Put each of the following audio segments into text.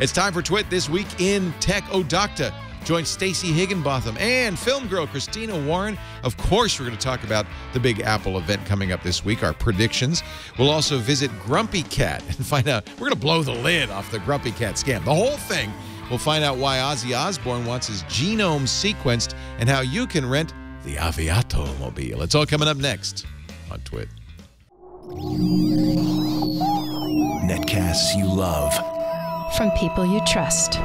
It's time for Twit this week in Tech Odocta. Join Stacey Higginbotham and film girl Christina Warren. Of course, we're going to talk about the Big Apple event coming up this week, our predictions. We'll also visit Grumpy Cat and find out. We're going to blow the lid off the Grumpy Cat scam, the whole thing. We'll find out why Ozzy Osbourne wants his genome sequenced and how you can rent the Aviatomobile. It's all coming up next on Twit. Netcasts you love. From people you trust.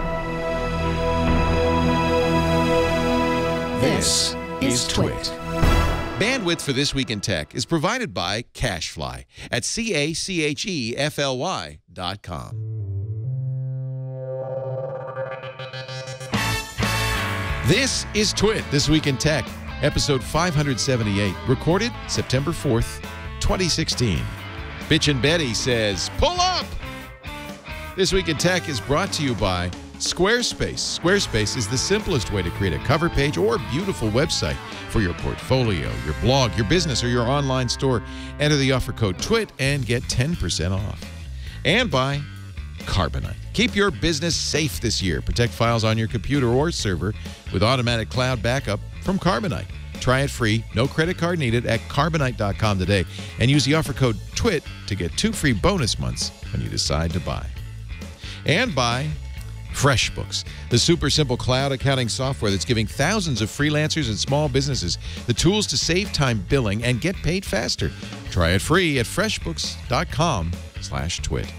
This is Twit. Bandwidth for This Week in Tech is provided by Cashfly at cachefly.com. This is Twit, This Week in Tech, episode 578, recorded September 4th, 2016. Bitchin' Betty says, pull up! This Week in Tech is brought to you by Squarespace. Squarespace is the simplest way to create a cover page or beautiful website for your portfolio, your blog, your business, or your online store. Enter the offer code TWIT and get 10% off. And by Carbonite. Keep your business safe this year. Protect files on your computer or server with automatic cloud backup from Carbonite. Try it free, no credit card needed, at Carbonite.com today. And use the offer code TWIT to get 2 free bonus months when you decide to buy. And by FreshBooks, the super simple cloud accounting software that's giving thousands of freelancers and small businesses the tools to save time billing and get paid faster. Try it free at freshbooks.com/twit.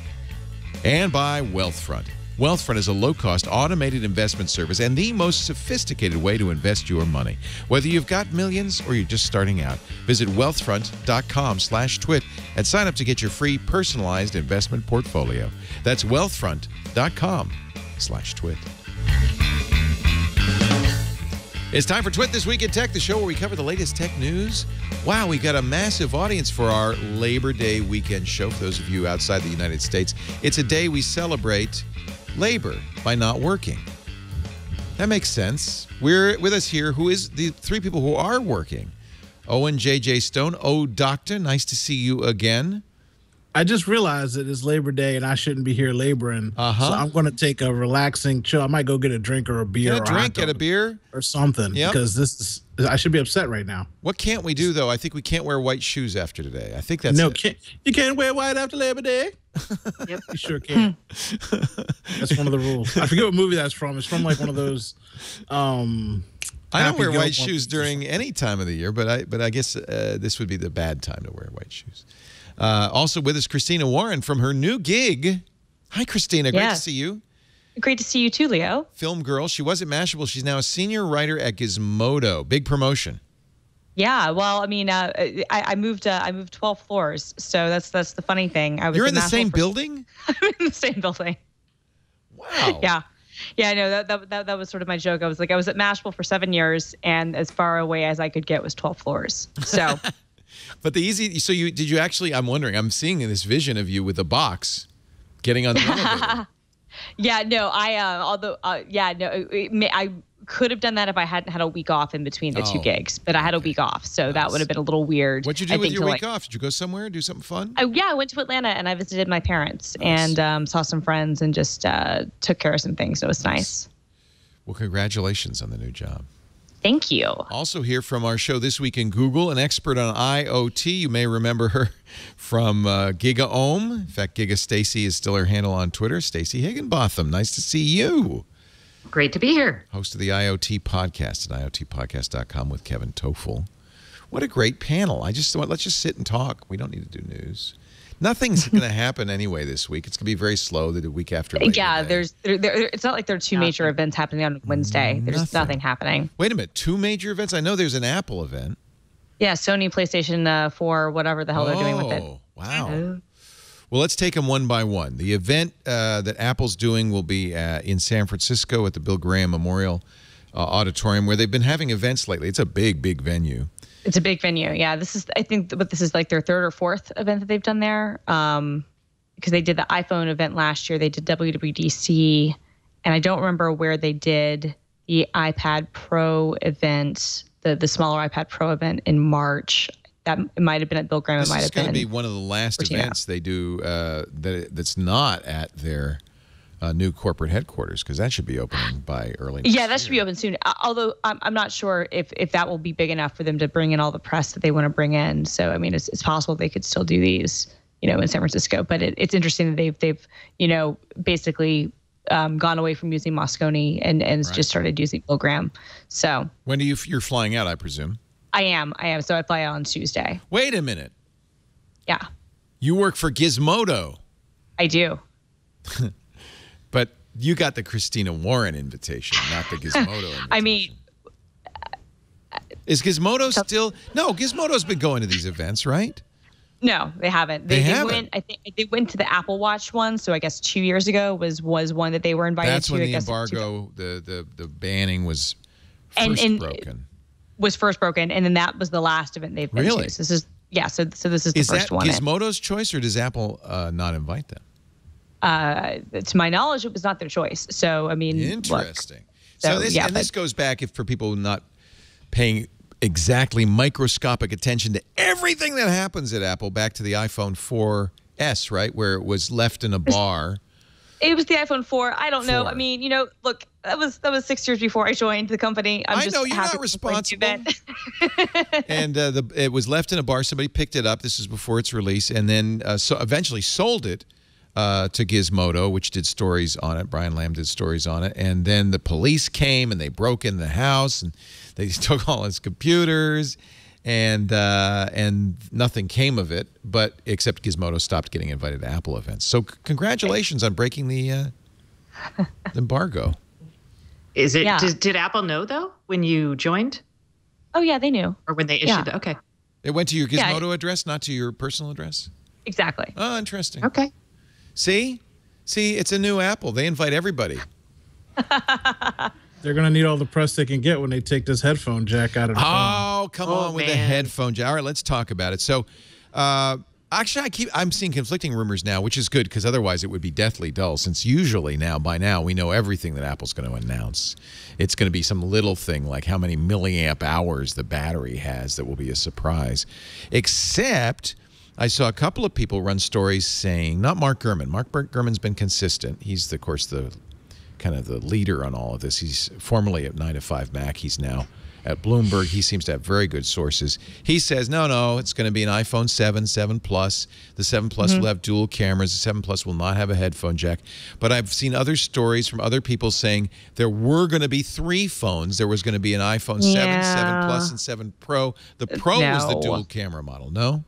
And by Wealthfront. Wealthfront is a low-cost automated investment service and the most sophisticated way to invest your money. Whether you've got millions or you're just starting out, visit wealthfront.com/twit and sign up to get your free personalized investment portfolio. That's wealthfront.com/twit. It's time for Twit This Week in Tech, the show where we cover the latest tech news. Wow, we got a massive audience for our Labor Day weekend show. For those of you outside the United States, it's a day we celebrate labor by not working. That makes sense. We're with us here, who is the 3 people who are working. Owen J.J. Stone, Odocta, nice to see you again. I just realized it is Labor Day and I shouldn't be here laboring. So I'm going to take a relaxing chill. I might go get a drink or a beer. Get a beer or something. Yep. Because this is, I should be upset right now. What can't we do though? I think we can't wear white shoes after today. I think that's no. You can't wear white after Labor Day. Yep, you sure can. That's one of the rules. I forget what movie that's from. It's from like one of those. I don't wear white shoes during any time of the year, but I guess this would be the bad time to wear white shoes. Also with us, Christina Warren from her new gig. Hi, Christina. Great to see you. Great to see you too, Leo. Film girl. She was at Mashable. She's now a senior writer at Gizmodo. Big promotion. Yeah. Well, I mean, I moved 12 floors, so that's the funny thing. You're in the same building? I'm in the same building. Wow. Yeah. Yeah, I know that was sort of my joke. I was like, I was at Mashable for 7 years, and as far away as I could get was 12 floors. So. But the easy, so you, did you actually, I'm wondering, I'm seeing this vision of you with a box getting on the elevator. Yeah, no, I could have done that if I hadn't had a week off in between the 2 gigs, but I had a week off, so that would have been a little weird. What'd you do with your week off? Did you go somewhere, do something fun? Yeah, I went to Atlanta and I visited my parents and saw some friends and just took care of some things. So it was nice. Well, congratulations on the new job. Thank you. Also here from our show This Week in Google, an expert on IoT. You may remember her from GigaOM. In fact, Giga Stacy is still her handle on Twitter. Stacey Higginbotham, nice to see you. Great to be here. Host of the IoT podcast at iotpodcast.com with Kevin Tofel. What a great panel. Let's just sit and talk. We don't need to do news. Nothing's going to happen anyway this week. It's going to be very slow the week after. Yeah, it's not like there are 2 major events happening on Wednesday. There's nothing happening. Wait a minute, 2 major events? I know there's an Apple event. Yeah, Sony, PlayStation 4, whatever the hell they're doing with it. Oh, wow. Well, let's take them one by one. The event that Apple's doing will be in San Francisco at the Bill Graham Memorial Auditorium, where they've been having events lately. It's a big, big venue. It's a big venue, yeah. This is, I think, but this is like their 3rd or 4th event that they've done there, because they did the iPhone event last year. They did WWDC, and I don't remember where they did the iPad Pro event, the smaller iPad Pro event in March. That it might have been at Bill Graham. It might have been. This is going to be one of the last events they do that's not at their new corporate headquarters, because that should be opening by early next year. Yeah, that should be open soon. Although I'm not sure if that will be big enough for them to bring in all the press that they want to bring in. So, I mean, it's possible they could still do these, you know, in San Francisco. But it's interesting that they've you know, basically gone away from using Moscone and right. just started using Bill Graham. So when you're flying out, I presume? I am. So I fly out on Tuesday. Wait a minute. Yeah. You work for Gizmodo. I do. But you got the Christina Warren invitation, not the Gizmodo invitation. I mean, is Gizmodo still? No, Gizmodo's been going to these events, right? No, they haven't. They haven't. Went, I think they went to the Apple Watch one, so I guess 2 years ago was one that they were invited to. That's when the embargo, the banning was first broken. Was first broken, and then that was the last event they've been to. So this is So this is the first one. Is that Gizmodo's choice, or does Apple not invite them? To my knowledge, it was not their choice. So I mean, interesting. Look, so this this goes back for people not paying exactly microscopic attention to everything that happens at Apple, back to the iPhone 4S, right, where it was left in a bar. It was the iPhone 4. I don't know. I mean, you know, look, that was 6 years before I joined the company. I know you're not responsible. And it was left in a bar. Somebody picked it up. This is before its release, and then so eventually sold it to Gizmodo, which did stories on it. Brian Lamb did stories on it. And then the police came and they broke in the house and they took all his computers, and nothing came of it, but except Gizmodo stopped getting invited to Apple events. So congratulations on breaking the embargo. Is it? Yeah. Did Apple know, though, when you joined? Oh, yeah, they knew. Or when they issued it? Okay. It went to your Gizmodo address, not to your personal address? Exactly. Oh, interesting. Okay. See, it's a new Apple. They invite everybody. They're going to need all the press they can get when they take this headphone jack out of the phone. Oh, come on with the headphone jack. All right, let's talk about it. So, actually, I'm seeing conflicting rumors now, which is good, because otherwise it would be deathly dull, since usually by now, we know everything that Apple's going to announce. It's going to be some little thing like how many milliamp hours the battery has that will be a surprise, except I saw a couple of people run stories saying, not Mark Gurman. Mark Gurman's been consistent. He's, of course, the kind of the leader on all of this. He's formerly at 9 to 5 Mac. He's now at Bloomberg. He seems to have very good sources. He says, no, it's going to be an iPhone 7, 7 Plus. The 7 Plus will have dual cameras. The 7 Plus will not have a headphone jack. But I've seen other stories from other people saying there were going to be three phones. There was going to be an iPhone 7, 7 Plus, and 7 Pro. The Pro was the dual camera model, no?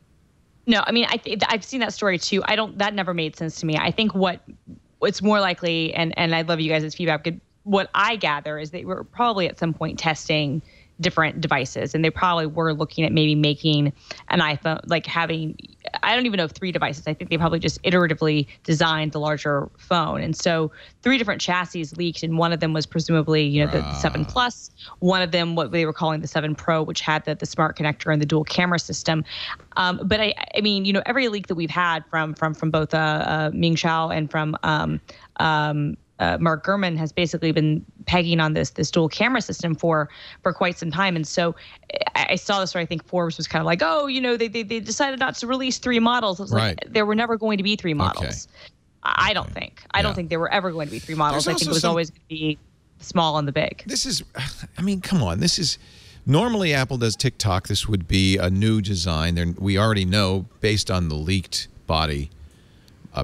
No, I mean, I've seen that story too. That never made sense to me. I think what's more likely, and I'd love you guys' feedback, what I gather is they were probably at some point testing different devices, and they probably were looking at maybe making an iPhone, like having, I don't even know, 3 devices. I think they probably just iteratively designed the larger phone. And so 3 different chassis leaked, and one of them was presumably, you know, the 7 Plus, one of them what they were calling the 7 Pro, which had the smart connector and the dual camera system. But I mean, you know, every leak that we've had from both Ming Zhao and from Mark Gurman has basically been pegging on this dual camera system for quite some time. And so I saw this where I think Forbes was kind of like, oh, you know, they decided not to release 3 models. It was like, there were never going to be 3 models. Okay. I don't think. I don't think there were ever going to be 3 models. I think it was always going to be the small and the big. This is, I mean, come on. This is, normally Apple does TikTok. This would be a new design. We already know based on the leaked body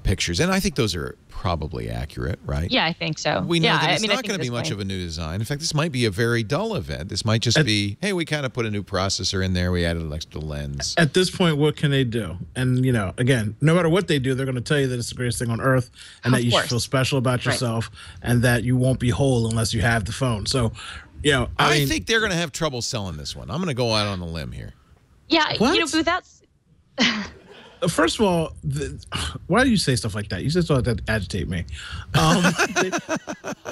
pictures. And I think those are probably accurate, right? Yeah, I think so. We know that it's not going to be much of a new design. In fact, this might be a very dull event. This might just be, hey, we kind of put a new processor in there. We added an extra lens. At this point, what can they do? And, you know, again, no matter what they do, they're going to tell you that it's the greatest thing on earth and that you should feel special about yourself and that you won't be whole unless you have the phone. So, you know, I think they're going to have trouble selling this one. I'm going to go out on a limb here. Yeah, you know, but that's... First of all, why do you say stuff like that? You said stuff like that to agitate me.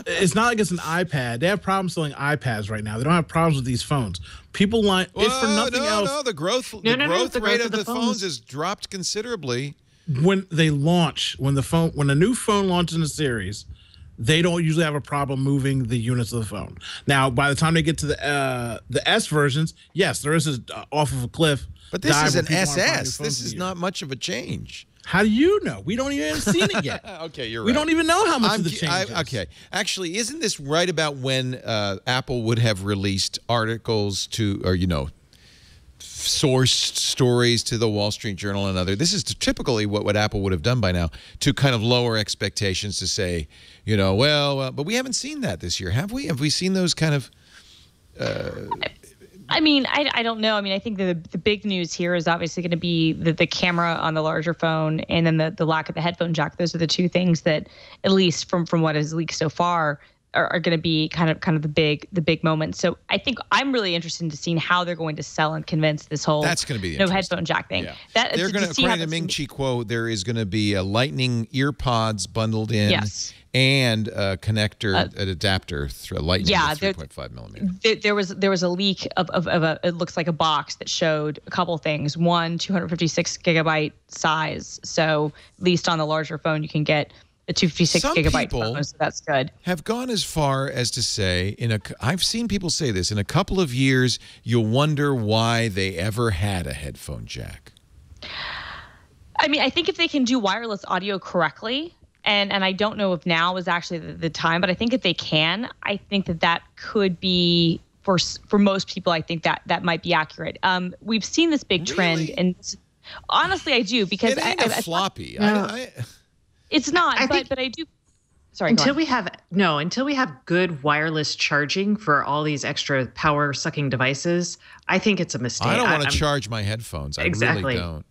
It's not like it's an iPad. They have problems selling iPads right now. They don't have problems with these phones. People line if for nothing else. No, the growth rate of the phones has dropped considerably. When they launch, when a new phone launches in a series, they don't usually have a problem moving the units of the phone. Now, by the time they get to the S versions, yes, there is off of a cliff. But this is an SS. This is not much of a change. How do you know? We don't even have seen it yet. Okay, you're right. We don't even know how much of the change is. Okay. Actually, isn't this right about when Apple would have released articles to, or, you know, sourced stories to the Wall Street Journal and other? This is typically what Apple would have done by now to kind of lower expectations to say, you know, well, but we haven't seen that this year, have we? Have we seen those kind of... I mean, I don't know. I mean, I think the big news here is obviously going to be the camera on the larger phone and then the lack of the headphone jack. Those are the two things that, at least from what has leaked so far, are going to be kind of the big moments. So I think I'm really interested in seeing how they're going to sell and convince this whole no headphone jack thing. Yeah. They're going to, according to Ming-Chi Kuo, there is going to be a lightning ear pods bundled in. Yes. And a connector, an adapter, lightning, yeah, 3.5mm. There was a leak of it looks like a box that showed a couple things. One, 256 gigabyte size. So at least on the larger phone, you can get a 256 gigabyte phone. So that's good. Have gone as far as to say, I've seen people say this, in a couple of years, you'll wonder why they ever had a headphone jack. I mean, I think if they can do wireless audio correctly. And I don't know if now is actually the time, but I think if they can, I think that could be, for most people, I think that might be accurate. We've seen this big trend, and honestly, I do, because it ain't floppy. It's not, but I do. Sorry, until we have good wireless charging for all these extra power sucking devices, I think it's a mistake. I don't want to charge my headphones. I really don't.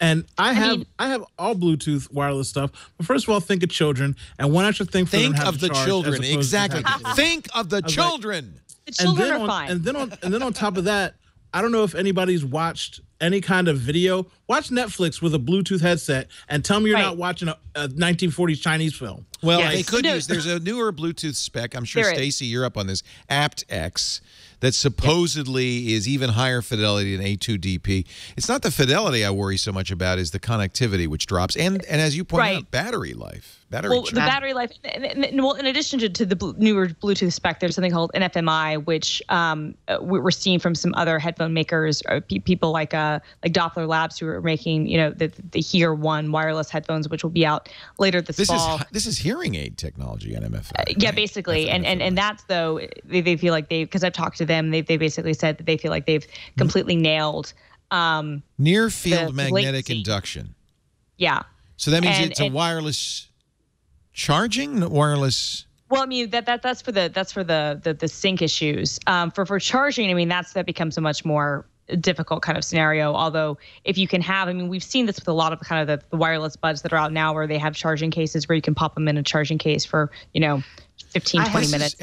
And I have all Bluetooth wireless stuff. But first of all, think of children, and one extra thing for them to have to charge. Exactly. Think of the children. Exactly. Think of the children. The children are fine. And then on top of that, I don't know if anybody's watched any kind of video. Watch Netflix with a Bluetooth headset, and tell me you're not watching a 1940s Chinese film. Well, yes. They could use. There's a newer Bluetooth spec. I'm sure, Stacey, you're up on this. aptX. That supposedly is even higher fidelity than A2DP. It's not the fidelity I worry so much about, is the connectivity, which drops. And as you point out, battery life. The battery life. Well, in addition to the newer Bluetooth spec, there's something called NFMI, which we're seeing from some other headphone makers, or people like Doppler Labs, who are making the Hear One wireless headphones, which will be out later this fall. This is hearing aid technology, NMFI. Yeah, basically, and that's though they feel like because I've talked to them, they basically said that they feel like they've completely nailed near field magnetic induction. Yeah. So that means it's a wireless. Charging wireless. Well, I mean that's for the sync issues. For charging, I mean that becomes a much more difficult kind of scenario. Although if you can have, I mean we've seen this with a lot of kind of the wireless buds that are out now, where they have charging cases where you can pop them in a charging case for 15-20 minutes.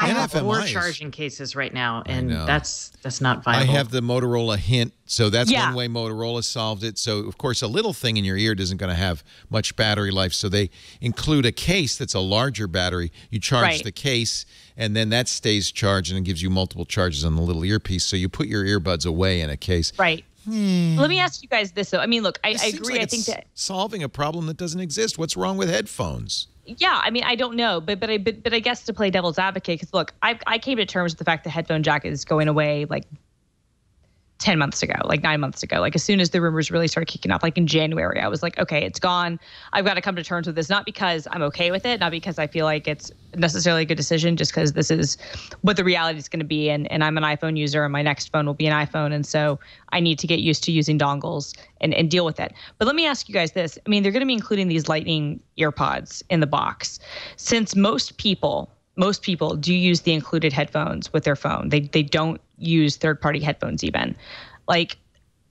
I have 4 charging cases right now, and that's not viable. I have the Motorola Hint, so that's one way Motorola solved it. So, of course, a little thing in your ear isn't going to have much battery life, so they include a case that's a larger battery. You charge the case, and then that stays charged, and it gives you multiple charges on the little earpiece, so you put your earbuds away in a case. Right. Let me ask you guys this, though. I mean, look, I agree. Like I think that solving a problem that doesn't exist. What's wrong with headphones? Yeah, I mean, I don't know, but I guess to play devil's advocate, because look, I came to terms with the fact the headphone jack is going away like 10 months ago, like 9 months ago, like as soon as the rumors really started kicking off, like in January, I was like, okay, it's gone. I've got to come to terms with this, not because I'm okay with it, not because I feel like it's necessarily a good decision, just because this is what the reality is going to be. And I'm an iPhone user, and my next phone will be an iPhone. And so I need to get used to using dongles and deal with it. But let me ask you guys this. I mean, they're going to be including these lightning earpods in the box. Since most people do use the included headphones with their phone. They don't use third-party headphones even. Like,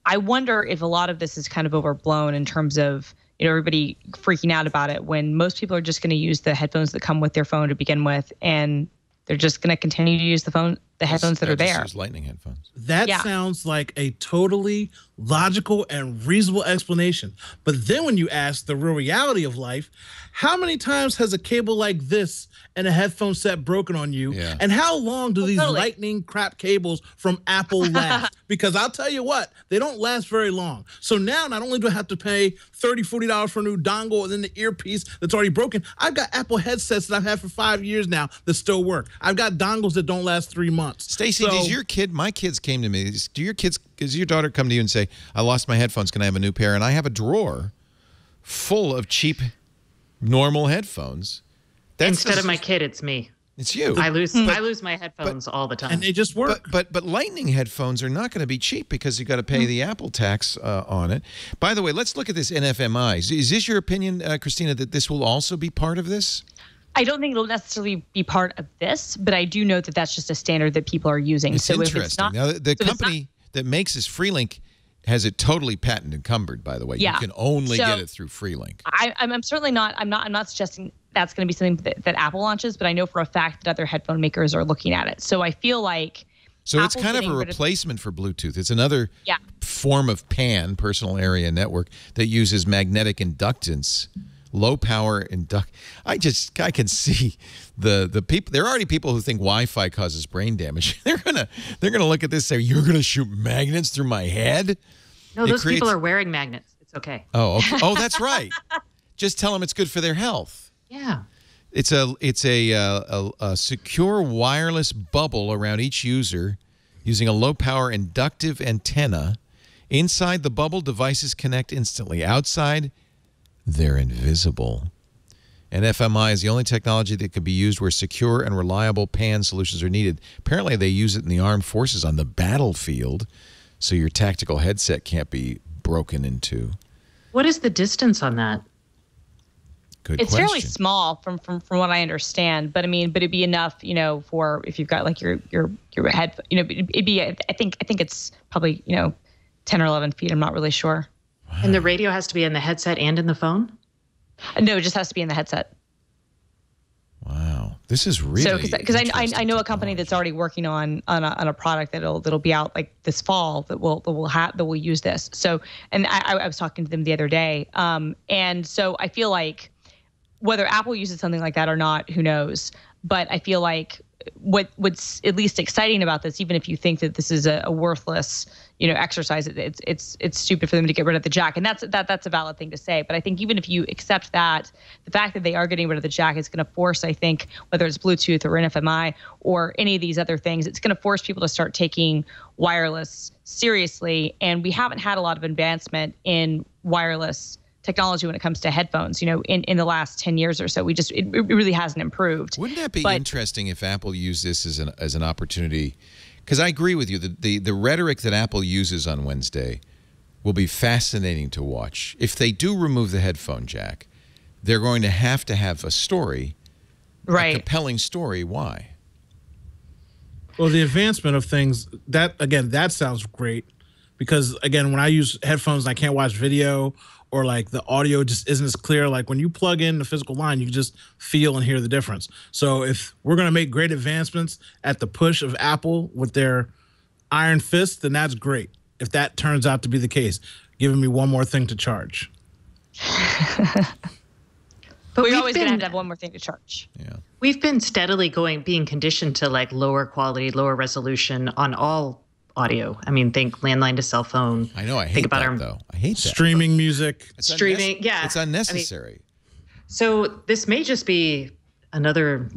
I wonder if a lot of this is kind of overblown in terms of, everybody freaking out about it when most people are just going to use the headphones that come with their phone to begin with, and they're just going to continue to use the headphones that are there. Just use lightning headphones. That sounds like a totally logical and reasonable explanation. But then when you ask the real reality of life, how many times has a cable like this and a headphone set broken on you? Yeah. And how long do these lightning crap cables from Apple last? Because I'll tell you what, they don't last very long. So now not only do I have to pay $30, $40 for a new dongle and then the earpiece that's already broken, I've got Apple headsets that I've had for 5 years now that still work. I've got dongles that don't last 3 months. Stacey, does your daughter come to you and say, I lost my headphones, can I have a new pair? And I have a drawer full of cheap, normal headphones. That's instead of my kid, it's me. It's you. I lose my headphones all the time, and they just work. But Lightning headphones are not going to be cheap because you got to pay the Apple tax on it. By the way, let's look at this NFMI. Is this your opinion, Christina, that this will also be part of this? I don't think it'll necessarily be part of this, but I do know that that's just a standard that people are using. It's so interesting. If it's not, now, the company that makes this FreeLink has it totally patent encumbered. By the way, yeah. You can only get it through FreeLink. I'm not suggesting that's going to be something that Apple launches, but I know for a fact that other headphone makers are looking at it. So I feel like Apple's it's kind of a replacement for Bluetooth. It's another form of PAN, personal area network, that uses magnetic inductance, low power induct. I can see the people. There are already people who think Wi-Fi causes brain damage. They're gonna look at this and say, "You're gonna shoot magnets through my head." No, those people are wearing magnets. It's okay. Oh, okay. Oh, that's right. Just tell them it's good for their health. Yeah, it's a secure wireless bubble around each user, using a low-power inductive antenna. Inside the bubble, devices connect instantly. Outside, they're invisible. And FMI is the only technology that can be used where secure and reliable PAN solutions are needed. Apparently, they use it in the armed forces on the battlefield, so your tactical headset can't be broken into. What is the distance on that? Good question. It's fairly small from what I understand, but I mean, but it'd be enough, you know, for if you've got like your head, you know, it'd be I think it's probably, you know, 10 or 11 feet. I'm not really sure. Wow. And the radio has to be in the headset and in the phone? No, it just has to be in the headset. Wow, this is really so because I know a company that's already working on a product that'll be out like this fall that will use this. So and I was talking to them the other day, and so I feel like. Whether Apple uses something like that or not, who knows? But I feel like what's at least exciting about this, even if you think that this is a worthless, you know, exercise, it's stupid for them to get rid of the jack, and that's a valid thing to say. But I think even if you accept that, the fact that they are getting rid of the jack is going to force, I think, whether it's Bluetooth or NFMI or any of these other things, it's going to force people to start taking wireless seriously. And we haven't had a lot of advancement in wireless technology when it comes to headphones, you know, in the last 10 years or so. We just, it really hasn't improved. Wouldn't that be interesting if Apple used this as an opportunity? Because I agree with you, the rhetoric that Apple uses on Wednesday will be fascinating to watch. If they do remove the headphone jack, they're going to have a story, right? A compelling story, why? Well, the advancement of things, that, again, that sounds great. Because, again, when I use headphones, I can't watch video, or like the audio just isn't as clear. Like when you plug in the physical line, you just feel and hear the difference. So if we're going to make great advancements at the push of Apple with their iron fist, then that's great. If that turns out to be the case, giving me one more thing to charge. But we're always going to have one more thing to charge. Yeah. We've been steadily being conditioned to like lower quality, lower resolution on all audio. I mean, think landline to cell phone. I know. I hate that, though. I hate that. Streaming music. Streaming, yeah. It's unnecessary. I mean, so this may just be another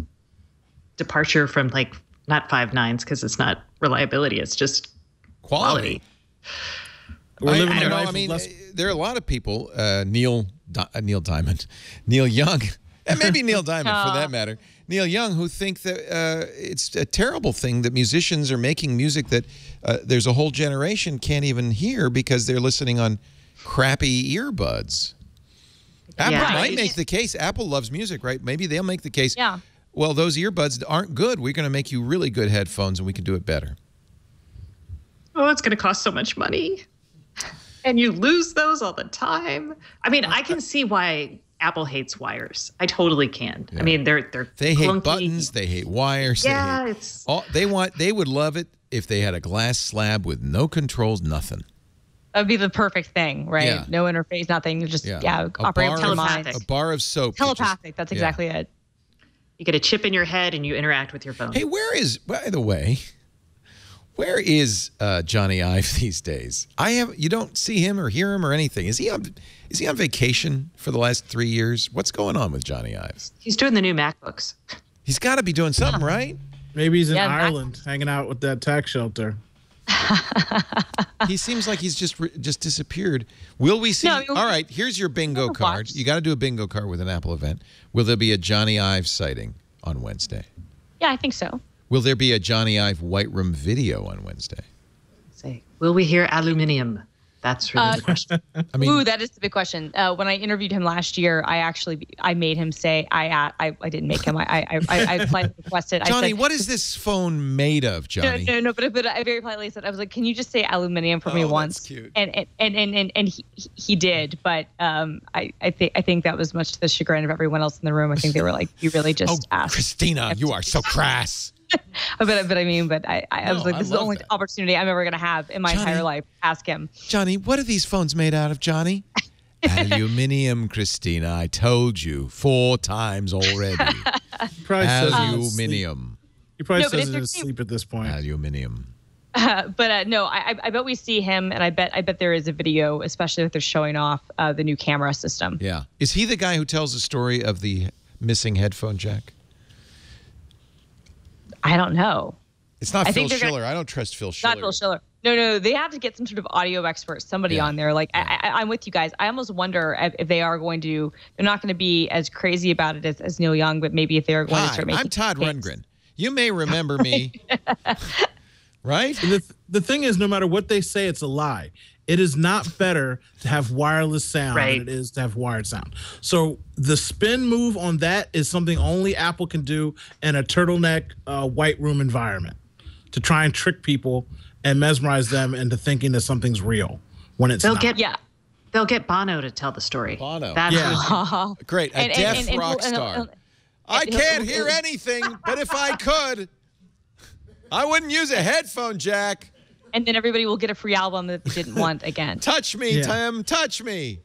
departure from, like, not five nines, because it's not reliability. It's just quality. I mean, there are a lot of people, Neil Diamond, Neil Young, and maybe Neil Diamond for that matter, Neil Young, who think that it's a terrible thing that musicians are making music that there's a whole generation can't even hear because they're listening on crappy earbuds. Yeah. Apple might make the case. Apple loves music, right? Maybe they'll make the case. Yeah. Well, those earbuds aren't good. We're going to make you really good headphones, and we can do it better. Oh, it's going to cost so much money. And you lose those all the time. I mean, I can see why Apple hates wires. I totally can. Yeah. I mean, they clunky. Hate buttons. They hate wires. Yeah, they would love it if they had a glass slab with no controls, nothing. That would be the perfect thing, right? Yeah. No interface, nothing. Just operate telepathic. A bar of soap. Telepathic. That's exactly it. You get a chip in your head and you interact with your phone. Hey, by the way, where is Jony Ive these days? You don't see him or hear him or anything. Is he on vacation for the last 3 years? What's going on with Jony Ive? He's doing the new MacBooks. He's got to be doing something, right? Maybe he's in Ireland hanging out with that tax shelter. He seems like he's just disappeared. Will we see? No, all right, here's your bingo card. You got to do a bingo card with an Apple event. Will there be a Jony Ive sighting on Wednesday? Yeah, I think so. Will there be a Jony Ive White Room video on Wednesday? Say, will we hear aluminum? That's really the question. I mean, ooh, that is the big question. When I interviewed him last year, I made him say, I didn't make him. I politely requested. Johnny, I said, what is this phone made of, Johnny? No. But I very politely said, I was like, can you just say aluminium for me once? That's cute. And he did. But I think that was much to the chagrin of everyone else in the room. I think they were like, you really just asked. Christina, you are so crass. But I was like, this is the only opportunity I'm ever going to have in my entire life. Ask him. Johnny, what are these phones made out of, Johnny? Aluminium, Christina. I told you 4 times already. Aluminium. He probably says he's asleep at this point. Aluminium. But no, I bet we see him, and I bet there is a video, especially if they're showing off the new camera system. Yeah. Is he the guy who tells the story of the missing headphone jack? I don't know. It's not Phil Schiller. I don't trust Phil Schiller. Not Phil Schiller. No. They have to get some sort of audio expert, somebody on there. Like, yeah. I'm with you guys. I almost wonder if they are going to, they're not going to be as crazy about it as Neil Young, but maybe if they're going to start making I'm Todd Rundgren. You may remember me. Right? The thing is, no matter what they say, it's a lie. It is not better to have wireless sound than it is to have wired sound. So the spin move on that is something only Apple can do in a turtleneck white room environment to try and trick people and mesmerize them into thinking that something's real when it's not. They'll get Bono to tell the story. Bono. That's great. A deaf rock star. I can't hear anything, but if I could, I wouldn't use a headphone jack. And then everybody will get a free album that they didn't want again. Touch me, Tim. Touch me.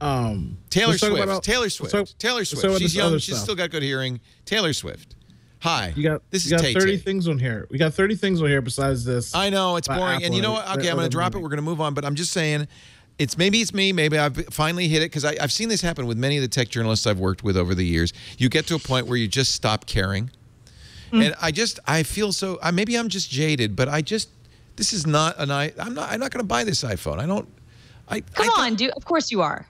Taylor Swift. She's young. She's still got good hearing. Taylor Swift. Hi. You got 30 things on here. We got 30 things on here besides this. I know. It's boring. Apple, and you know what? Okay, I'm going to drop it. We're going to move on. But I'm just saying, maybe it's me. Maybe I've finally hit it. Because I've seen this happen with many of the tech journalists I've worked with over the years. You get to a point where you just stop caring. Mm. And I feel so, maybe I'm just jaded, but this is not an I'm not going to buy this iPhone. Come on, dude. Of course you are.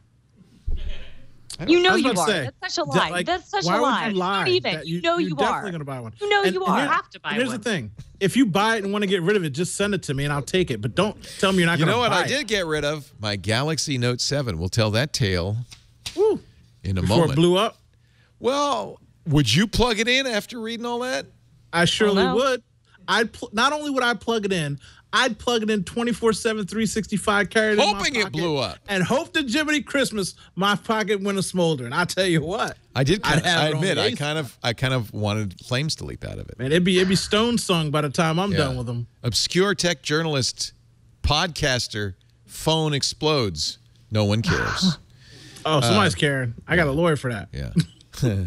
You know you are. That's such a lie. That's such a lie. It's not even. You know you are. You're definitely going to buy one. You know you are. You have to buy one. Here's the thing. If you buy it and want to get rid of it, just send it to me and I'll take it. But don't tell me you're not going to buy it. You know what I did get rid of? My Galaxy Note 7. We'll tell that tale in a moment. Before it blew up? Well, would you plug it in after reading all that? I surely would. Not only would I plug it in, I'd plug it in 24/7, 365, carry it in my pocket. Hoping it blew up. And hope to Jiminy Christmas my pocket went a smoldering. I tell you what. I admit I kind of wanted flames to leap out of it. Man, it'd be stone sung by the time I'm done with them. Obscure tech journalist, podcaster, phone explodes. No one cares. Somebody's caring. I got a lawyer for that. Yeah.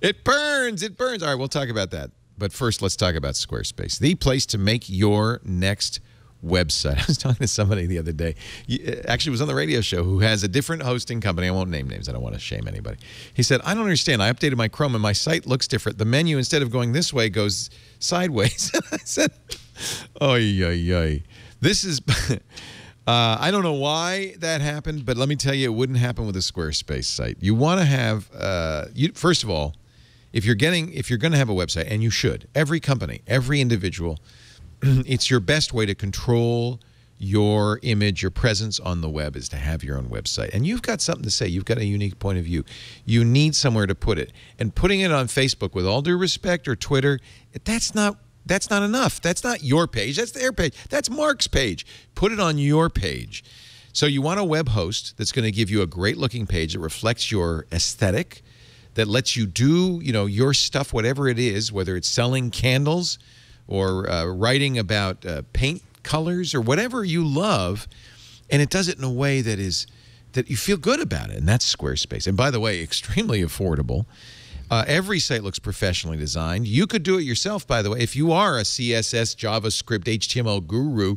It burns. It burns. All right, we'll talk about that. But first, let's talk about Squarespace, the place to make your next website. I was talking to somebody the other day. Actually, it was on the radio show who has a different hosting company. I won't name names. I don't want to shame anybody. He said, I don't understand. I updated my Chrome, and my site looks different. The menu, instead of going this way, goes sideways. I said, This is... I don't know why that happened, but let me tell you, it wouldn't happen with a Squarespace site. You want to have... first of all, if you're going to have a website, and you should, every company, every individual, it's your best way to control your image, your presence on the web is to have your own website. And you've got something to say. You've got a unique point of view. You need somewhere to put it. And putting it on Facebook, with all due respect, or Twitter, that's not enough. That's not your page. That's their page. That's Mark's page. Put it on your page. So you want a web host that's going to give you a great-looking page that reflects your aesthetic, that lets you do, your stuff, whatever it is, whether it's selling candles or writing about paint colors or whatever you love, and it does it in a way that you feel good about it, and that's Squarespace. And by the way, extremely affordable. Every site looks professionally designed. You could do it yourself, by the way. If you are a CSS, JavaScript, HTML guru,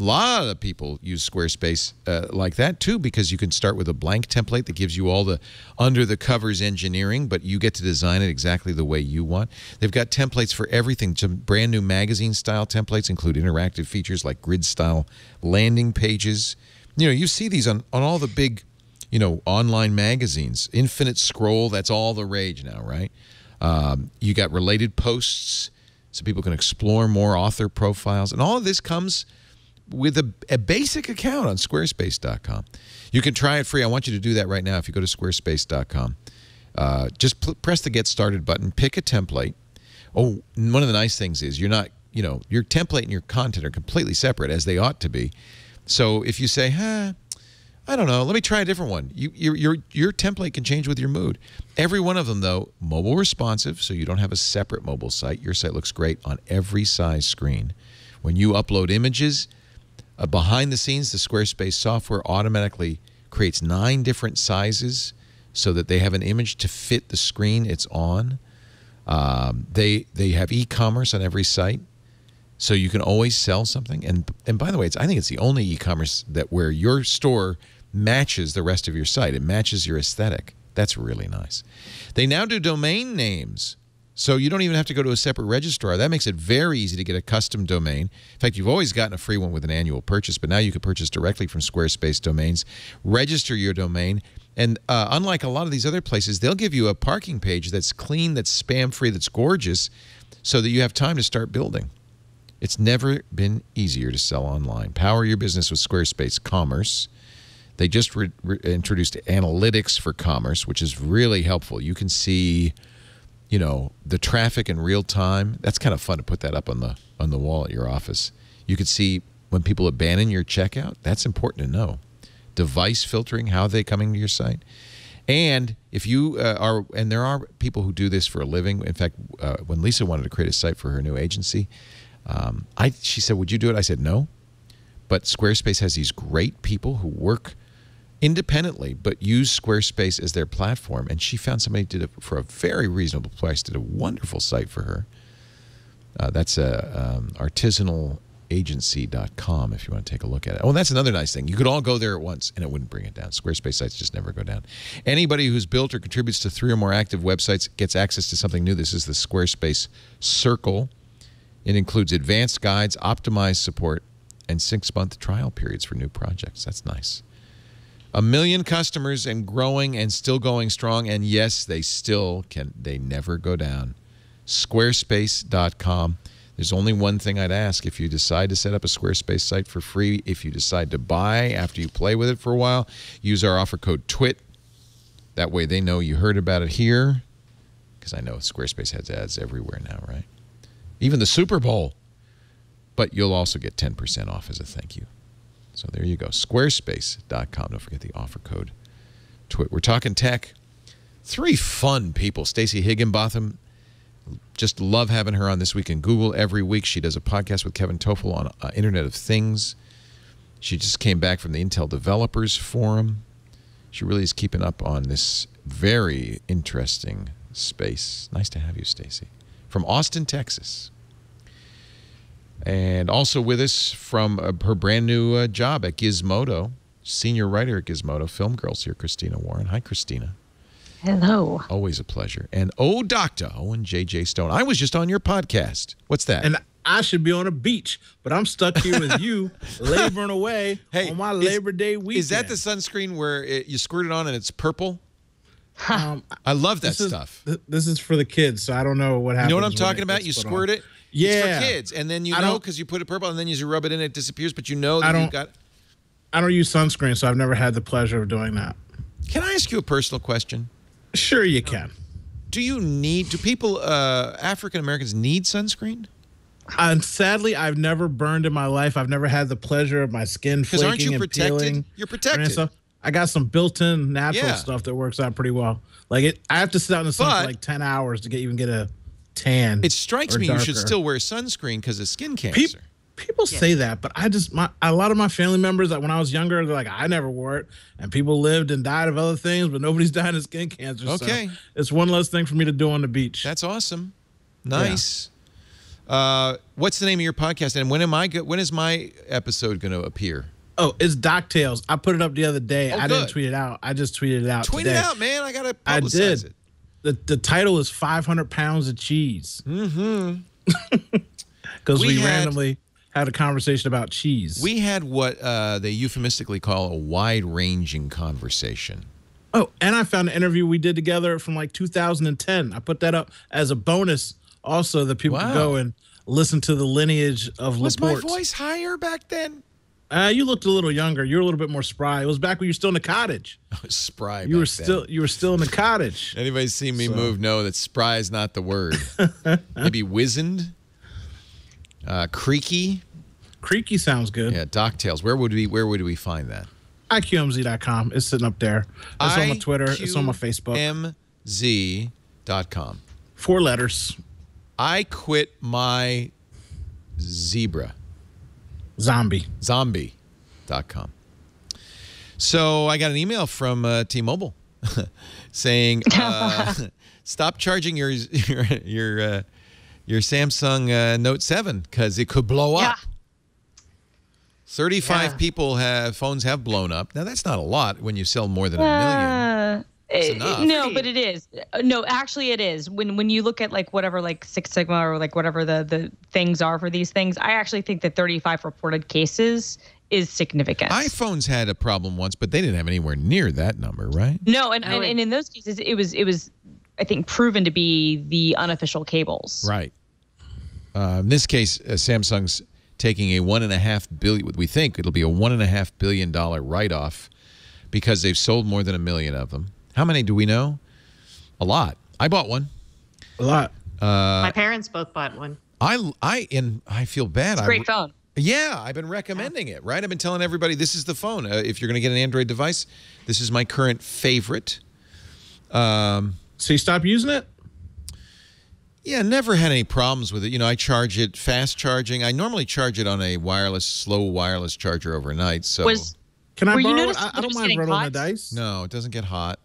A lot of people use Squarespace like that, too, because you can start with a blank template that gives you all the under-the-covers engineering, but you get to design it exactly the way you want. They've got templates for everything, some brand-new magazine-style templates include interactive features like grid-style landing pages. You know, you see these on all the big, you know, online magazines. Infinite Scroll, that's all the rage now, right? You got related posts so people can explore more author profiles. And all of this comes with a basic account on Squarespace.com. You can try it free. I want you to do that right now. If you go to Squarespace.com, just press the Get Started button, pick a template. Oh, one of the nice things is you're not, you know, your template and your content are completely separate, as they ought to be. So if you say, huh, I don't know, let me try a different one. Your template can change with your mood. Every one of them, though, mobile responsive, so you don't have a separate mobile site. Your site looks great on every size screen. When you upload images, behind the scenes, the Squarespace software automatically creates 9 different sizes so that they have an image to fit the screen it's on. They have e-commerce on every site, so you can always sell something. And by the way, I think it's the only e-commerce where your store matches the rest of your site. It matches your aesthetic. That's really nice. They now do domain names. So you don't even have to go to a separate registrar. That makes it very easy to get a custom domain. In fact, you've always gotten a free one with an annual purchase, but now you can purchase directly from Squarespace Domains. Register your domain. And unlike a lot of these other places, they'll give you a parking page that's clean, that's spam-free, that's gorgeous, so that you have time to start building. It's never been easier to sell online. Power your business with Squarespace Commerce. They just introduced analytics for commerce, which is really helpful. You can see, you know, the traffic in real time. That's kind of fun to put that up on the wall at your office. You could see when people abandon your checkout. That's important to know. Device filtering, how are they coming to your site? And if you and there are people who do this for a living. In fact, when Lisa wanted to create a site for her new agency, she said, would you do it? I said, no. But Squarespace has these great people who work independently, but use Squarespace as their platform. And she found somebody did it for a very reasonable price, did a wonderful site for her. That's artisanalagency.com if you want to take a look at it. Oh, and that's another nice thing. You could all go there at once, and it wouldn't bring it down. Squarespace sites just never go down. Anybody who's built or contributes to 3 or more active websites gets access to something new. This is the Squarespace Circle. It includes advanced guides, optimized support, and 6-month trial periods for new projects. That's nice. 1 million customers and growing and still going strong. And yes, they still can. They never go down. Squarespace.com. There's only one thing I'd ask. If you decide to set up a Squarespace site for free, if you decide to buy after you play with it for a while, use our offer code TWIT. That way they know you heard about it here. Because I know Squarespace has ads everywhere now, right? Even the Super Bowl. But you'll also get 10% off as a thank you. So there you go, squarespace.com. Don't forget the offer code TWIT. We're talking tech. 3 fun people. Stacey Higginbotham, just love having her on This Week in Google every week. She does a podcast with Kevin Tofel on Internet of Things. She just came back from the Intel Developers Forum. She really is keeping up on this very interesting space. Nice to have you, Stacey. From Austin, Texas. And also with us from her brand new job at Gizmodo, senior writer at Gizmodo, Film Girls here, Christina Warren. Hi, Christina. Hello. Always a pleasure. And oh, Dr. Owen J.J. Stone. I was just on your podcast. What's that? And I should be on a beach, but I'm stuck here with you laboring away on my Labor Day weekend. Is that the sunscreen where you squirt it on and it's purple? I love that stuff. This is for the kids, so I don't know what happens. You know what I'm talking about? You squirt it. Yeah, it's for kids, and then you know because you put it purple, and then you rub it in, it disappears. But you know that you've got. I don't use sunscreen, so I've never had the pleasure of doing that. Can I ask you a personal question? Sure, you can. Do you need? Do people, African Americans, need sunscreen? And sadly, I've never burned in my life. I've never had the pleasure of my skin flaking and peeling. Because aren't you protected? You're protected. So I got some built-in natural stuff that works out pretty well. Like I have to sit out in the sun for like 10 hours to even get a tan. It strikes me you should still wear sunscreen because of skin cancer. People say that, but I just a lot of my family members, like when I was younger, they're like, I never wore it, and people lived and died of other things, but nobody's dying of skin cancer. Okay, so it's one less thing for me to do on the beach. That's awesome. Nice. What's the name of your podcast, and when is my episode going to appear? Oh, it's DocTales. I put it up the other day. Oh, I didn't tweet it out. I just tweeted it out. Tweet it out, man. I gotta publicize it. The title is 500 pounds of cheese. Because we randomly had a conversation about cheese. We had what they euphemistically call a wide-ranging conversation. Oh, and I found an interview we did together from like 2010. I put that up as a bonus also that people can go and listen to the lineage of Laporte. Was my voice higher back then? You looked a little younger. You were a little bit more spry. It was back when you were still in the cottage. I was spry. You were still in the cottage. Anybody seen me move? No, that spry is not the word. Maybe wizened, creaky. Creaky sounds good. Yeah, DocTales. Where would we find that? IQMZ.com. It's sitting up there. It's on my Twitter. It's on my Facebook. IQMZ.com. 4 letters. I quit my zebra. Zombie. Zombie.com. So I got an email from T-Mobile saying, stop charging your Samsung Note 7 because it could blow up. 35 people phones have blown up. Now, that's not a lot when you sell more than 1 million. No, but it is. No, actually it is. When you look at like whatever like Six Sigma or like whatever the things are for these things, I actually think that 35 reported cases is significant. iPhones had a problem once, but they didn't have anywhere near that number, right? No, and in those cases it was I think proven to be the unofficial cables. Right. In this case, Samsung's taking a $1.5 billion. We think it'll be a $1.5 billion write-off because they've sold more than 1 million of them. How many do we know? A lot. I bought one. A lot. My parents both bought one. I feel bad. It's a great phone. Yeah, I've been recommending it, right? I've been telling everybody this is the phone. If you're going to get an Android device, this is my current favorite. So you stopped using it? Yeah, never had any problems with it. You know, I charge it fast charging. I normally charge it on a wireless, slow wireless charger overnight. So can I borrow it? I don't mind rolling the dice. No, it doesn't get hot.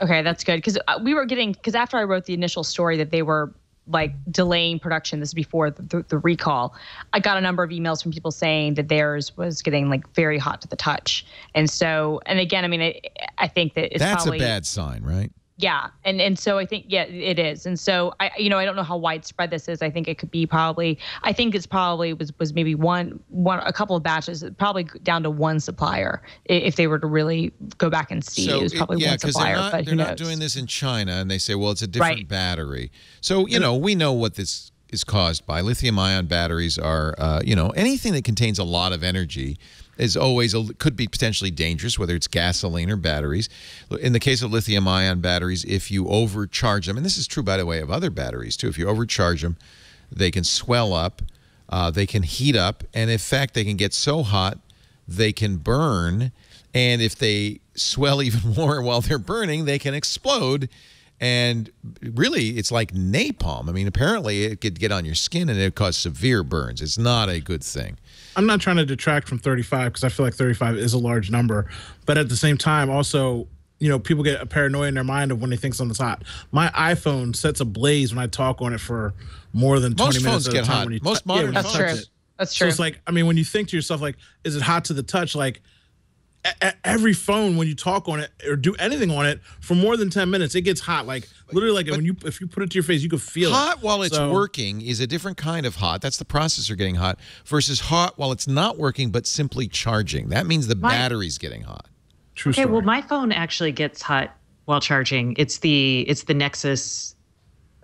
Okay, that's good, because we were getting, because after I wrote the initial story that they were like delaying production, this is before the recall, I got a number of emails from people saying that theirs was getting like very hot to the touch. And so, and again, I mean, I think that it's probably... That's a bad sign, right? Yeah, and so I think, yeah, it is. And so, I don't know how widespread this is. I think it could be probably, I think it's probably was maybe a couple of batches, probably down to one supplier. If they were to really go back and see, so it was probably one supplier. Yeah, because they're not doing this in China, and they say, well, it's a different battery. So, you know, we know what this is caused by. Lithium-ion batteries are, you know, anything that contains a lot of energy is always could be potentially dangerous, whether it's gasoline or batteries. In the case of lithium-ion batteries, if you overcharge them, and this is true, by the way, of other batteries, too. If you overcharge them, they can swell up, they can heat up, and, in fact, they can get so hot they can burn. And if they swell even more while they're burning, they can explode. And really, it's like napalm. I mean, apparently, it could get on your skin and it would cause severe burns. It's not a good thing. I'm not trying to detract from 35 because I feel like 35 is a large number. But at the same time, also, you know, people get a paranoia in their mind of when they think something's hot. My iPhone sets ablaze when I talk on it for more than 20 minutes at a time. Most modern phones get hot. That's true. That's true. So it's like, I mean, when you think to yourself, like, is it hot to the touch? Like, every phone, when you talk on it or do anything on it for more than 10 minutes, it gets hot. Like, literally, like, if you put it to your face, you can feel it. Hot while it's working is a different kind of hot. That's the processor getting hot versus hot while it's not working but simply charging. That means the battery's getting hot. True story. Okay, well, my phone actually gets hot while charging. It's the Nexus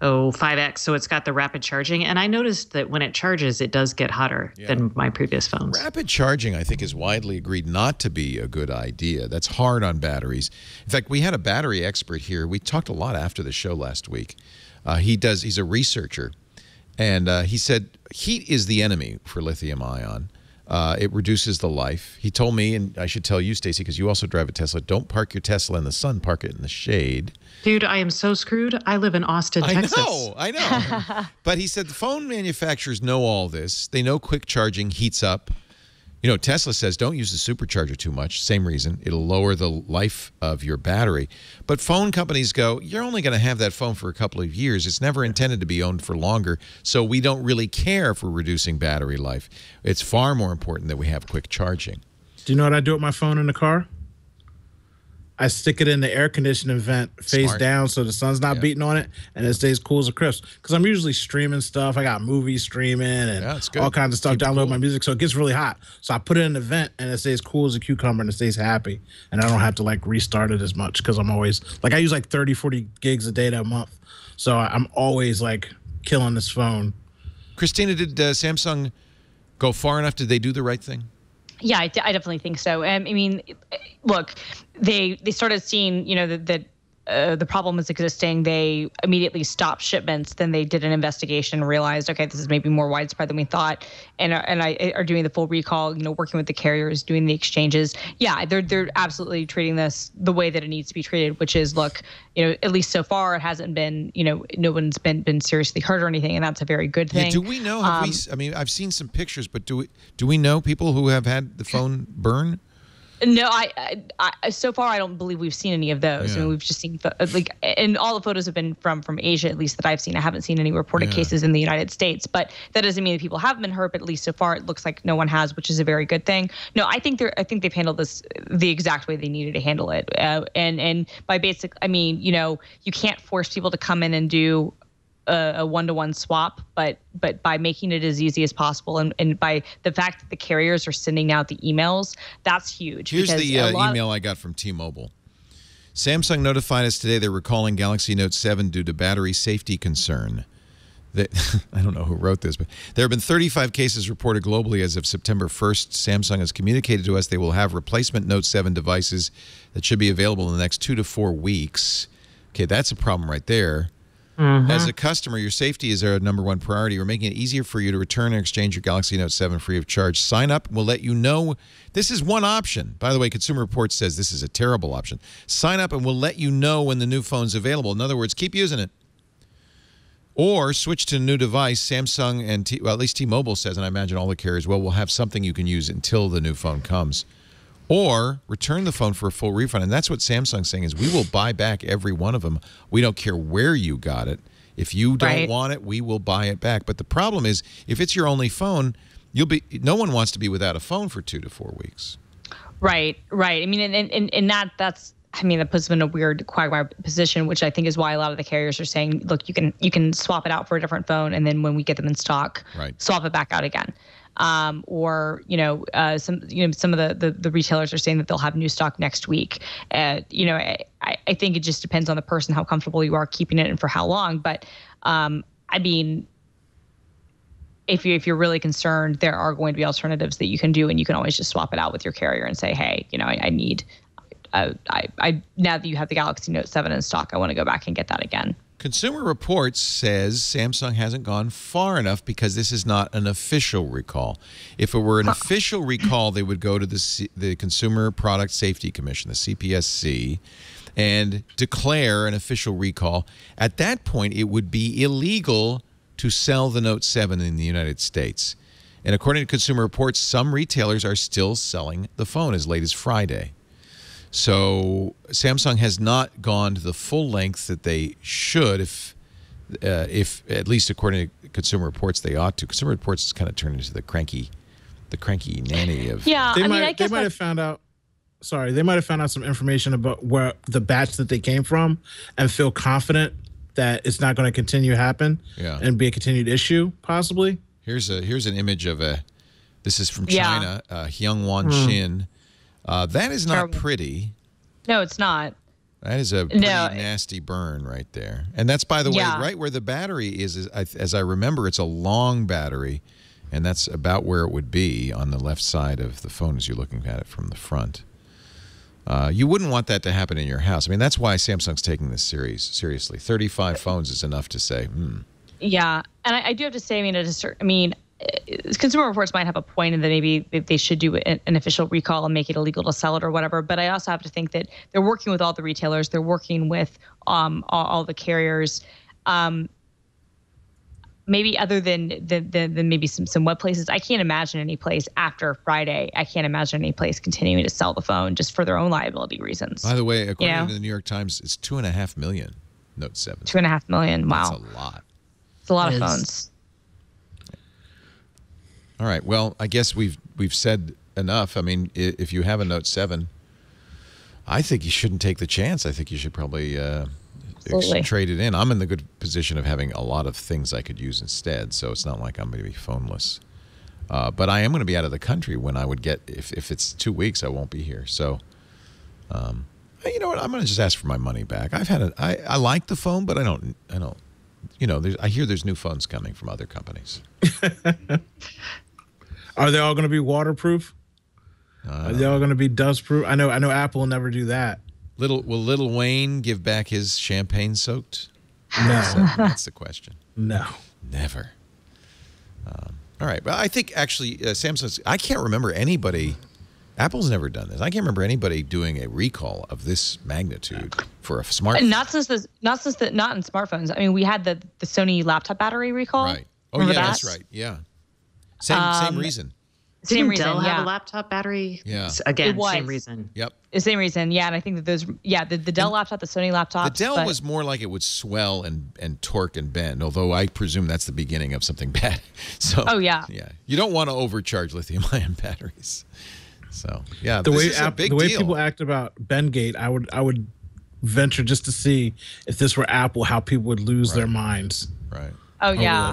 5X, so it's got the rapid charging. And I noticed that when it charges, it does get hotter than my previous phones. Rapid charging, I think, is widely agreed not to be a good idea. That's hard on batteries. In fact, we had a battery expert here. We talked a lot after the show last week. He's a researcher. And he said heat is the enemy for lithium ion. It reduces the life. He told me, and I should tell you, Stacey, because you also drive a Tesla, don't park your Tesla in the sun. Park it in the shade. Dude, I am so screwed. I live in Austin, Texas. I know. But he said the phone manufacturers know all this. They know quick charging heats up. You know, Tesla says don't use the supercharger too much. Same reason. It'll lower the life of your battery. But phone companies go, you're only going to have that phone for a couple of years. It's never intended to be owned for longer, so we don't really care for reducing battery life. It's far more important that we have quick charging. Do you know what I do with my phone in the car? I stick it in the air conditioning vent face down so the sun's not beating on it, and it stays cool as a crisp. Because I'm usually streaming stuff. I got movies streaming and all kinds of stuff, download my music, so it gets really hot. So I put it in the vent, and it stays cool as a cucumber, and it stays happy. And I don't have to, like, restart it as much because I'm always – like, I use, like, 30, 40 gigs a day that month. So I'm always, like, killing this phone. Christina, did Samsung go far enough? Did they do the right thing? Yeah, I definitely think so. I mean, look, they started seeing, you know, that the problem was existing. They immediately stopped shipments. Then they did an investigation and realized, okay, this is maybe more widespread than we thought, and are doing the full recall, you know, working with the carriers, doing the exchanges. Yeah, they're absolutely treating this the way that it needs to be treated, which is, look, you know, at least so far it hasn't been, you know, no one's been seriously hurt or anything, and that's a very good thing. Yeah, do we know? Have I mean, I've seen some pictures, but do we know people who have had the phone burn? No, I so far I don't believe we've seen any of those. Yeah. I mean, we've just seen like, and all the photos have been from Asia, at least that I've seen. I haven't seen any reported cases in the United States, but that doesn't mean that people have been hurt. But at least so far, it looks like no one has, which is a very good thing. No, I think they've handled this the exact way they needed to handle it, and by basic, I mean, you know, you can't force people to come in and do a one-to-one swap, but by making it as easy as possible, and by the fact that the carriers are sending out the emails, that's huge. Here's the email I got from T-Mobile. Samsung notified us today they're recalling Galaxy Note 7 due to battery safety concern. I don't know who wrote this, but there have been 35 cases reported globally as of September 1st. Samsung has communicated to us they will have replacement Note 7 devices that should be available in the next 2 to 4 weeks. Okay, that's a problem right there. Mm-hmm. As a customer, your safety is our number one priority. We're making it easier for you to return and exchange your Galaxy Note 7 free of charge. Sign up. We'll let you know. This is one option. By the way, Consumer Reports says this is a terrible option. Sign up and we'll let you know when the new phone's available. In other words, keep using it. Or switch to a new device. Samsung and at least T-Mobile says, and I imagine all the carriers, well, we'll have something you can use until the new phone comes. Or return the phone for a full refund. And that's what Samsung's saying is we will buy back every one of them. We don't care where you got it. If you don't want it, we will buy it back. But the problem is if it's your only phone, no one wants to be without a phone for 2 to 4 weeks. Right, right. I mean, and that's I mean, that puts them in a weird quagmire position, which I think is why a lot of the carriers are saying, look, you can swap it out for a different phone, and then when we get them in stock, swap it back out again. Or, you know, some of the retailers are saying that they'll have new stock next week. You know, I think it just depends on the person, how comfortable you are keeping it and for how long. But, I mean, if you're really concerned, there are going to be alternatives that you can do, and you can always just swap it out with your carrier and say, hey, you know, I now that you have the Galaxy Note 7 in stock, I want to go back and get that again. Consumer Reports says Samsung hasn't gone far enough because this is not an official recall. If it were an official recall, they would go to the Consumer Product Safety Commission, the CPSC, and declare an official recall. At that point, it would be illegal to sell the Note 7 in the United States. And according to Consumer Reports, some retailers are still selling the phone as late as Friday. So Samsung has not gone to the full length that they should, if at least according to Consumer Reports, they ought to. Consumer Reports has kind of turned into the cranky nanny of. Yeah, I mean, I guess they might have found out. Sorry, they might have found out some information about where the batch that they came from, and feel confident that it's not going to continue to happen and be a continued issue possibly. Here's an image of a. This is from China, Hyungwon Shin. That is not pretty. No, it's not. That is a pretty nasty burn right there. And that's, by the way, right where the battery is, as I remember, it's a long battery, and that's about where it would be on the left side of the phone as you're looking at it from the front. You wouldn't want that to happen in your house. I mean, that's why Samsung's taking this seriously. 35 phones is enough to say, Yeah, and I do have to say, Consumer Reports might have a point in that maybe they should do an official recall and make it illegal to sell it or whatever. But I also have to think that they're working with all the retailers. They're working with all the carriers. maybe other than maybe some web places, I can't imagine any place after Friday. I can't imagine any place continuing to sell the phone just for their own liability reasons. By the way, according to the New York Times, it's 2.5 million Note 7. 2.5 million. Wow. That's a lot. It's a lot of phones. All right. Well, I guess we've said enough. I mean, if you have a Note 7, I think you shouldn't take the chance. I think you should probably trade it in. I'm in the good position of having a lot of things I could use instead, so it's not like I'm going to be phoneless. But I am going to be out of the country when I would get, if it's 2 weeks, I won't be here. So, you know what? I'm going to just ask for my money back. I've had I like the phone, but I don't. You know, I hear there's new phones coming from other companies. Are they all going to be waterproof? Are they all going to be dustproof? I know. Apple will never do that. Will Little Wayne give back his champagne soaked? No, that's the question. No, never. All right, well, I think actually Samsung's. I can't remember anybody. Apple's never done this. I can't remember anybody doing a recall of this magnitude for a smartphone. Not in smartphones. I mean, we had the Sony laptop battery recall. Right. Oh, remember that's right. Yeah. Same reason. Same reason. Didn't Dell have a laptop battery? Yeah. Again, same reason. Yep. The same reason. Yeah, and I think that those. Yeah, the Dell laptop, the Sony laptop. The Dell was more like it would swell and torque and bend. Although I presume that's the beginning of something bad. So. Oh yeah. Yeah. You don't want to overcharge lithium-ion batteries. So yeah, the way people act about Bendgate, I would venture just to see if this were Apple, how people would lose their minds. Right. Oh yeah.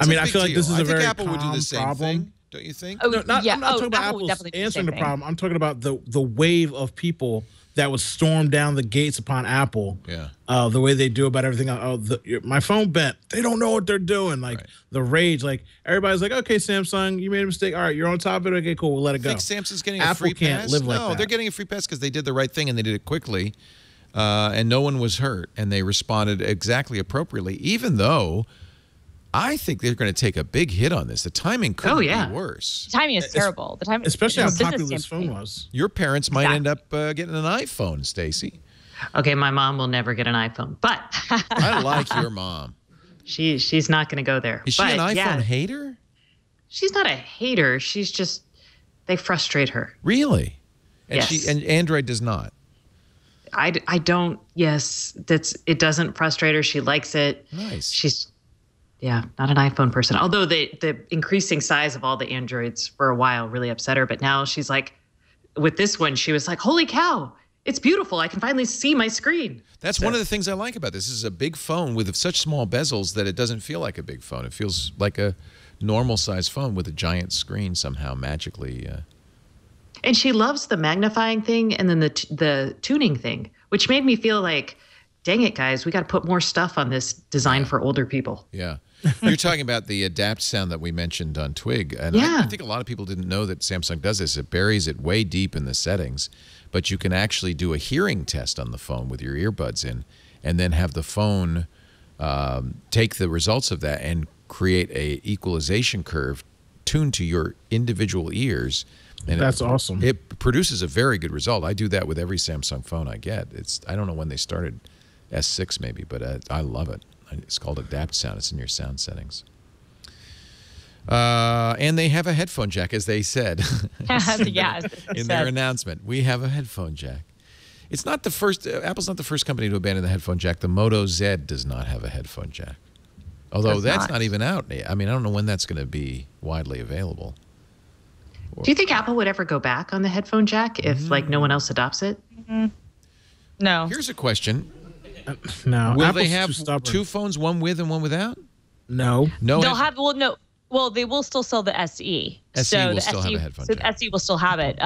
I mean, I feel like this is a very Apple would do the same thing. Don't you think? Oh, no, I'm not talking about Apple's answering the problem. I'm talking about the wave of people that would storm down the gates upon Apple. Yeah. The way they do about everything. Oh, my phone bent. They don't know what they're doing. Like the rage. Like everybody's like, okay, Samsung, you made a mistake. All right, you're on top of it. Okay, cool. We'll let it go. I think Samsung's getting a free pass. Apple can't live like that. No, they're getting a free pass because they did the right thing and they did it quickly, and no one was hurt, and they responded exactly appropriately, even though. I think they're going to take a big hit on this. The timing couldn't be worse. The timing is terrible. The timing, especially how popular this phone was. Your parents might end up getting an iPhone, Stacey. Okay, my mom will never get an iPhone, but I like your mom. She's not going to go there. Is she an iPhone hater? She's not a hater. She's just they frustrate her. Really? And yes. And Android does not. I don't. Yes, it doesn't frustrate her. She likes it. Nice. She's. Yeah, not an iPhone person. Although the increasing size of all the Androids for a while really upset her. But now she's like, with this one, she was like, holy cow, it's beautiful. I can finally see my screen. That's one of the things I like about this. This is a big phone with such small bezels that it doesn't feel like a big phone. It feels like a normal-sized phone with a giant screen somehow magically. And she loves the magnifying thing and then the tuning thing, which made me feel like, dang it, guys, we got to put more stuff on this design for older people. Yeah. You're talking about the adapt sound that we mentioned on Twig. And I think a lot of people didn't know that Samsung does this. It buries it way deep in the settings, but you can actually do a hearing test on the phone with your earbuds in and then have the phone take the results of that and create a equalization curve tuned to your individual ears. And that's awesome. It produces a very good result. I do that with every Samsung phone I get. I don't know when they started, S6 maybe, but I love it. It's called Adapt Sound. It's in your sound settings. And they have a headphone jack, as they said. In their announcement. We have a headphone jack. It's not the first. Apple's not the first company to abandon the headphone jack. The Moto Z does not have a headphone jack. Although that's not even out. I mean, I don't know when that's going to be widely available. Do you think Apple would ever go back on the headphone jack if like no one else adopts it? Mm-hmm. No. Here's a question. No. Will Apple's they have two phones, one with and one without? No. No. They'll have Well, they will still sell the SE. SE will still have a headphone jack. So the SE will still have it.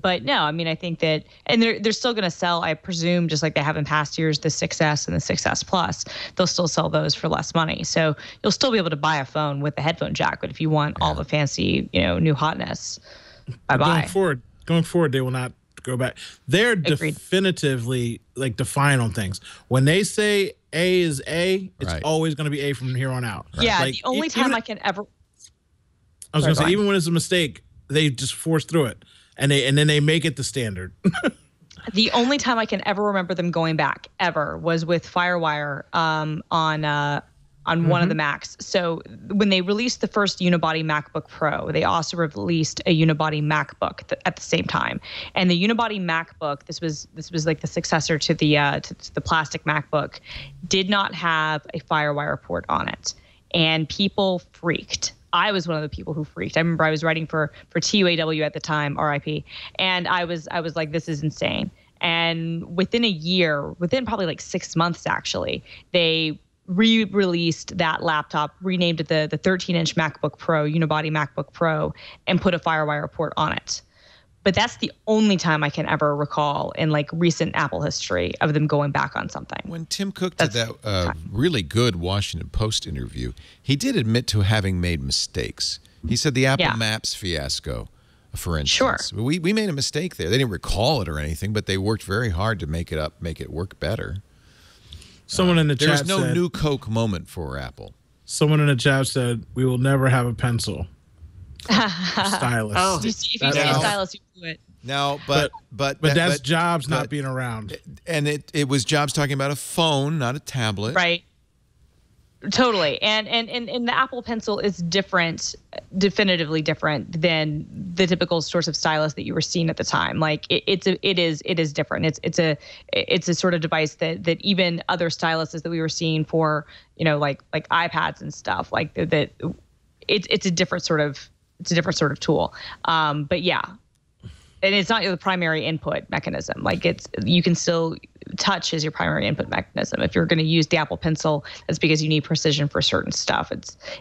But no, I mean, I think that, and they're still going to sell, I presume, just like they have in past years, the 6S and the 6S Plus. They'll still sell those for less money. So you'll still be able to buy a phone with a headphone jack. But if you want all the fancy, new hotness, bye-bye. Going forward, they will not go back. They're definitively defined on things. When they say A is A, it's always going to be A from here on out. Right. Yeah, the only time I can ever. I was going to say, even when it's a mistake, they just force through it, and then they make it the standard. The only time I can ever remember them going back ever was with FireWire on on one of the Macs. So when they released the first unibody MacBook Pro, they also released a unibody MacBook at the same time. And the unibody MacBook, this was like the successor to the plastic MacBook, did not have a FireWire port on it, and people freaked. I was one of the people who freaked. I remember I was writing for TUAW at the time, RIP, and I was like, this is insane. And within probably like 6 months actually, they re-released that laptop, renamed it the 13-inch MacBook Pro, unibody MacBook Pro, and put a FireWire port on it. But that's the only time I can ever recall in like recent Apple history of them going back on something. When Tim Cook did that really good Washington Post interview, he did admit to having made mistakes. He said the Apple Maps fiasco, for instance. Sure. We made a mistake there. They didn't recall it or anything, but they worked very hard to make it up, make it work better. Someone in the chat said... There's no new Coke moment for Apple. Someone in the chat said, we will never have a pencil. Stylus. Oh, if you say stylus, you do it. No, but that's Jobs not being around. And it was Jobs talking about a phone, not a tablet. Right. Totally. And the Apple Pencil is different, definitively different than the typical source of stylus that you were seeing at the time. Like it is different. It's a sort of device that even other styluses that we were seeing for, you know, like iPads and stuff, like that, it's a different sort of tool. But yeah. And it's not the primary input mechanism. Like you can still touch as your primary input mechanism. If you're going to use the Apple Pencil, that's because you need precision for certain stuff.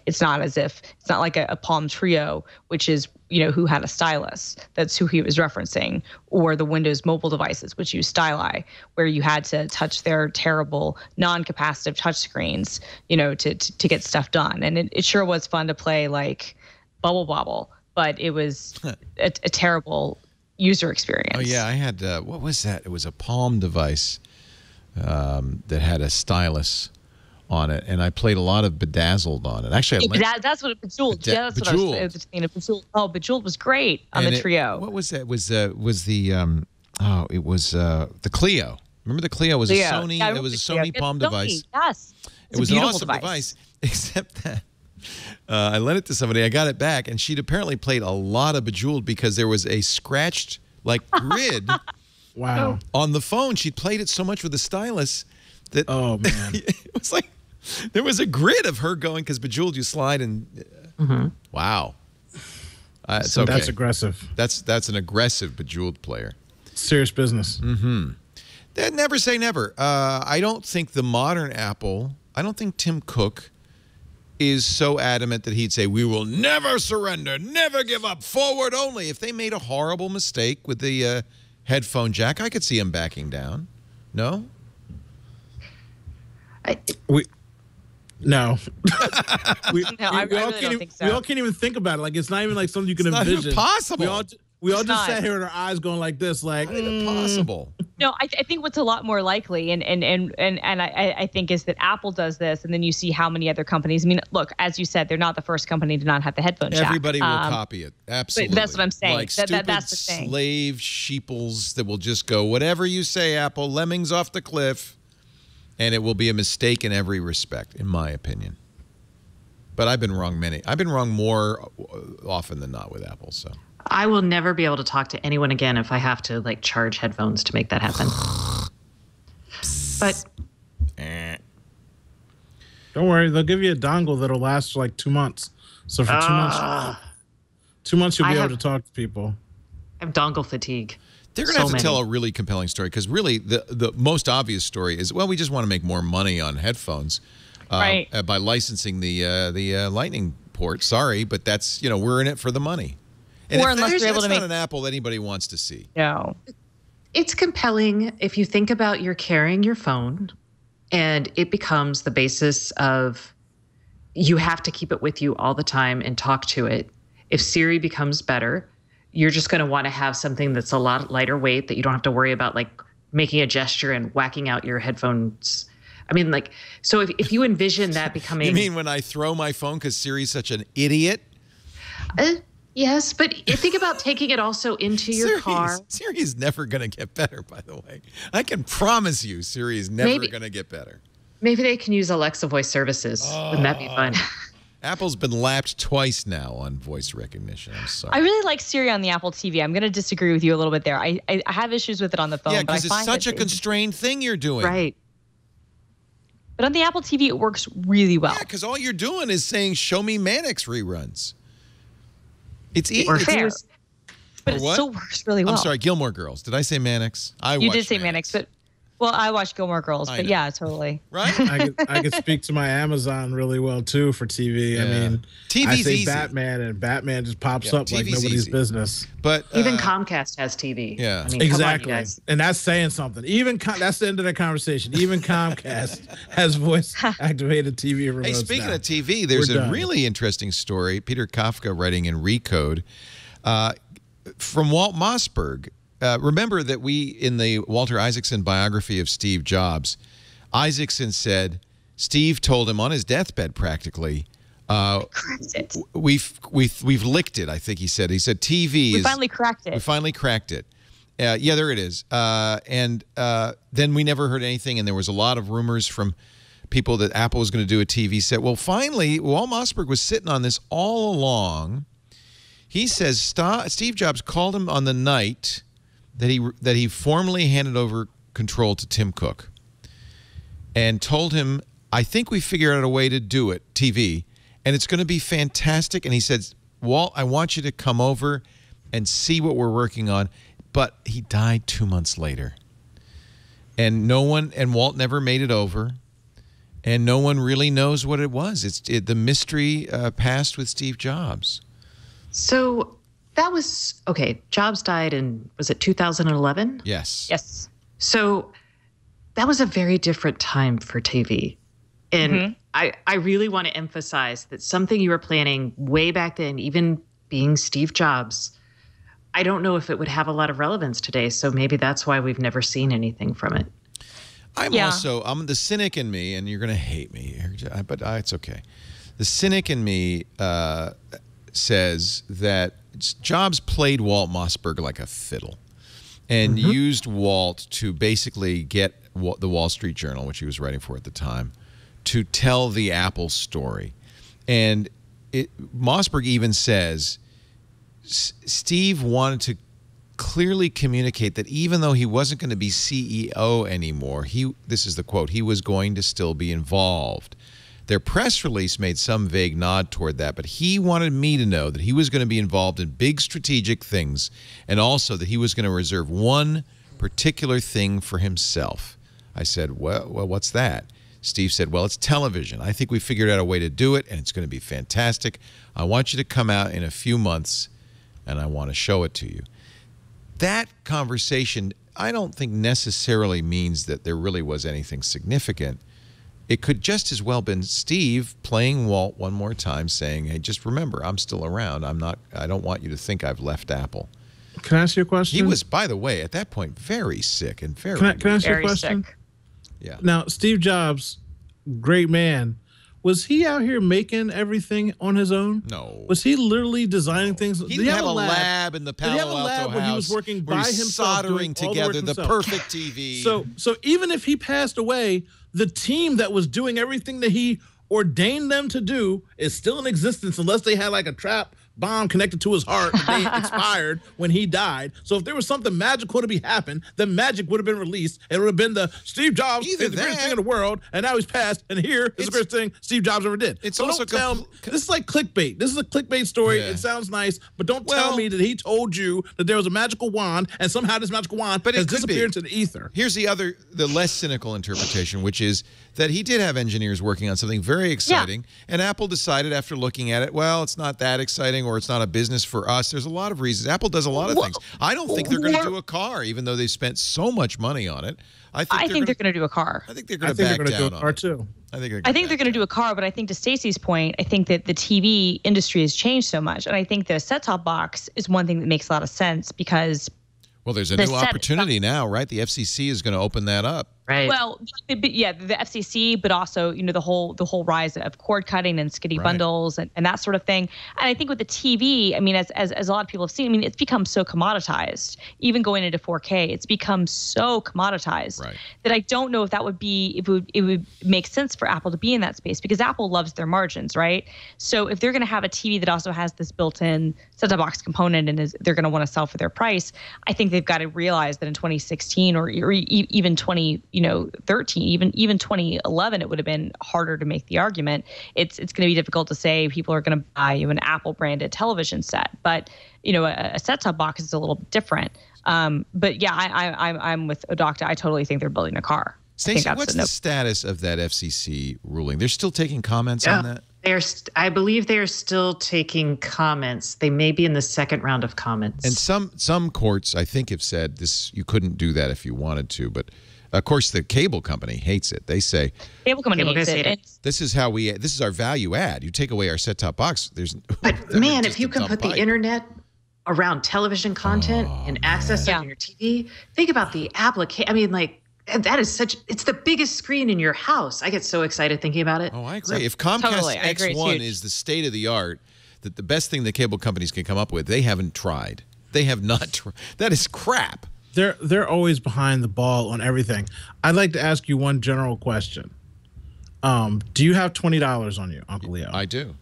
It's not as if it's not like a Palm Trio, which is, you know, who had a stylus. That's who he was referencing, or the Windows mobile devices, which use styli, where you had to touch their terrible non-capacitive touchscreens, you know, to get stuff done. And it sure was fun to play like Bubble Bobble, but it was a terrible user experience. Oh yeah, I had what was that? It was a Palm device that had a stylus on it, and I played a lot of Bedazzled on it. Actually, that's what Bejeweled. Yeah, that's Bejeweled. What I was thinking of. Bejeweled. Oh, Bejeweled was great on the Trio. What was that? It was the Clio. Remember the Clio was a Sony. Yeah, it was a Sony Palm device. Yes, it was an awesome device, except that. I lent it to somebody. I got it back, and she'd apparently played a lot of Bejeweled because there was a scratched, like, grid wow. on the phone. She played it so much with the stylus that... Oh, man. It was like... There was a grid of her going, because Bejeweled, you slide and... Wow. So okay. That's aggressive. That's an aggressive Bejeweled player. Serious business. That never say never. I don't think the modern Apple... I don't think Tim Cook... is so adamant that he'd say, we will never surrender, never give up, forward only. If they made a horrible mistake with the headphone jack, I could see him backing down. No? No. We all can't even think about it. Like, it's not even like something you can envision. It's not even possible. We all just sat here with our eyes going like this, like, impossible. No, I think what's a lot more likely, and I think, is that Apple does this, and then you see how many other companies. I mean, look, as you said, they're not the first company to not have the headphone jack. Everybody will copy it. Absolutely. That's what I'm saying. Like that's the thing. Slave sheeples that will just go, whatever you say, Apple, lemmings off the cliff, and it will be a mistake in every respect, in my opinion. But I've been wrong many. I've been wrong more often than not with Apple, so. I will never be able to talk to anyone again if I have to, like, charge headphones to make that happen. But don't worry, they'll give you a dongle that'll last like 2 months. So for 2 months, 2 months you'll be able to talk to people. I have dongle fatigue. They're going to have to tell a really compelling story, because really the most obvious story is, well, we just want to make more money on headphones by licensing the Lightning port. Sorry, but that's, you know, we're in it for the money. And or unless you're able to make... That's not an Apple anybody wants to see. No. It's compelling if you think about you're carrying your phone and it becomes the basis of you have to keep it with you all the time and talk to it. If Siri becomes better, you're just going to want to have something that's a lot lighter weight that you don't have to worry about, like, making a gesture and whacking out your headphones. I mean, like, so if you envision that becoming... You mean when I throw my phone because Siri's such an idiot? Yes, but think about taking it also into your car. Siri is never going to get better, by the way. I can promise you Siri is never going to get better. Maybe they can use Alexa voice services. Wouldn't that be fun? Apple's been lapped twice now on voice recognition. I'm sorry. I really like Siri on the Apple TV. I'm going to disagree with you a little bit there. I have issues with it on the phone. Yeah, because it's such a constrained thing you're doing. Right. But on the Apple TV, it works really well. Yeah, because all you're doing is saying, show me Mannix reruns. It's easy. But it still works really well. I'm sorry, Gilmore Girls. Did I say Mannix? You did say Mannix, but... Well, I watch Gilmore Girls, but yeah, totally. Right? I could speak to my Amazon really well, too, for TV. Yeah. I mean, I say easy. Batman, and Batman just pops up like nobody's business. But even Comcast has TV. Yeah. I mean, exactly. And that's saying something. Even that's the end of the conversation. Even Comcast has voice-activated TV remotes. Hey, speaking of TV, there's a really interesting story. Peter Kafka writing in Recode from Walt Mossberg. Remember that we, in the Walter Isaacson biography of Steve Jobs, Isaacson said Steve told him on his deathbed practically, we've licked it, I think he said. He said TV is... We finally cracked it. We finally cracked it. Yeah, there it is. And then we never heard anything, and there was a lot of rumors from people that Apple was going to do a TV set. Well, finally, Walt Mossberg was sitting on this all along. He says Steve Jobs called him on the night... That he formally handed over control to Tim Cook and told him, I think we figured out a way to do it, TV, and it's going to be fantastic. And he said, Walt, I want you to come over and see what we're working on. But he died 2 months later. And Walt never made it over. And no one really knows what it was. The mystery passed with Steve Jobs. So... That was, okay, Jobs died in, was it 2011? Yes. Yes. So that was a very different time for TV. And I really want to emphasize that something you were planning way back then, even being Steve Jobs, I don't know if it would have a lot of relevance today. So maybe that's why we've never seen anything from it. I'm the cynic in me, and you're going to hate me here, but it's okay. The cynic in me says that Jobs played Walt Mossberg like a fiddle and used Walt to basically get the Wall Street Journal, which he was writing for at the time, to tell the Apple story. And Mossberg even says Steve wanted to clearly communicate that even though he wasn't going to be CEO anymore, this is the quote, he was going to still be involved. Their press release made some vague nod toward that, but he wanted me to know that he was going to be involved in big strategic things and also that he was going to reserve one particular thing for himself. I said, well, what's that? Steve said, well, it's television. I think we figured out a way to do it, and it's going to be fantastic. I want you to come out in a few months, and I want to show it to you. That conversation, I don't think necessarily means that there really was anything significant. It could just as well have been Steve playing Walt one more time, saying, "Hey, just remember, I'm still around. I don't want you to think I've left Apple." Can I ask you a question? He was, by the way, at that point, very sick and very. Can I ask you a question? Sick. Yeah. Now, Steve Jobs, great man, was he out here making everything on his own? No. Was he literally designing things? He didn't have a lab in the Palo Alto house. Did he have a lab when he was working by himself, soldering together the perfect TV? So even if he passed away, the team that was doing everything that he ordained them to do is still in existence, unless they had like a trap bomb connected to his heart and they expired when he died. So if there was something magical to be happened, the magic would have been released. It would have been the Steve Jobs is the greatest thing in the world, and now he's passed, and here is the greatest thing Steve Jobs ever did. It's so also this is like clickbait. This is a clickbait story. Yeah. It sounds nice, but don't tell me that he told you that there was a magical wand, and somehow this magical wand has disappeared into the ether. Here's the less cynical interpretation, which is that he did have engineers working on something very exciting, and Apple decided after looking at it, well, it's not that exciting, or it's not a business for us. There's a lot of reasons. Apple does a lot of things. I don't think they're going to do a car, even though they spent so much money on it. I think they're going to do a car. I think they're going to back down on it. I think they're going to do a car, but I think to Stacey's point, I think that the TV industry has changed so much, and I think the set-top box is one thing that makes a lot of sense because... Well, there's a new opportunity now, right? The FCC is going to open that up. Right. Well, yeah, the FCC, but also, you know, the whole rise of cord cutting and skinny bundles and that sort of thing. And I think with the TV, I mean, as a lot of people have seen, I mean, it's become so commoditized. Even going into 4K, it's become so commoditized that I don't know if that would be it would make sense for Apple to be in that space, because Apple loves their margins, right? So if they're going to have a TV that also has this built-in set-top box component and they're going to want to sell for their price, I think they've got to realize that in 2016 or even 2013, even 2011, it would have been harder to make the argument. It's going to be difficult to say people are going to buy you an Apple branded television set, but you know, a set-top box is a little different. But yeah, I'm with Odocta. I totally think they're building a car. Stacey, what's the status of that FCC ruling? They're still taking comments on that? I believe they are still taking comments. They may be in the second round of comments. And some courts, I think, have said this: you couldn't do that if you wanted to. But of course, the cable company hates it. They say cable company hates it. This is how we. This is our value add. You take away our set-top box. But man, if you can put the internet around television content and access on your TV, think about the application. I mean, like. That is such, it's the biggest screen in your house. I get so excited thinking about it. Oh, I agree. So, if Comcast X1 is the state of the art, that the best thing the cable companies can come up with, they haven't tried. They have not tried. That is crap. They're always behind the ball on everything. I'd like to ask you one general question. Do you have $20 on you, Uncle Leo? I do.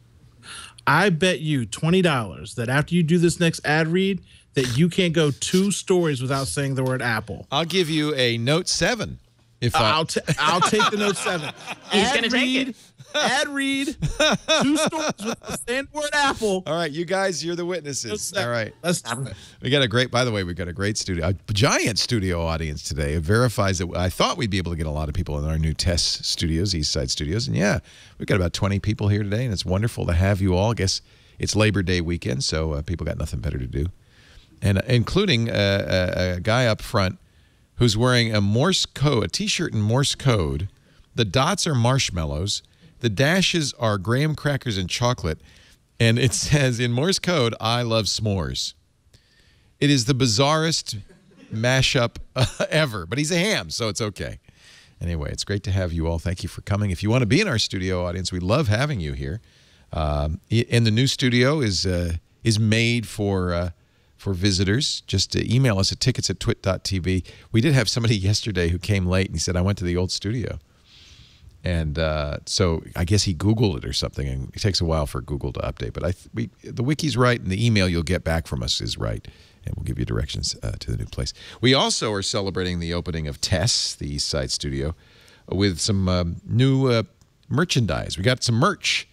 I bet you $20 that after you do this next ad read, that you can't go two stories without saying the word Apple. I'll give you a Note 7. If I'll take the Note 7. He's going to take it. Ad read, two stories with the same word Apple. All right, you guys, you're the witnesses. All right. Let's do it. We got a great, by the way, we got a great studio, a giant studio audience today. It verifies that I thought we'd be able to get a lot of people in our new test studios, East Side Studios. And yeah, we've got about 20 people here today, and it's wonderful to have you all. I guess it's Labor Day weekend, so people got nothing better to do. And including a guy up front who's wearing a Morse code, a T-shirt in Morse code. The dots are marshmallows. The dashes are graham crackers and chocolate. And it says in Morse code, I love s'mores. It is the bizarrest mashup ever. But he's a ham, so it's okay. Anyway, it's great to have you all. Thank you for coming. If you want to be in our studio audience, we love having you here. And the new studio is made for visitors. Just email us at tickets@twit.tv. We did have somebody yesterday who came late and he said, I went to the old studio. And so I guess he Googled it or something, and it takes a while for Google to update. But the wiki's right, and the email you'll get back from us is right, and we'll give you directions to the new place. We also are celebrating the opening of Tess, the East Side Studio, with some new merchandise. We got some merch,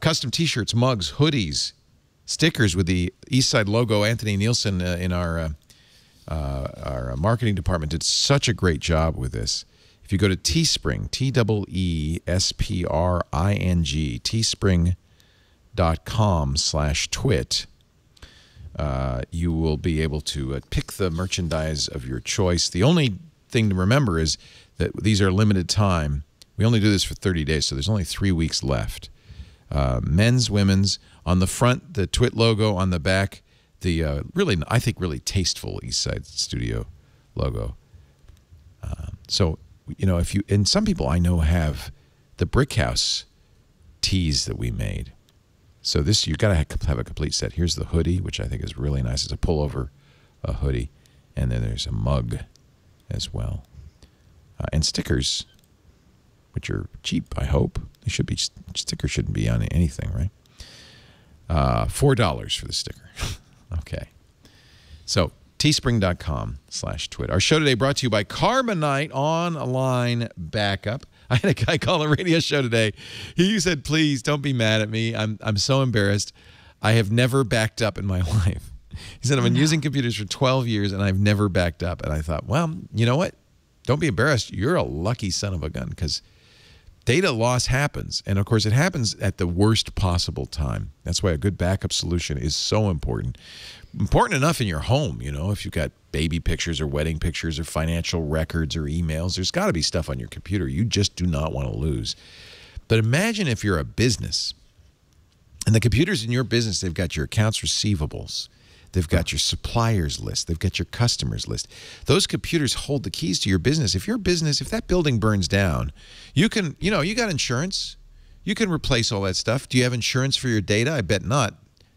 custom T-shirts, mugs, hoodies, stickers with the Eastside logo. Anthony Nielsen in our marketing department did such a great job with this. If you go to Teespring, TEESPRING, teespring.com/twit, you will be able to pick the merchandise of your choice. The only thing to remember is that these are limited time. We only do this for 30 days, so there's only 3 weeks left. Men's, women's. On the front, the Twit logo. On the back, the really, I think, really tasteful East Side Studio logo. So, you know, if you, and some people I know have the Brick House tees that we made. So this, you've got to have a complete set. Here's the hoodie, which I think is really nice. It's a pullover hoodie. And then there's a mug as well. And stickers, which are cheap, I hope. They should be, stickers shouldn't be on anything, right? $4 for the sticker. Okay. So, teespring.com/twit. Our show today brought to you by Carbonite Online Backup. I had a guy call a radio show today. He said, please don't be mad at me. I'm so embarrassed. I have never backed up in my life. He said, I've been using computers for 12 years, and I've never backed up. And I thought, well, you know what? Don't be embarrassed. You're a lucky son of a gun, because data loss happens, and of course it happens at the worst possible time. That's why a good backup solution is so important. Important enough in your home, you know, if you've got baby pictures or wedding pictures or financial records or emails, there's got to be stuff on your computer you just do not want to lose. But imagine if you're a business, and the computers in your business, they've got your accounts receivables. They've got your suppliers list. They've got your customers list. Those computers hold the keys to your business. If your business, if that building burns down, you can, you know, you got insurance. You can replace all that stuff. Do you have insurance for your data? I bet not.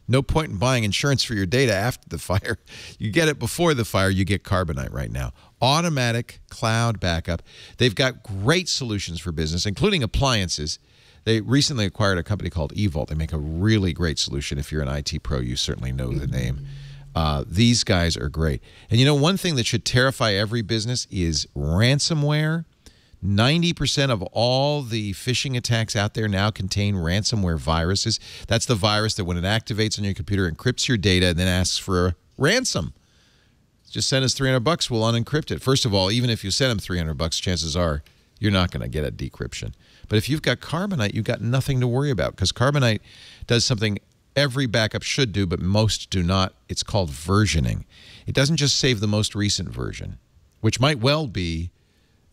No point in buying insurance for your data after the fire. You get it before the fire. You get Carbonite right now. Automatic cloud backup. They've got great solutions for business, including appliances. They recently acquired a company called eVault. They make a really great solution. If you're an IT pro, you certainly know the name. These guys are great. And you know, one thing that should terrify every business is ransomware. 90% of all the phishing attacks out there now contain ransomware viruses. That's the virus that when it activates on your computer, encrypts your data and then asks for a ransom. Just send us 300 bucks, we'll unencrypt it. First of all, even if you send them 300 bucks, chances are you're not going to get a decryption. But if you've got Carbonite, you've got nothing to worry about, because Carbonite does something every backup should do, but most do not. It's called versioning. It doesn't just save the most recent version, which might well be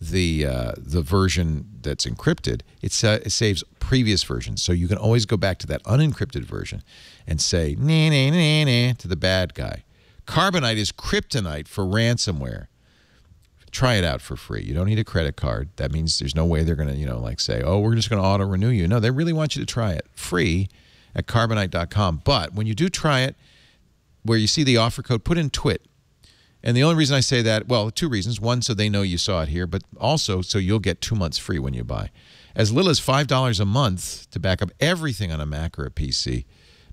the version that's encrypted. It saves previous versions, so you can always go back to that unencrypted version and say nah, nah, nah, nah, to the bad guy. Carbonite is kryptonite for ransomware. Try it out for free. You don't need a credit card. That means there's no way they're going to, you know, like say, oh, we're just going to auto-renew you. No, they really want you to try it free at Carbonite.com. But when you do try it, where you see the offer code, put in TWIT. And the only reason I say that, well, two reasons. One, so they know you saw it here, but also so you'll get 2 months free when you buy. As little as $5 a month to back up everything on a Mac or a PC.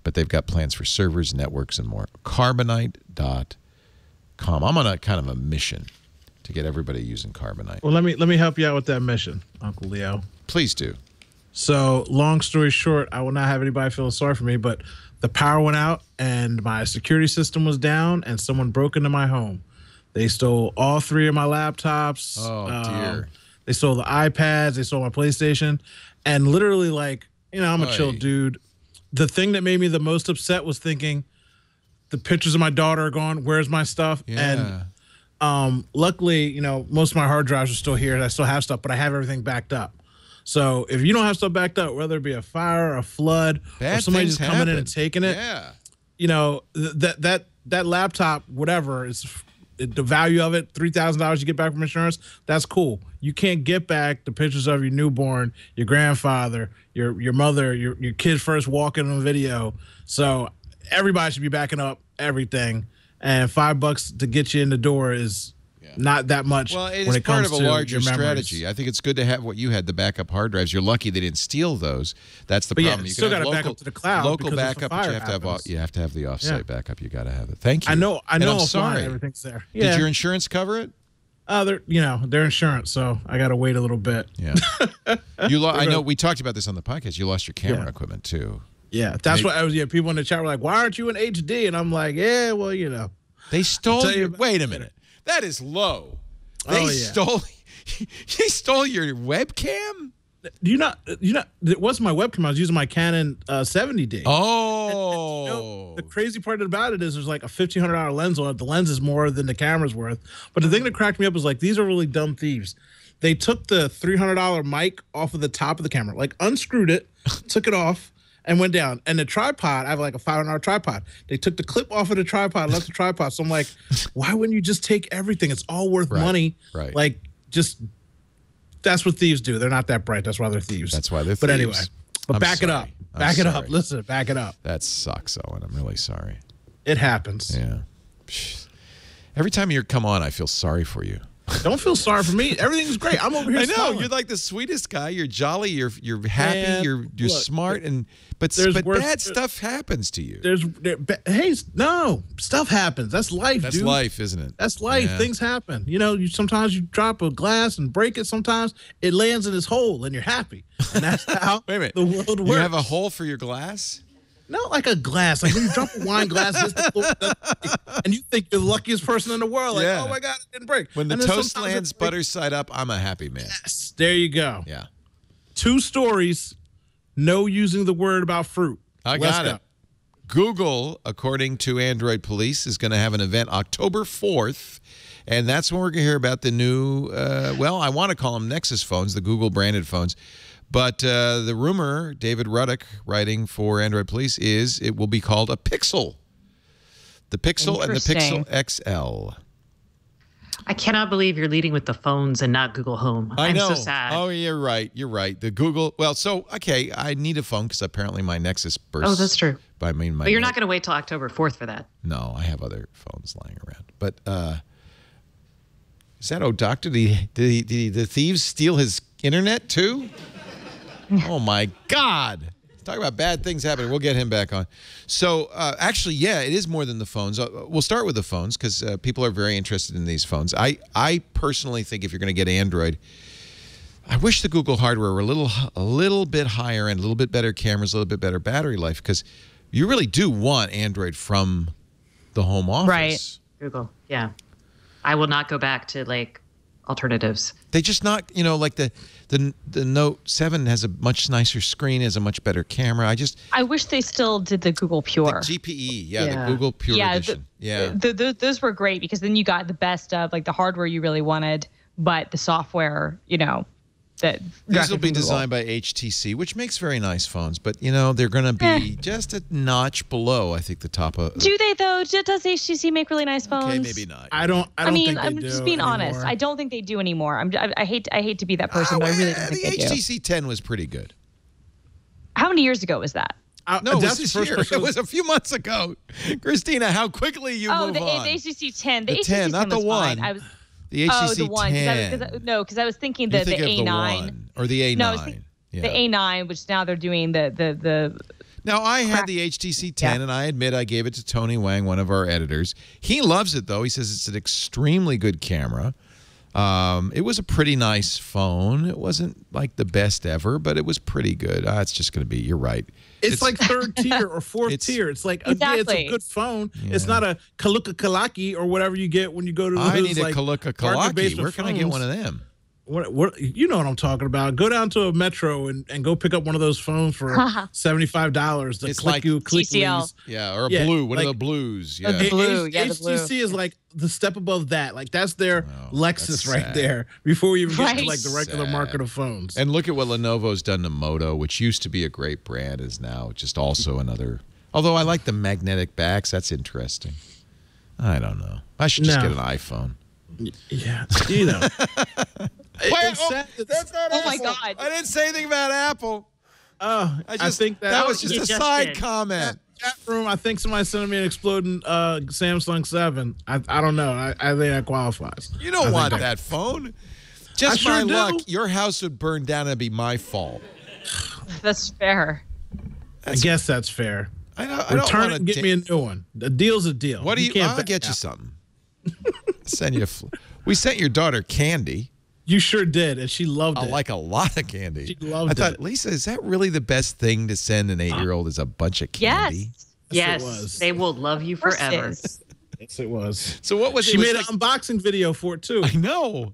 But they've got plans for servers, networks, and more. Carbonite.com. I'm on a kind of a mission to get everybody using Carbonite. Well, let me help you out with that mission, Uncle Leo. Please do. So, long story short, I will not have anybody feeling sorry for me, but the power went out and my security system was down and someone broke into my home. They stole all three of my laptops. Oh, dear. They stole the iPads. They stole my PlayStation. And literally, like, you know, I'm a chill dude. The thing that made me the most upset was thinking, the pictures of my daughter are gone. Where's my stuff? Yeah. And luckily, you know, most of my hard drives are still here. And I still have stuff, but I have everything backed up. So if you don't have stuff backed up, whether it be a fire, a flood, or somebody just coming in and taking it, you know, that laptop, whatever, is the value of it, $3,000 you get back from insurance, that's cool. You can't get back the pictures of your newborn, your grandfather, your mother, your kid first walking on video. So everybody should be backing up everything. And $5 to get you in the door is not that much. Well, it's part of a larger strategy. I think it's good to have what you had, the backup hard drives. You're lucky they didn't steal those. That's the problem. You still got to back up to the cloud. Local backup, but you have to have the offsite backup. You got to have it. Thank you. I know. I'm sorry. Everything's there. Yeah. Did your insurance cover it? You know, their insurance, so I got to wait a little bit. Yeah. I know we talked about this on the podcast. You lost your camera equipment too. Yeah, that's what I was. Yeah, people in the chat were like, "Why aren't you in HD?" And I'm like, "Yeah, well, you know, they stole your." Wait a minute. That is low. They stole. He stole your webcam. Do you not? You not? It wasn't my webcam. I was using my Canon 70D. Oh. And, you know, the crazy part about it is there's like a $1,500 lens on it. The lens is more than the camera's worth. But the thing that cracked me up was like, these are really dumb thieves. They took the $300 mic off of the top of the camera, like unscrewed it, took it off, and went down. And the tripod, I have like a $500 tripod. They took the clip off of the tripod, left the tripod. So I'm like, why wouldn't you just take everything? It's all worth money. Right. Like, just, that's what thieves do. They're not that bright. That's why they're thieves. That's why they're thieves. But anyway, but back it up. Back it up. Listen, back it up. That sucks, Owen. I'm really sorry. It happens. Yeah. Every time you come on, I feel sorry for you. Don't feel sorry for me. Everything's great. I'm over here. I know smiling. You're like the sweetest guy. You're jolly. You're happy. Man, you're look, smart. And but bad stuff happens to you. Stuff happens. That's life. That's dude. Life, isn't it? That's life. Yeah. Things happen. You know, sometimes you drop a glass and break it. Sometimes it lands in this hole, and you're happy. And that's how the world works. You have a hole for your glass. Not like a glass. Like when you drop a wine glass and you think you're the luckiest person in the world. Like, oh, my God, it didn't break. When the toast lands butter side up, I'm a happy man. Yes, there you go. Yeah. Two stories, no using the word about fruit. I got it. Google, according to Android Police, is going to have an event October 4th. And that's when we're going to hear about the new, well, I want to call them Nexus phones, the Google-branded phones. But the rumor, David Ruddick, writing for Android Police, is it will be called a Pixel. The Pixel and the Pixel XL. I cannot believe you're leading with the phones and not Google Home. I know. I'm so sad. Oh, you're right. You're right. The Google. Well, so, okay, I need a phone because apparently my Nexus burst. Oh, that's true. I mean, but you're not going to wait till October 4th for that. No, I have other phones lying around. But is that O'Doctor? Did the thieves steal his internet too? Oh, my God. Talk about bad things happening. We'll get him back on. So, actually, yeah, it is more than the phones. We'll start with the phones because people are very interested in these phones. I personally think if you're going to get Android, I wish the Google hardware were a little bit higher and a little bit better cameras, a little bit better battery life, because you really do want Android from the home office. Right. Google, yeah. I will not go back to, like, alternatives. They just not, you know, like the Note 7 has a much nicer screen, has a much better camera. I wish they still did the Google Pure. The GPE, yeah, yeah. The Google Pure edition. Yeah. Those were great because then you got the best of, like, the hardware you really wanted, but the software, you know, that these will be designed by HTC, which makes very nice phones, but, you know, they're going to be just a notch below, I think, the top of. Do they, though? Does HTC make really nice phones? Okay, maybe not. I mean, I'm just being honest. I don't think they do anymore. I hate to be that person, but I really don't think they do. The HTC 10 was pretty good. How many years ago was that? No, that's this year. It was a few months ago. Christina, how quickly you move on. Oh, the HTC 10. The HTC 10, not the one. The HTC 10. Oh, the one. Because I was thinking the A9. Or the A9. No, I was thinking, yeah. The A9, which now they're doing the Now, I had the HTC 10, and I admit I gave it to Tony Wang, one of our editors. He loves it, though. He says it's an extremely good camera. It was a pretty nice phone. It wasn't, like, the best ever, but it was pretty good. It's just going to be, you're right. It's like third tier or fourth tier. It's like, exactly. It's a good phone. Yeah. It's not a Kaluka-Kalaki or whatever you get when you go to those, like, Kaluka-Kalaki. Where can I get one of them? What, you know what I'm talking about. Go down to a Metro and go pick up one of those phones for $75. The CCL. Yeah, or a blue. One of the blues. Yeah. The blue. Yeah, the blue. HTC is like the step above that. Like, that's their Lexus right there before we even get to, like, the regular market of phones. And look at what Lenovo's done to Moto, which used to be a great brand, is now just also another. Although I like the magnetic backs. That's interesting. I don't know. I should just get an iPhone. Yeah, you know. Wait, that's not Apple. My God. I didn't say anything about Apple. Oh, I think that was just a side comment. Chat room, I think somebody sent me an exploding Samsung 7. I don't know. I think that qualifies. You don't want that phone. Just my luck, your house would burn down and it'd be my fault. That's fair. I guess that's fair. I don't want to get me a new one. The deal's a deal. What do you? I'll get you something. Send you. We sent your daughter candy. You sure did, and she loved it. I like a lot of candy. She loved it. I thought, Lisa, is that really the best thing to send an 8-year-old is a bunch of candy? Yes, they will love you forever. Yes, it was. So what was it? She made an unboxing video for it, too. I know.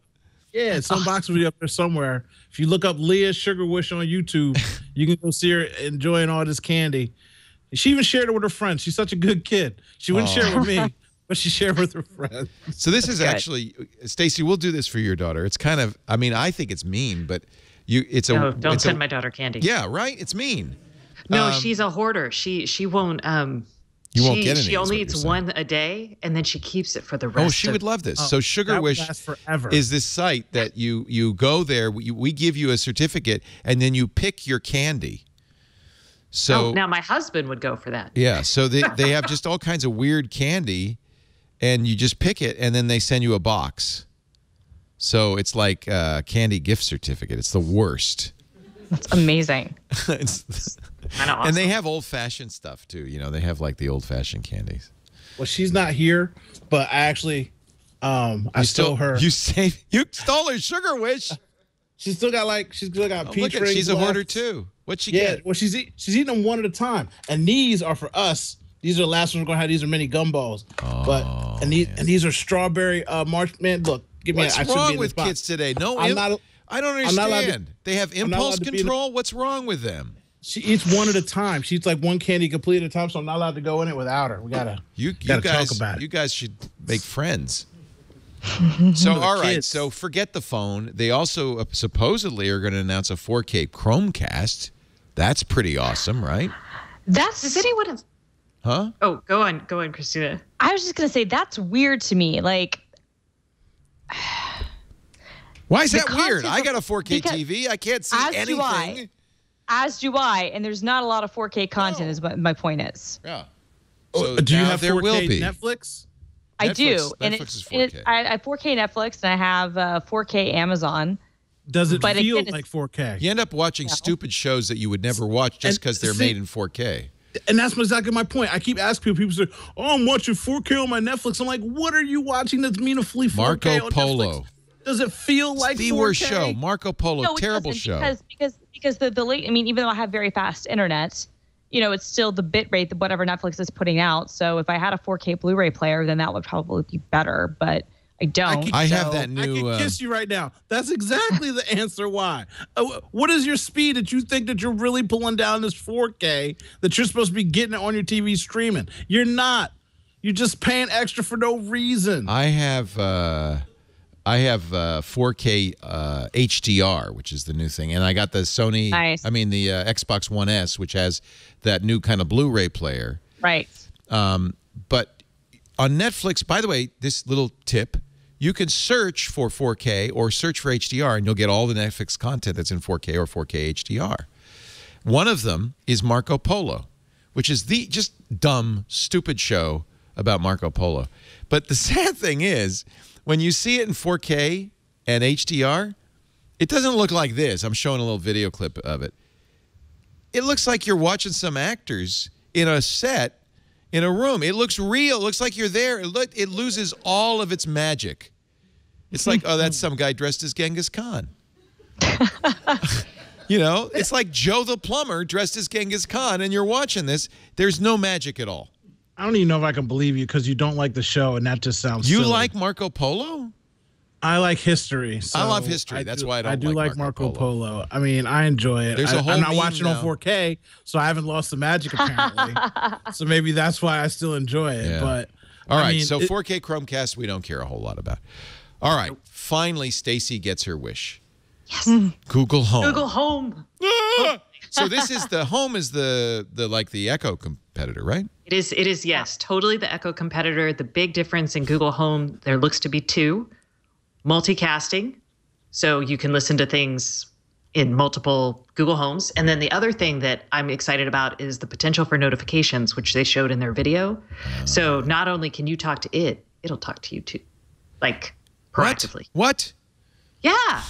Yeah, it's an unboxing video up there somewhere. If you look up Leah Sugar Wish on YouTube, you can go see her enjoying all this candy. She even shared it with her friends. She's such a good kid. She wouldn't share it with me. But she shared with her friends. So this is actually, Stacey, we'll do this for your daughter. It's kind of, I mean, I think it's mean, but it's no, don't send my daughter candy. Yeah, right? It's mean. No, she's a hoarder. She won't. You won't get any. She only eats one a day, and then she keeps it for the rest. Oh, she would love this. So Sugar Wish is this site that you go there. We give you a certificate, and then you pick your candy. So now my husband would go for that. Yeah. So they have just all kinds of weird candy. And you just pick it, and then they send you a box. So it's like a candy gift certificate. It's the worst. That's amazing. It's kind of awesome. And they have old-fashioned stuff, too. You know, they have, like, the old-fashioned candies. Well, she's not here, but I actually I stole her. You stole her Sugar Wish. She's still got, like, she's still got peach rings. She's a hoarder, too. What'd she get? Well, she's eating them one at a time. And these are for us. These are the last ones we're going to have. These are mini gumballs. And these are strawberry marshmallows. Look, give me what's wrong with kids today? No, I don't understand. They have impulse control. What's wrong with them? She eats one at a time. She eats like one candy complete at a time, so I'm not allowed to go in it without her. We gotta talk about it. You guys should make friends. So all right. So forget the phone. They also supposedly are going to announce a 4K Chromecast. That's pretty awesome, right? Does anyone Huh? Oh, go on, Christina. I was just gonna say that's weird to me. Like, why is that weird? I got a 4K TV. I can't see anything. As do I, and there's not a lot of 4K content. No. Is what my point is. Yeah. So do you have 4K Netflix? I do. Netflix is 4K. I have 4K Netflix, and I have 4K Amazon. Does it feel like 4K? You end up watching stupid shows that you would never watch just because they're made in 4K. And that's exactly my point. I keep asking people, say, oh, I'm watching 4K on my Netflix. I'm like, what are you watching that's meaningfully 4K Marco Polo. Netflix? Does it feel like 4K? The worst show. Marco Polo, no, terrible show. Because the late, I mean, even though I have very fast internet, you know, it's still the bit rate that whatever Netflix is putting out. So if I had a 4K Blu-ray player, then that would probably be better. But I don't. I have that new. I can kiss you right now. That's exactly the answer. Why? What is your speed that you think that you're really pulling down this 4K that you're supposed to be getting it on your TV streaming? You're not. You're just paying extra for no reason. I have 4K HDR, which is the new thing, and I got the Sony. Nice. I mean the Xbox One S, which has that new kind of Blu-ray player. Right. But on Netflix, by the way, this little tip. You can search for 4K or search for HDR, and you'll get all the Netflix content that's in 4K or 4K HDR. One of them is Marco Polo, which is the just dumb, stupid show about Marco Polo. But the sad thing is, when you see it in 4K and HDR, it doesn't look like this. I'm showing a little video clip of it. It looks like you're watching some actors in a set. In a room, it looks real. It looks like you're there. It loses all of its magic. It's like, oh, that's some guy dressed as Genghis Khan. You know, it's like Joe the plumber dressed as Genghis Khan, and you're watching this. There's no magic at all. I don't even know if I can believe you because you don't like the show, and that just sounds. You silly. Like Marco Polo? I like history. So I love history. That's why I do like Marco Polo. I mean, I enjoy it. I'm not watching on 4K, so I haven't lost the magic apparently. So maybe that's why I still enjoy it. Yeah. But all right, so 4K Chromecast, we don't care a whole lot about. All right, finally, Stacey gets her wish. Yes. Google Home. Google Home. Ah! So this is the Home is the like the Echo competitor, right? It is. Yes, totally the Echo competitor. The big difference in Google Home, there looks to be two. Multicasting, so you can listen to things in multiple Google Homes. And then the other thing that I'm excited about is the potential for notifications, which they showed in their video. So not only can you talk to it, it'll talk to you too, like proactively. What? Yeah.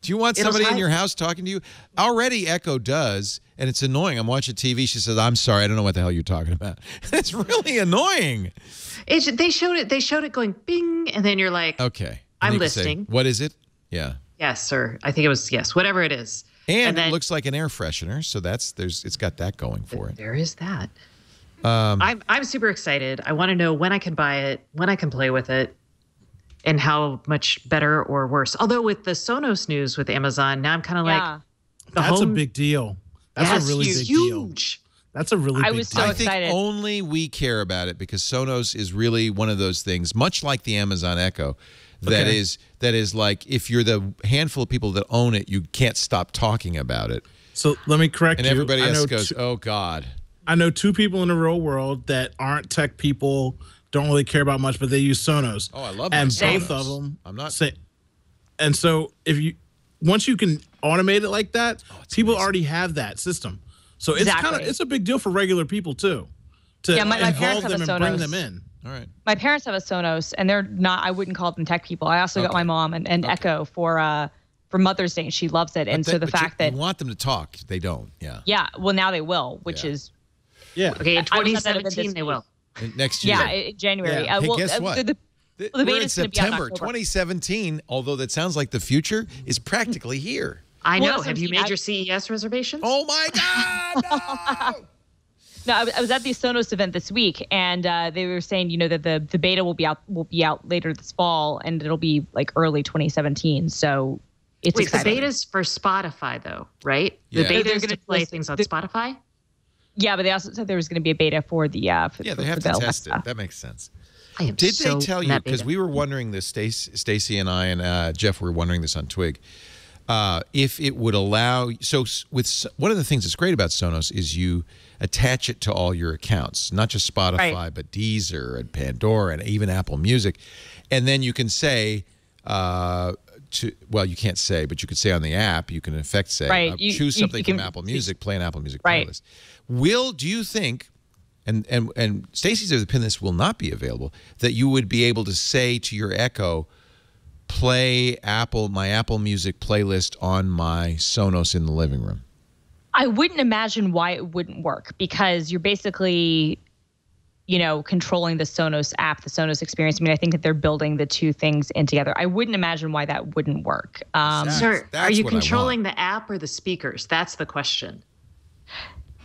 Do you want somebody in your house talking to you? Already Echo does, and it's annoying. I'm watching TV. She says, I'm sorry, I don't know what the hell you're talking about. It's really annoying. They showed it going bing, and then you're like, okay. I'm listening. Say, what is it? Yeah. Yes, sir. I think it was yes, whatever it is. And then, it looks like an air freshener, so it's got that going for it. There is that. I'm super excited. I want to know when I can buy it, when I can play with it, and how much better or worse. Although with the Sonos news with Amazon, now I'm kind of like, that's a big deal. That's a really big deal. Huge. That's a really big deal. I was so excited. I think only we care about it because Sonos is really one of those things, much like the Amazon Echo. That is like if you're the handful of people that own it, you can't stop talking about it. So let me correct you. And everybody else goes, oh, God. I know two people in the real world that aren't tech people, don't really care about much, but they use Sonos. Oh, I love that. And both of them. I'm not saying. And so if you once you can automate it like that, people already have that system. So it's kind of a big deal for regular people too. To involve them and bring them in. All right. My parents have a Sonos, and they're not. I wouldn't call them tech people. I also got my mom an Echo for Mother's Day, and she loves it. And so the fact that you want them to talk, they don't. Yeah. Yeah. Well, now they will, which is. Yeah. Okay. In 2017, they will. Next year. Yeah. In January. Yeah. Hey, well, guess what? The we're in September 2017. Although that sounds like the future is practically here. I know. Have you made your CES reservations? Oh my God! No! No, I was at the Sonos event this week, and they were saying, you know, that the beta will be out later this fall, and it'll be like early 2017. So it's exciting. The beta's for Spotify, though, right? Yeah. The beta's going to play things on Spotify. Yeah, but they also said there was going to be a beta for the app. Yeah, they have to test it. That makes sense. Did they tell you? Because we were wondering this, Stacey and I and Jeff were wondering this on Twig. if it would allow, so with one of the things that's great about Sonos is you attach it to all your accounts, not just Spotify, right, but Deezer and Pandora and even Apple Music, and then you can say, well, you can't say, but you could say on the app, you can in effect say, right, choose something from Apple Music, play an Apple Music playlist. Do you think, and Stacey's of the opinion this will not be available, that you would be able to say to your Echo, play my Apple Music playlist on my Sonos in the living room? I wouldn't imagine why it wouldn't work, because you're basically, you know, controlling the Sonos app, the Sonos experience. I mean, I think that they're building the two things in together. I wouldn't imagine why that wouldn't work. Are you controlling the app or the speakers? That's the question.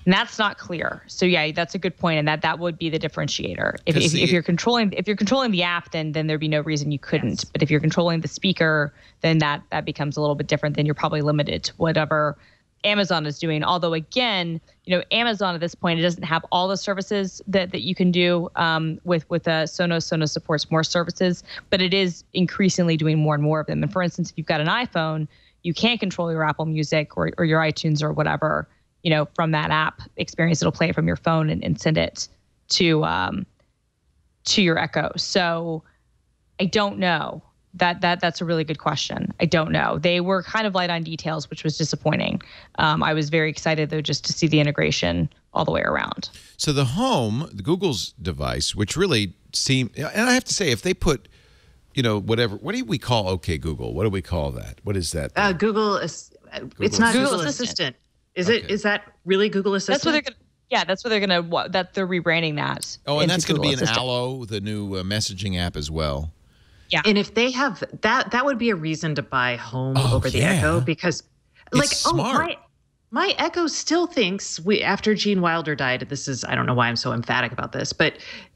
And that's not clear. So yeah, that's a good point, and that would be the differentiator. If you're controlling the app, then there'd be no reason you couldn't. Yes. But if you're controlling the speaker, then that becomes a little bit different. Then you're probably limited to whatever Amazon is doing. Although again, you know, Amazon at this point, it doesn't have all the services that you can do with Sonos. Sonos supports more services, but it is increasingly doing more and more of them. And for instance, if you've got an iPhone, you can't control your Apple Music or your iTunes or whatever, you know, from that app experience. It'll play it from your phone and send it to your Echo. So I don't know. That's a really good question. I don't know. They were kind of light on details, which was disappointing. I was very excited, though, just to see the integration all the way around. So the Home, the Google's device, which really seemed, and I have to say, if they put, you know, whatever, what do we call OK Google? What do we call that? What is that? It's not Google Assistant. Is that really Google Assistant? That's what they're going to. Yeah, that's what they're going to. That they're rebranding that. Oh, and that's going to be an Allo, the new messaging app as well. Yeah. And if they have that, that would be a reason to buy Home over the Echo, because it's like, smart. My Echo still thinks, after Gene Wilder died, this is, I don't know why I'm so emphatic about this, but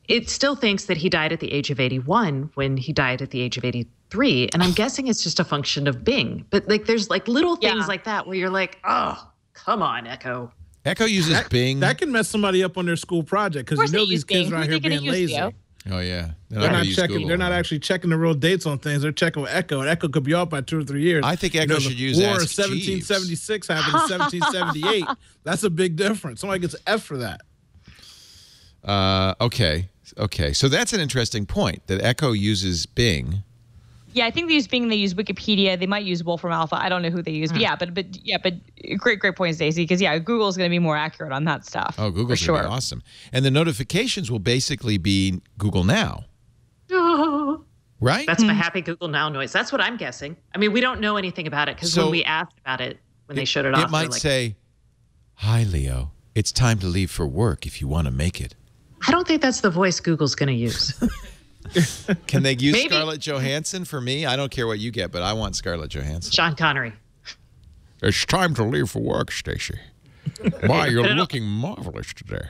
it still thinks that he died at the age of 81 when he died at the age of 83. And I'm guessing it's just a function of Bing. But like, there's like little things like that where you're like, oh, come on, Echo. Echo uses Bing. That can mess somebody up on their school project, because you know these kids around here being lazy. Oh, yeah. They're not checking. Google. They're not actually checking the real dates on things. They're checking with Echo, and Echo could be off by 2 or 3 years. I think Echo should use Ask Jeeves. War of 1776 happened in 1778. That's a big difference. Somebody gets an F for that. Okay. So that's an interesting point, that Echo uses Bing. Yeah, I think they use Bing. They use Wikipedia. They might use Wolfram Alpha. I don't know who they use. But yeah, but great point, Stacey. Because yeah, Google's going to be more accurate on that stuff. Oh, Google's going to be awesome. And the notifications will basically be Google Now. Oh. Right. That's my happy Google Now noise. That's what I'm guessing. I mean, we don't know anything about it, because when we asked about it, when they showed it off, it might say, "Hi, Leo. It's time to leave for work. If you want to make it." I don't think that's the voice Google's going to use. Can they use Scarlett Johansson for me? I don't care what you get, but I want Scarlett Johansson. Sean Connery. It's time to leave for work, Stacey. Why, you're looking marvelous today.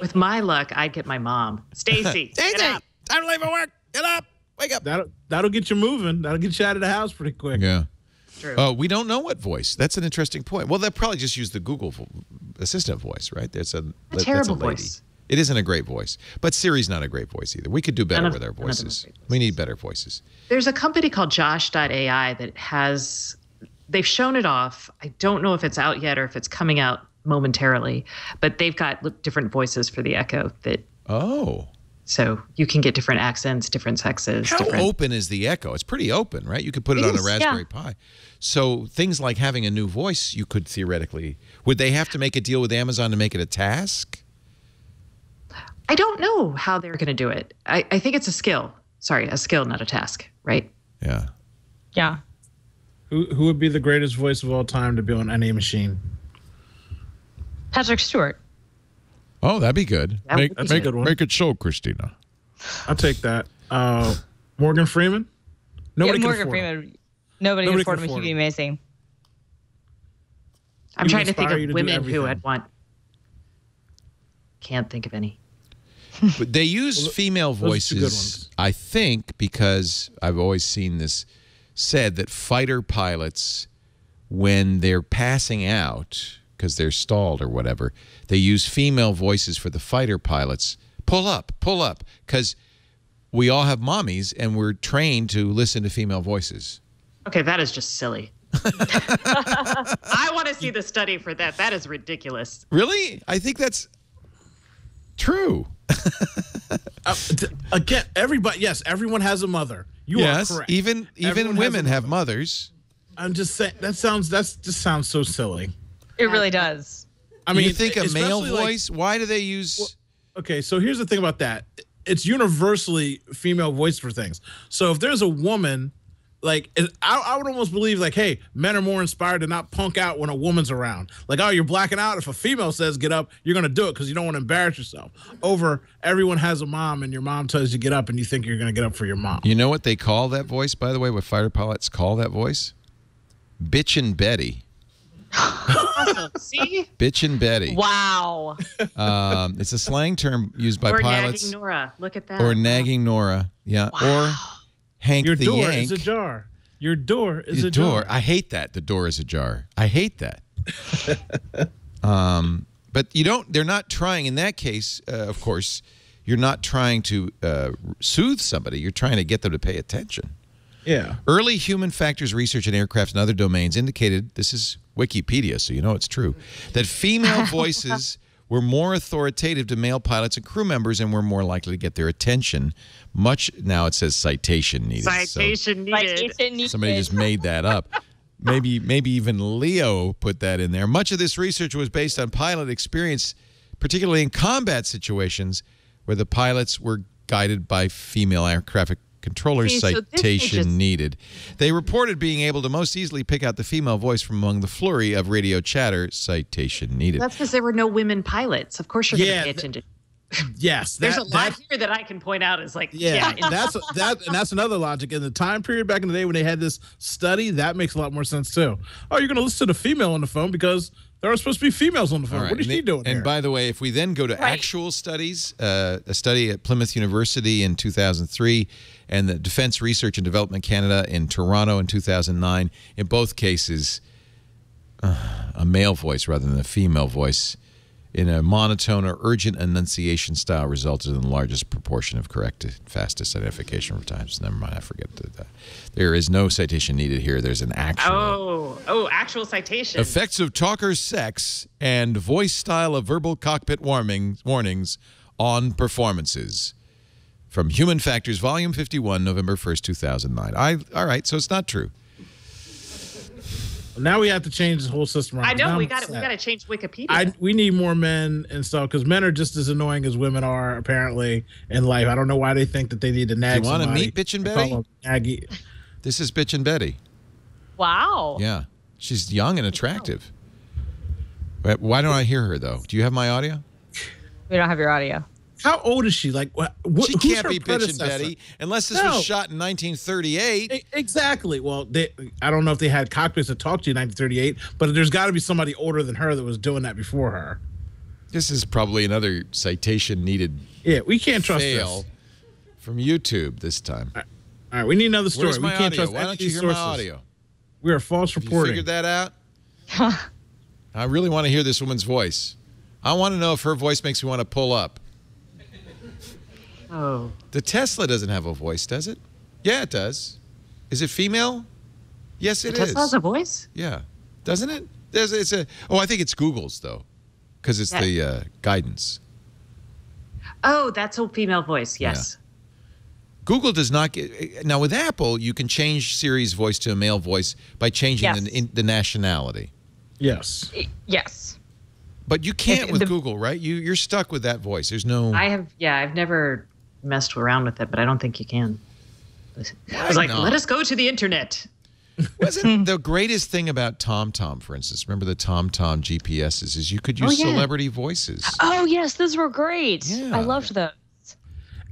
With my luck, I'd get my mom. Stacey, get up. Time to leave for work. Get up. Wake up. That'll get you moving. That'll get you out of the house pretty quick. Yeah. True. We don't know what voice. That's an interesting point. Well, they'll probably just use the Google Assistant voice, right? That's a terrible voice. It isn't a great voice, but Siri's not a great voice either. We could do better with our voices. We need better voices. There's a company called Josh.ai that has, they've shown it off. I don't know if it's out yet or if it's coming out momentarily, but they've got different voices for the Echo that. Oh. So you can get different accents, different sexes. How open is the Echo? It's pretty open, right? You could put it on a Raspberry Pi. So things like having a new voice, you could theoretically, would they have to make a deal with Amazon to make it a task? I don't know how they're going to do it. I think it's a skill. Sorry, a skill, not a task, right? Yeah. Yeah. Who would be the greatest voice of all time to be on any machine? Patrick Stewart. Oh, that'd be good. Make it so, Christina. I'll take that. Morgan Freeman? Nobody can afford him. He'd be amazing. I'm trying to think of women who I'd want. Can't think of any. But they use female voices, I think, because I've always seen this said that fighter pilots, when they're passing out because they're stalled or whatever, they use female voices for the fighter pilots. Pull up, because we all have mommies and we're trained to listen to female voices. Okay, that is just silly. I want to see the study for that. That is ridiculous. Really? I think that's true. Again, everybody. Yes, everyone has a mother. You are correct. Even women have mothers. I'm just saying that just sounds so silly. It really does. I mean, you think a male voice? Like, why do they use? Well, okay, so here's the thing about that. It's universally female voice for things. So if there's a woman, like I would almost believe, like, hey, men are more inspired to not punk out when a woman's around. Like, oh, you're blacking out. If a female says get up, you're gonna do it because you don't want to embarrass yourself. Over everyone has a mom, and your mom tells you get up, and you think you're gonna get up for your mom. You know what they call that voice, by the way? What fighter pilots call that voice? Bitchin' Betty. Awesome. See? Bitchin' Betty. Wow. It's a slang term used by pilots. Or nagging Nora. Look at that. Or nagging Nora. Yeah. Wow. Or Hank the Yank. Your door is ajar. Your door is ajar. I hate that. The door is ajar. I hate that. But you don't. They're not trying. In that case, of course, you're not trying to soothe somebody. You're trying to get them to pay attention. Yeah. Early human factors research in aircraft and other domains indicated, this is Wikipedia, so you know it's true, that female voices were more authoritative to male pilots and crew members and were more likely to get their attention. Much, now it says citation needed. Citation needed. Citation needed. Somebody just made that up. Maybe even Leo put that in there. Much of this research was based on pilot experience, particularly in combat situations where the pilots were guided by female aircraft controller. Okay, citation so needed. They reported being able to most easily pick out the female voice from among the flurry of radio chatter. Citation needed. That's because there were no women pilots. Of course, you're going to pay attention. Yes, there's a lot here that I can point out. Is like, yeah, that's another logic in the time period back in the day when they had this study. That makes a lot more sense too. Oh, you're going to listen to the female on the phone because there are supposed to be females on the phone. Right. What is she doing? And by the way, if we then go to actual studies, a study at Plymouth University in 2003 and the Defense Research and Development Canada in Toronto in 2009, in both cases, a male voice rather than a female voice in a monotone or urgent enunciation style resulted in the largest proportion of correct, fastest identification of times. Never mind, I forget that. There is no citation needed here. There's an actual. Oh, actual citation. Effects of talker sex and voice style of verbal cockpit warnings on performances. From Human Factors, Volume 51, November 1st, 2009. All right, so it's not true. Now we have to change the whole system around. I know, we got to change Wikipedia. We need more men and stuff, because men are just as annoying as women are, apparently, in life. I don't know why they think that they need to nag somebody. You want to meet Bitchin' Betty? Aggie. This is Bitchin' Betty. Wow. Yeah. She's young and attractive. Wow. Why don't I hear her, though? Do you have my audio? We don't have your audio. How old is she? Like, what, she can't be Bitchin' Betty unless this was shot in 1938. Exactly. Well, I don't know if they had cockpits to talk to in 1938, but there's got to be somebody older than her that was doing that before her. This is probably another citation needed. Yeah, we can't trust this. From YouTube this time. All right, we need another story. Where's my we can't audio? Trust Why don't you hear sources. My audio? We are false reporting. You figured that out? I really want to hear this woman's voice. I want to know if her voice makes me want to pull up. Oh. The Tesla doesn't have a voice, does it? Yeah, it does. Is it female? Yes, it is. Tesla has a voice? Yeah. Doesn't it? Oh, I think it's Google's, though, because it's the guidance. Oh, that's a female voice, yes. Yeah. Google does not get... Now, with Apple, you can change Siri's voice to a male voice by changing the nationality. Yes. Yes. But you can't with Google, right? You're stuck with that voice. There's no... I've never... messed around with it, but I don't think you can. I was like, let us go to the internet. Wasn't the greatest thing about TomTom, for instance, remember the TomTom GPSs, is you could use celebrity voices. Oh, yes, those were great. Yeah. I loved those.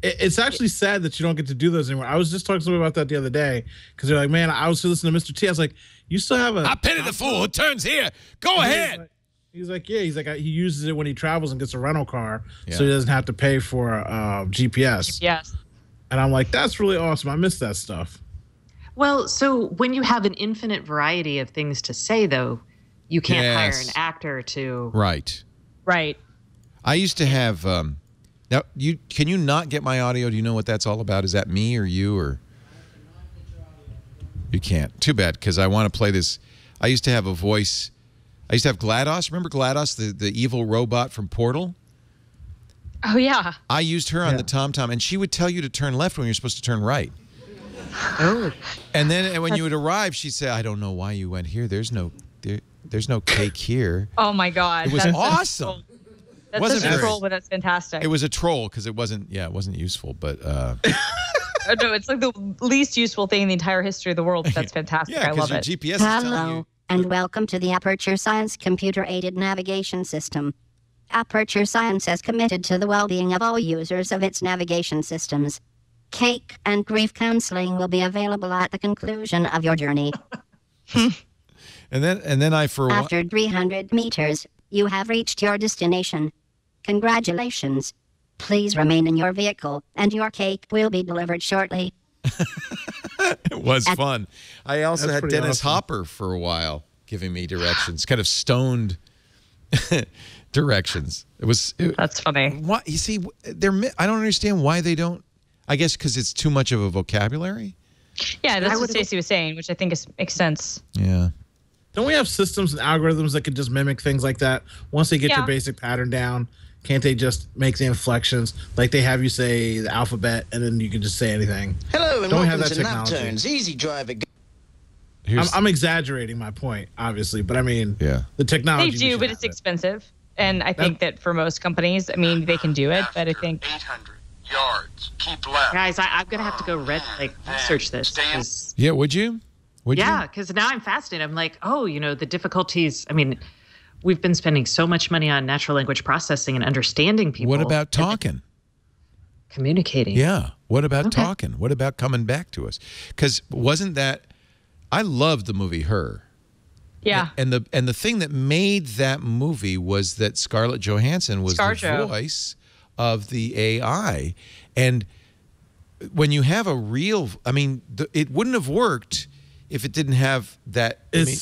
It's actually sad that you don't get to do those anymore. I was just talking to somebody about that the other day, because they're like, man, I was listening to Mr. T. I was like, you still have a... I pity the fool who turns here. Go ahead. He's like, yeah. He's like, he uses it when he travels and gets a rental car, so he doesn't have to pay for GPS. Yes. And I'm like, that's really awesome. I miss that stuff. Well, so when you have an infinite variety of things to say, though, you can't hire an actor to. Right. Right. I used to have. Now, can you not get my audio? Do you know what that's all about? Is that me or you or? You can't. Too bad, because I want to play this. I used to have a voice. I used to have GLaDOS. Remember GLaDOS, the evil robot from Portal? Oh, yeah. I used her on the TomTom, and she would tell you to turn left when you're supposed to turn right. Oh. And then when you would arrive, she'd say, I don't know why you went here. There's no cake here. Oh, my God. It was awesome. That's a troll, but that's fantastic. It was a troll because it wasn't, it wasn't useful, but... No, it's like the least useful thing in the entire history of the world. That's fantastic. I love it. GPS is telling you. And welcome to the Aperture Science computer-aided navigation system. Aperture Science has committed to the well-being of all users of its navigation systems. Cake and grief counseling will be available at the conclusion of your journey. After 300 meters, you have reached your destination. Congratulations. Please remain in your vehicle, and your cake will be delivered shortly. It was fun. I also had Dennis Hopper for a while giving me directions, kind of stoned directions. That's funny. Why, you see, I don't understand why they don't. I guess because it's too much of a vocabulary. Yeah, that's what Stacey was saying, which I think makes sense. Yeah. Don't we have systems and algorithms that could just mimic things like that? Once they get your basic pattern down, can't they just make the inflections like they have you say the alphabet and then you can just say anything? Hello, and don't have that technology. Nocturnes, easy drive. I'm exaggerating my point, obviously, but I mean, the technology. They do, but it's expensive. And I think that for most companies, I mean, they can do it, but I think... 800 yards, keep left. Guys, I'm going to have to go search this. Yeah, would you? Yeah, because now I'm fascinated. I'm like, oh, you know, the difficulties, I mean... We've been spending so much money on natural language processing and understanding people. What about talking? Communicating. Yeah. What about talking? What about coming back to us? Because wasn't that – I loved the movie Her. Yeah. And the thing that made that movie was that Scarlett Johansson was the voice of the AI. And when you have a real – I mean, it wouldn't have worked if it didn't have that – I mean,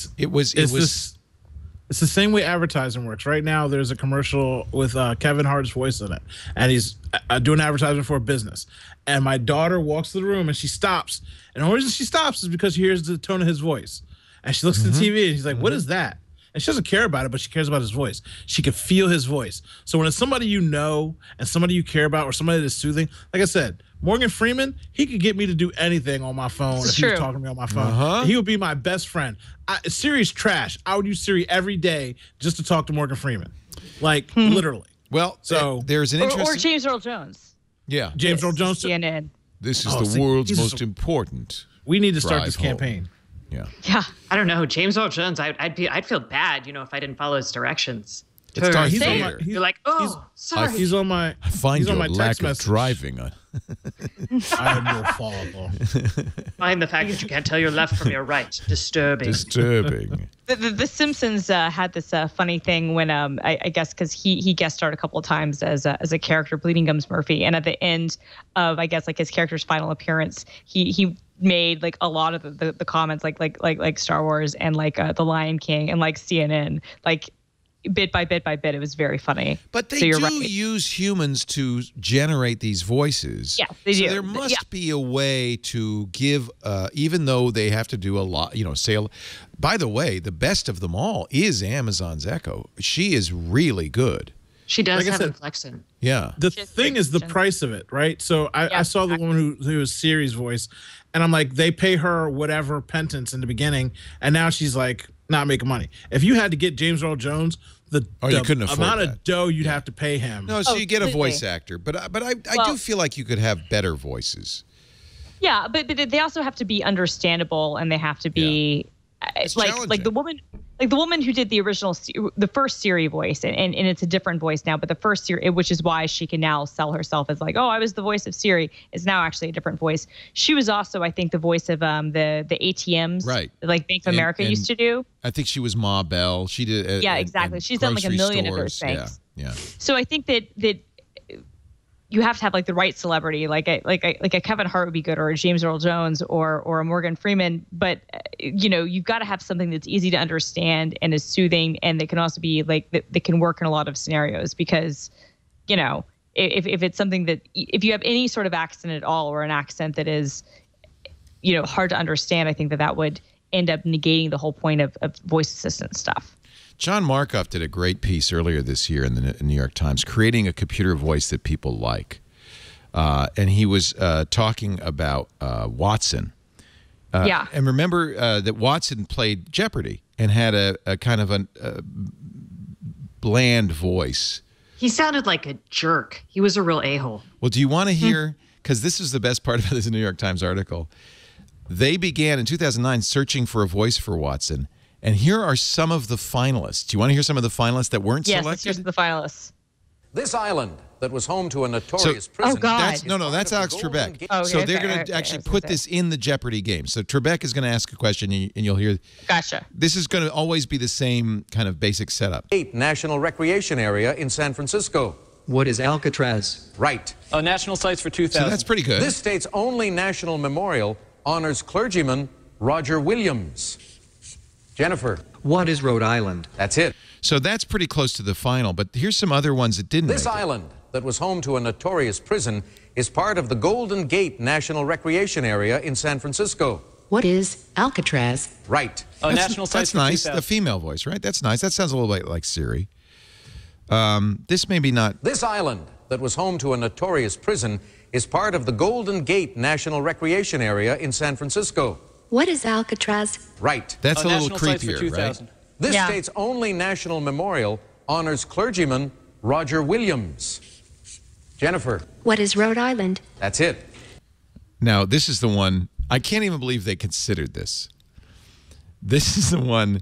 it's the same way advertising works. Right now, there's a commercial with Kevin Hart's voice in it, and he's doing advertising for a business. And my daughter walks to the room, and she stops. And the only reason she stops is because she hears the tone of his voice. And she looks at the TV, and she's like, what is that? And she doesn't care about it, but she cares about his voice. She can feel his voice. So when it's somebody you know and somebody you care about or somebody that's soothing, like I said, Morgan Freeman, he could get me to do anything on my phone if he was talking to me on my phone. He would be my best friend. Siri's trash. I would use Siri every day just to talk to Morgan Freeman, like literally. Well, so there's an interesting... Or James Earl Jones. Yeah. James Earl Jones. CNN. This is the world's most important. We need to start this campaign. Yeah. Yeah. I don't know. James Earl Jones, I'd feel bad, you know, if I didn't follow his directions. You're like, oh, sorry. He's on my text message. I find your lack of driving. I am your father. Find the fact that you can't tell your left from your right. Disturbing. Disturbing. The Simpsons had this funny thing when, I guess, because he guest starred a couple of times as a character, Bleeding Gums Murphy. And at the end of, I guess, like his character's final appearance, he made like a lot of the comments like Star Wars and like The Lion King and like CNN, like bit by bit by bit. It was very funny. But they use humans to generate these voices. Yeah, they do. So there must be a way to give, even though they have to do a lot, you know, sale. By the way, the best of them all is Amazon's Echo. She is really good. She does have inflection. Yeah. The thing is the price of it, right? So I saw the woman who was Siri's voice, and I'm like, they pay her whatever pittance in the beginning, and now she's like not making money. If you had to get James Earl Jones, you couldn't afford amount of dough you'd have to pay him. No, so you get a voice actor, but I do feel like you could have better voices. Yeah, but they also have to be understandable, and they have to be like the woman who did the original, the first Siri voice, and it's a different voice now, but the first Siri, which is why she can now sell herself as like, oh, I was the voice of Siri, is now actually a different voice. She was also, I think, the voice of the ATMs, right? Like Bank of America used to do. I think she was Ma Bell. She did. Yeah, exactly. She's done like a million of those things. Yeah. So I think that you have to have like the right celebrity, like a Kevin Hart would be good, or a James Earl Jones, or a Morgan Freeman. But you know, you've got to have something that's easy to understand and is soothing, and that can also be like that can work in a lot of scenarios. Because, you know, if it's something that, if you have any sort of accent at all, or an accent that is, you know, hard to understand, I think that would end up negating the whole point of voice assistant stuff. John Markoff did a great piece earlier this year in the New York Times, creating a computer voice that people like. And he was talking about Watson. Yeah. And remember that Watson played Jeopardy and had a kind of a bland voice. He sounded like a jerk. He was a real a-hole. Well, do you want to hear, because this is the best part about this New York Times article. They began in 2009 searching for a voice for Watson. And here are some of the finalists. Do you want to hear some of the finalists that weren't selected? Yes, let's hear some of the finalists. This island that was home to a notorious prison. Oh, God. That's, no, that's Alex Trebek. Oh, okay, so they're going to actually put this in the Jeopardy game. So Trebek is going to ask a question, and you'll hear. Gotcha. This is going to always be the same kind of basic setup. National recreation area in San Francisco. What is Alcatraz? Right. National sites for 2000. So that's pretty good. This state's only national memorial honors clergyman Roger Williams. Jennifer. What is Rhode Island? That's it. So that's pretty close to the final, but here's some other ones that didn't. This island that was home to a notorious prison is part of the Golden Gate National Recreation Area in San Francisco. What is Alcatraz? Right. National site. That's nice. The female voice, right? That's nice. That sounds a little bit like Siri. This may be not. This island that was home to a notorious prison is part of the Golden Gate National Recreation Area in San Francisco. What is Alcatraz? Right. That's a little creepier, right? This state's only national memorial honors clergyman Roger Williams. Jennifer. What is Rhode Island? That's it. Now, this is the one. I can't even believe they considered this. This is the one.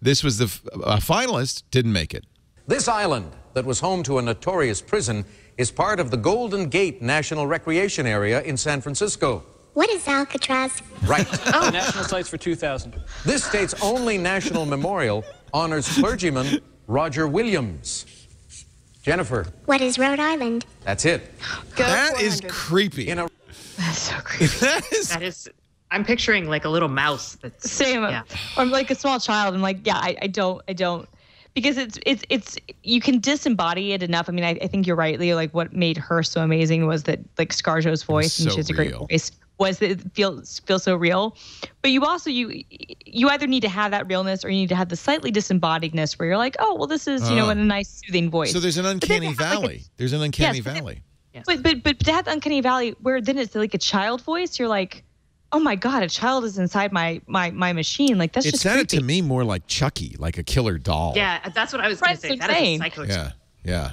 This was the finalist, didn't make it. This island that was home to a notorious prison is part of the Golden Gate National Recreation Area in San Francisco. What is Alcatraz? Right. Oh. National sites for 2000. This state's only national memorial honors clergyman Roger Williams. Jennifer. What is Rhode Island? That's it. Go that is creepy. That's so creepy. That is. I'm picturing like a little mouse. That's, same. Yeah. I'm like a small child. I'm like, yeah, I don't. Because it's you can disembody it enough. I mean, I think you're right, Leo. Like what made her so amazing was that like ScarJo's voice, and she has a great voice. Was that it feels so real, but you also you either need to have that realness or you need to have the slightly disembodiedness where you're like, oh well, this is you know, in a nice soothing voice. So there's an uncanny valley. Like there's an uncanny valley. But to have the uncanny valley where then it's like a child voice, you're like, oh my God, a child is inside my machine. Like that's just creepy. It sounded to me more like Chucky, like a killer doll. Yeah, that's what I was going to say. That is a psycho. Yeah, yeah.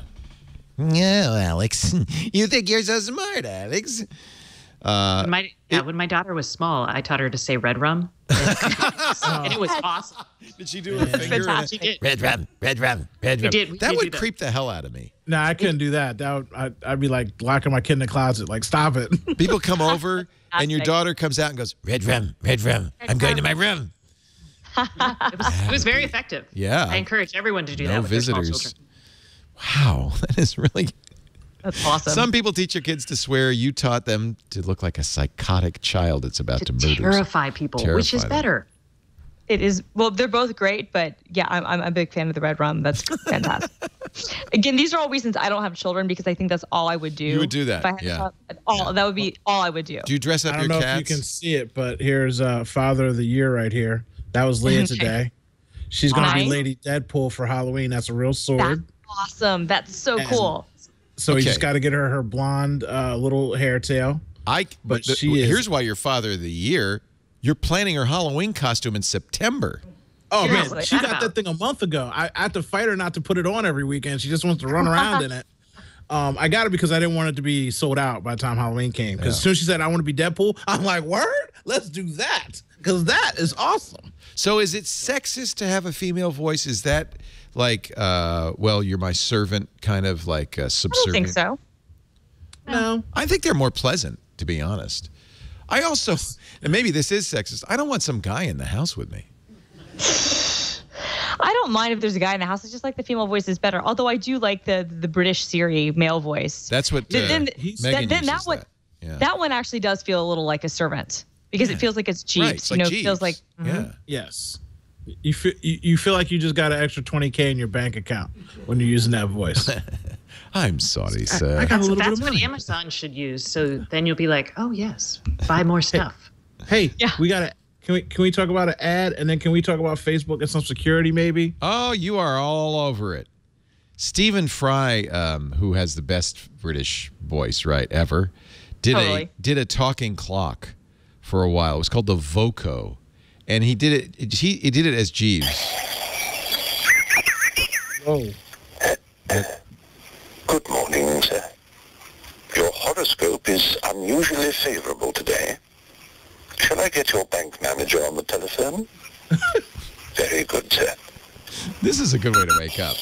No, Alex, you think you're so smart, Alex. When my daughter was small, I taught her to say red rum. And it was awesome. Did she do her finger? She did. Red rum, red rum, red rum. That would creep the hell out of me. No, I couldn't do that. I'd be like locking my kid in the closet. Like, stop it. People come over and your daughter comes out and goes, red rum, red rum. I'm going to my room. It was very effective. Yeah. I encourage everyone to do that with their small children. Wow, that is really... That's awesome. Some people teach your kids to swear. You taught them to look like a psychotic child that's about to murder. Terrify people, which is better. It is. Well, they're both great, but yeah, I'm a big fan of the red rum. That's fantastic. Again, these are all reasons I don't have children because I think that's all I would do. You would do that. If I had that would be all I would do. Do you dress up your cats? I don't know if you can see it, but here's Father of the Year right here. That was Leah today. She's going to be Lady Deadpool for Halloween. That's a real sword. That's awesome. That's so cool. So you just got to get her blonde little hair tail. Here's why you're Father of the Year. You're planning her Halloween costume in September. Oh, seriously, man. She got that thing a month ago. I had to fight her not to put it on every weekend. She just wants to run around in it. I got it because I didn't want it to be sold out by the time Halloween came. Because as soon as she said, I want to be Deadpool, I'm like, word? Let's do that. Because that is awesome. So is it sexist to have a female voice? Is that... like, well, you're my servant, kind of like subservient. I don't think so. No. I think they're more pleasant, to be honest. I also, and maybe this is sexist, I don't want some guy in the house with me. I don't mind if there's a guy in the house. It's just like the female voice is better. Although I do like the British Siri male voice. That's what Megan uses. That one actually does feel a little like a servant because it feels like it's cheap. Right, it's like it feels like. Yeah. Yes. You feel like you just got an extra 20K in your bank account when you're using that voice. I'm sorry, sir. I got a little bit of money. What Amazon should use. So then you'll be like, oh, yes, buy more stuff. Hey, we got an Can we talk about an ad, and then can we talk about Facebook and some security maybe? Oh, you are all over it. Stephen Fry, who has the best British voice, right, ever, did a talking clock for a while. It was called the Voco, and he did it. He did it as Jeeves. Oh. Good morning, sir. Your horoscope is unusually favorable today. Shall I get your bank manager on the telephone? Very good, sir. This is a good way to wake up.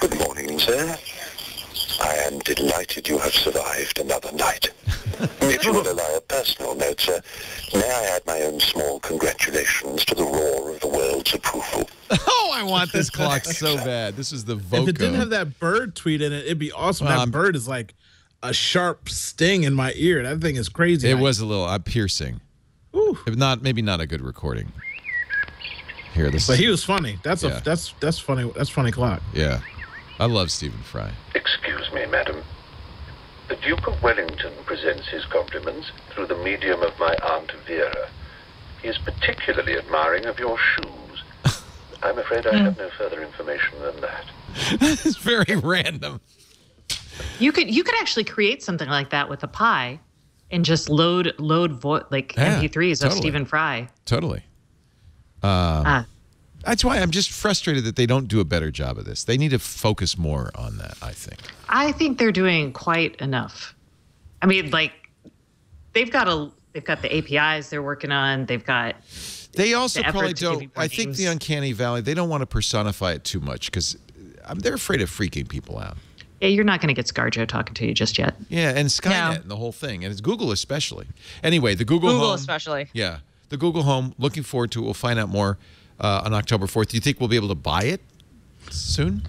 Good morning, sir. I am delighted you have survived another night. If you will allow a personal note, sir, may I add my own small congratulations to the roar of the world's approval? Oh, I want this clock so bad. This is the Voco. If it didn't have that bird tweet in it, it'd be awesome. That bird is like a sharp sting in my ear. That thing is crazy. It was a little piercing. Ooh. If not, maybe not a good recording. Here, this. But he was funny. That's yeah. That's funny. That's funny clock. Yeah, I love Stephen Fry. Excuse me, madam. The Duke of Wellington presents his compliments through the medium of my Aunt Vera. He is particularly admiring of your shoes. I'm afraid I have no further information than that. That is very random. You could actually create something like that with a Pi, and just load MP3s of Stephen Fry. Totally. That's why I'm just frustrated that they don't do a better job of this. They need to focus more on that. I think they're doing quite enough. I mean, like they've got the APIs they're working on. They've got. They also probably don't. I think the uncanny valley. They don't want to personify it too much because they're afraid of freaking people out. Yeah, you're not going to get ScarJo talking to you just yet. Yeah, and Skynet and the whole thing. And it's Google especially. Anyway, the Google Home. Especially. Yeah, the Google Home. Looking forward to it. We'll find out more on October 4th. Do you think we'll be able to buy it soon?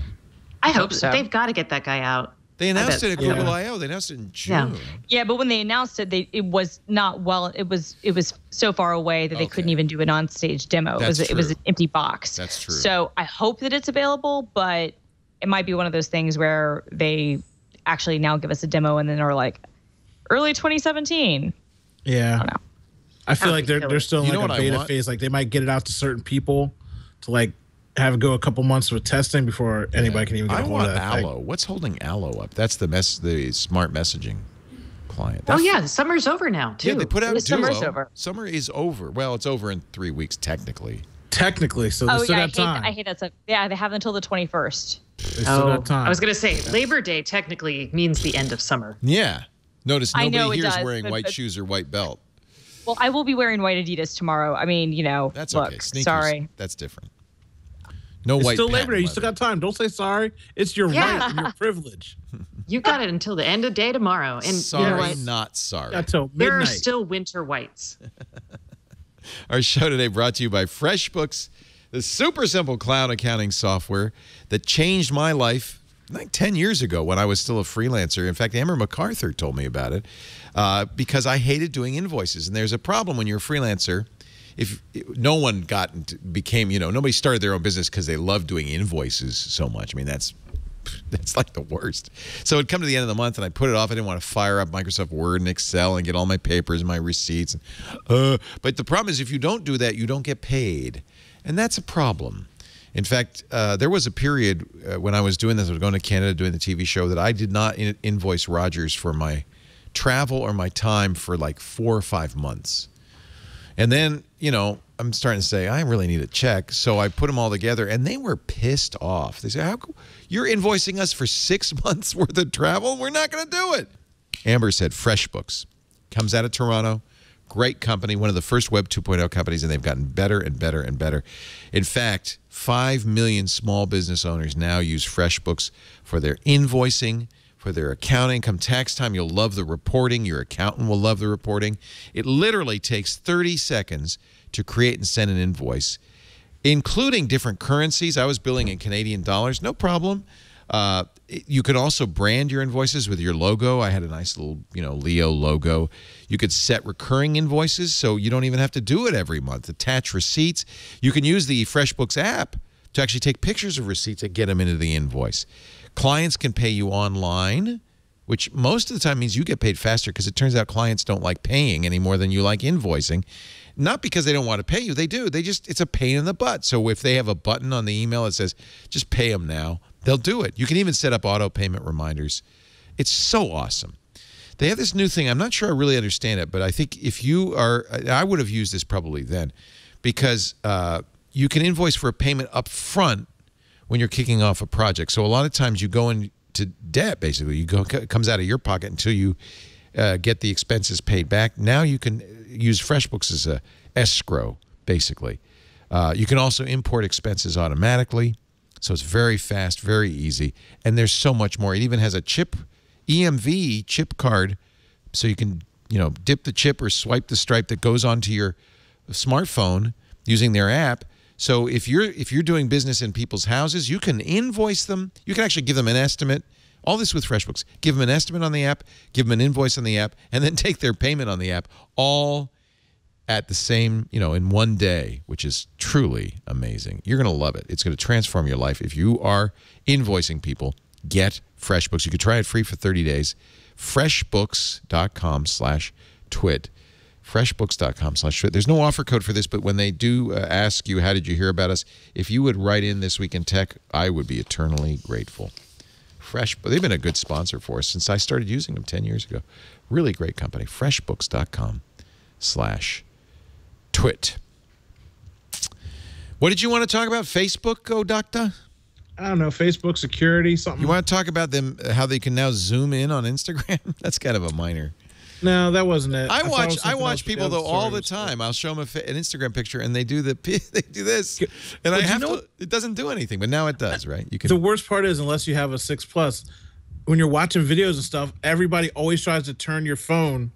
I hope so. They've got to get that guy out. They announced it at Google I.O. They announced it in June. Yeah, but when they announced it, it was not it was so far away that they couldn't even do an on-stage demo. It was an empty box. That's true. So I hope that it's available, but it might be one of those things where they actually now give us a demo and then are like early 2017. Yeah. I don't know. I feel like they're still in like a beta phase. Like they might get it out to certain people to like have it go a couple months with testing before anybody can even get hold of that. I want Allo. What's holding Allo up? That's the smart messaging client. That's the summer's over now too. Yeah, they put out Duo. Summer is over. Well, it's over in 3 weeks technically. Technically, so they still got time. I hate that stuff. Yeah, they have until the 21st. I was gonna say Labor Day technically means the end of summer. Yeah, notice nobody here is wearing white shoes or white belt. Well, I will be wearing white Adidas tomorrow. I mean, you know, that's okay. Sneakers, sorry, that's different. No white. It's still Labor Day. You still got time. Don't say sorry. It's your right and your privilege. You got it until the end of day tomorrow. And sorry, not sorry. Until midnight. There are still winter whites. Our show today brought to you by FreshBooks, the super simple cloud accounting software that changed my life like 10 years ago when I was still a freelancer. In fact, Amber MacArthur told me about it because I hated doing invoices. And there's a problem when you're a freelancer. If no one got into, became, you know, nobody started their own business because they love doing invoices so much. I mean, that's like the worst. So it'd come to the end of the month, and I put it off. I didn't want to fire up Microsoft Word and Excel and get all my papers and my receipts. But the problem is if you don't do that, you don't get paid. And that's a problem. In fact, there was a period when I was doing this, I was going to Canada doing the TV show, that I did not invoice Rogers for my travel or my time for like 4 or 5 months. And then, you know, I'm starting to say, I really need a check. So I put them all together, and they were pissed off. They said, you're invoicing us for 6 months' worth of travel? We're not going to do it. Amber said, FreshBooks. Comes out of Toronto. Great company. One of the first Web 2.0 companies, and they've gotten better and better and better. In fact, 5 million small business owners now use FreshBooks for their invoicing, for their accounting. Come tax time, you'll love the reporting. Your accountant will love the reporting. It literally takes 30 seconds to create and send an invoice, including different currencies. I was billing in Canadian dollars, no problem. You could also brand your invoices with your logo. I had a nice little, you know, Leo logo. You could set recurring invoices, so you don't even have to do it every month. Attach receipts. You can use the FreshBooks app to actually take pictures of receipts and get them into the invoice. Clients can pay you online which most of the time means you get paid faster because it turns out clients don't like paying any more than you like invoicing. Not because they don't want to pay you. They do. They just, it's a pain in the butt. So if they have a button on the email that says, just pay them now, they'll do it. You can even set up auto payment reminders. It's so awesome. They have this new thing. I'm not sure I really understand it, but I think if you are, I would have used this probably then, because you can invoice for a payment up front when you're kicking off a project. So a lot of times you go into debt, basically. You go, it comes out of your pocket until you get the expenses paid back. Now you can use FreshBooks as a escrow, basically. You can also import expenses automatically, so it's very fast, very easy, and there's so much more. It even has a chip, EMV chip card, so you can, you know, dip the chip or swipe the stripe that goes onto your smartphone using their app. So if you're doing business in people's houses, you can invoice them. You can actually give them an estimate. All this with FreshBooks. Give them an estimate on the app, give them an invoice on the app, and then take their payment on the app, all at the same, you know, in one day, which is truly amazing. You're going to love it. It's going to transform your life. If you are invoicing people, get FreshBooks. You can try it free for 30 days. Freshbooks.com/twit. Freshbooks.com/twit. There's no offer code for this, but when they do ask you, how did you hear about us, if you would write in This Week in Tech, I would be eternally grateful. But they've been a good sponsor for us since I started using them 10 years ago. Really great company. Freshbooks.com/twit. What did you want to talk about? Facebook, Doctor? I don't know. Facebook security, something. You want to talk about them, how they can now zoom in on Instagram? That's kind of a minor. No, that wasn't it. I watch people though all the time. I'll show them an Instagram picture, and they do this, and but I have to. It doesn't do anything, but now it does, right? You can. The worst part is, unless you have a 6+, when you're watching videos and stuff, everybody always tries to turn your phone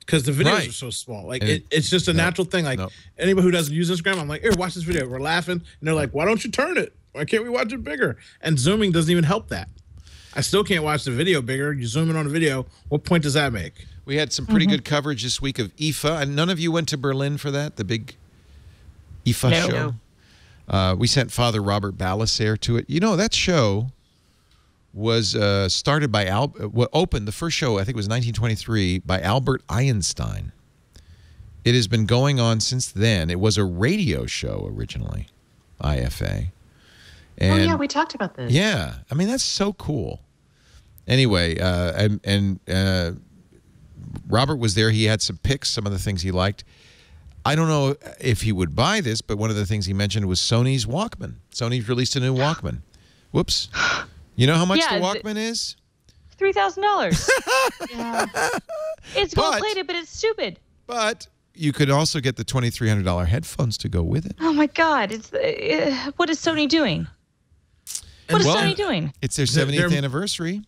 because the videos are so small. Like it's just a natural thing. Like anybody who doesn't use Instagram, I'm like, here, watch this video. We're laughing, and they're like, why don't you turn it? Why can't we watch it bigger? And zooming doesn't even help that. I still can't watch the video bigger. You zoom in on a video. What point does that make? We had some pretty good coverage this week of IFA. And none of you went to Berlin for that, the big IFA show? No. We sent Father Robert Balliser to it. You know, that show was started by, opened, the first show, I think it was 1923, by Albert Einstein. It has been going on since then. It was a radio show originally, IFA. And, oh, yeah, we talked about this. Yeah. I mean, that's so cool. Anyway, and Robert was there. He had some picks, some of the things he liked. I don't know if he would buy this, but one of the things he mentioned was Sony's Walkman. Sony's released a new Walkman. Whoops. You know how much the Walkman is? $3,000. It's gold-plated, but it's stupid. But you could also get the $2,300 headphones to go with it. Oh, my God. It's what is Sony doing? What is Sony doing? It's their 70th anniversary.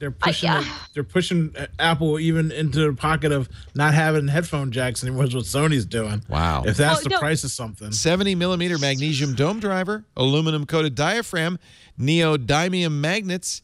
They're pushing. They're pushing Apple even into the pocket of not having headphone jacks anymore. Is what Sony's doing. Wow. If that's the price of something. 70mm magnesium dome driver, aluminum coated diaphragm, neodymium magnets,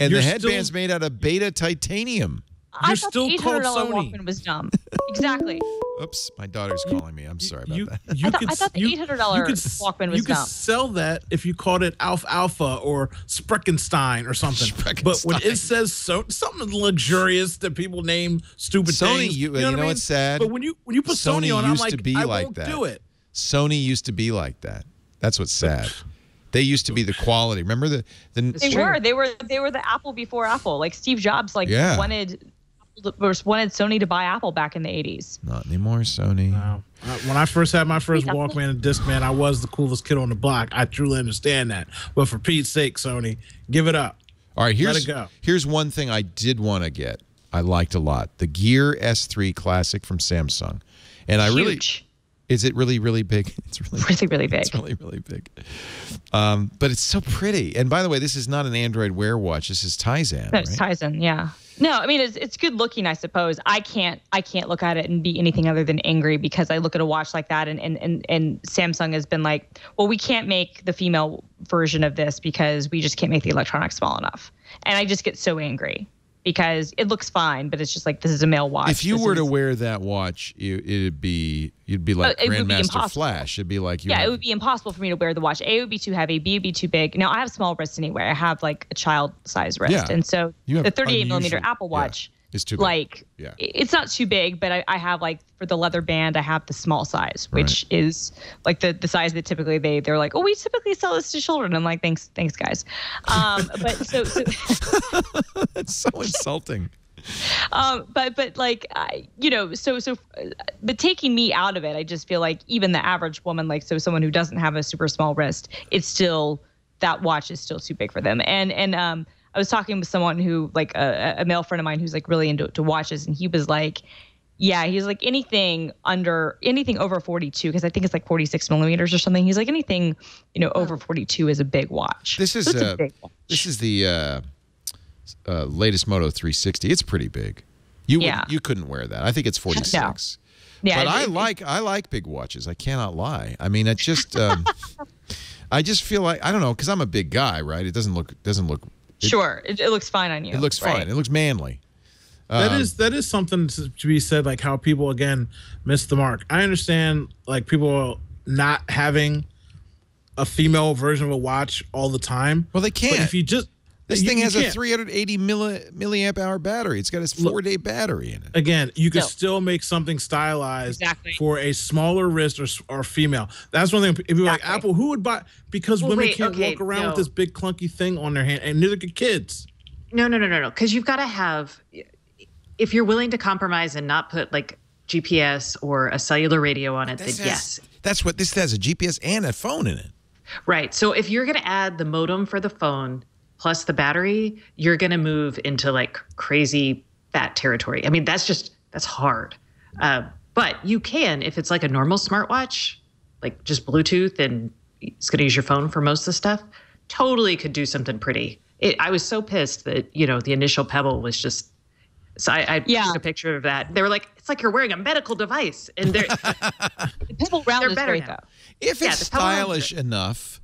and the headband's made out of beta titanium. I thought the $800 Walkman was dumb. Exactly. Oops, my daughter's calling me. I'm sorry about that. I thought the $800 Walkman was dumb. You could sell that if you called it Alpha or Spreckenstein or something. But when it says something luxurious that people name stupid things. Sony, you know what's sad? But when you put Sony on, I'm like, I won't do it. Sony used to be like that. That's what's sad. They used to be the quality. Remember They were the Apple before Apple. Like Steve Jobs, like wanted Sony to buy Apple back in the 80s. Not anymore, Sony. No. When I first had my first Walkman and Discman, I was the coolest kid on the block. I truly understand that. But for Pete's sake, Sony, give it up. All right, here's one thing I did want to get. I liked a lot. The Gear S3 Classic from Samsung. And I Is it really, really big? It's really big. It's really, really big. But it's so pretty. And by the way, this is not an Android Wear watch. This is Tizen. That's right? Tizen, yeah. No, I mean it's good looking, I suppose. I can't look at it and be anything other than angry because I look at a watch like that and Samsung has been like, well, we can't make the female version of this because we just can't make the electronics small enough. And I just get so angry. because it looks fine, but it's just like, this is a male watch. If you were to wear that watch, you'd be like Grandmaster Flash. It'd be like, yeah, it would be impossible for me to wear the watch. A, it would be too heavy. B, it would be too big. Now, I have small wrists anyway. I have like a child size wrist. Yeah. And so the 38 millimeter Apple Watch is too big. Like, yeah. It's not too big, but I have like, for the leather band, I have the small size, which is like the size that typically they're like, oh, we typically sell this to children. I'm like, thanks guys. But so that's so insulting. But taking me out of it, I just feel like even the average woman, like, so someone who doesn't have a super small wrist, it's still, that watch is still too big for them. And I was talking with someone who, like, a male friend of mine who's like really into watches, and he was like, yeah, he's like, anything over 42, because I think it's like 46 millimeters or something. He's like, anything, over 42 is a big watch. This is the latest Moto 360. It's pretty big. You couldn't wear that. I think it's 46. No. Yeah, but I like big watches. I cannot lie. I mean, it just I just feel like, I don't know, because I'm a big guy, right? It doesn't look. Sure, it looks fine on you. It looks fine. It looks manly. That is something to be said, like how people, again, miss the mark. I understand, like, people not having a female version of a watch all the time. Well, they can't. But if you just, this thing has a 380 milliamp hour battery. It's got its 4-day battery in it. Again, you can still make something stylized for a smaller wrist or female. That's one thing. If you're like, Apple, who would buy? Because women can't walk around with this big clunky thing on their hand, and neither can kids. No. Because you've got to have, if you're willing to compromise and not put like GPS or a cellular radio on it, that's what this has, a GPS and a phone in it. Right. So if you're going to add the modem for the phone plus the battery, you're going to move into like crazy fat territory. I mean, that's hard. But you can, if it's like a normal smartwatch, like just Bluetooth and it's going to use your phone for most of the stuff, totally could do something pretty. I was so pissed that, the initial Pebble was just, so I took a picture of that. They were like, it's like you're wearing a medical device. And the Pebble Round is better now. If it's stylish enough,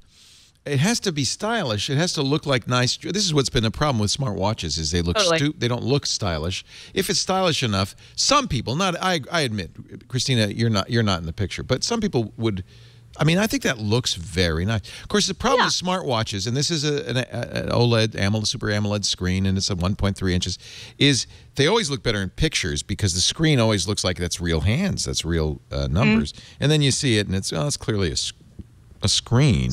it has to be stylish. It has to look like nice. This is what's been the problem with smart watches, is they look stupid. They don't look stylish. If it's stylish enough, some people, I admit, Christina, you're not in the picture, but some people would. I mean, I think that looks very nice. Of course, the problem with smartwatches, and this is an OLED, Super AMOLED screen, and it's a 1.3 inches, is they always look better in pictures because the screen always looks like that's real hands, that's real numbers. And then you see it, and it's clearly a screen.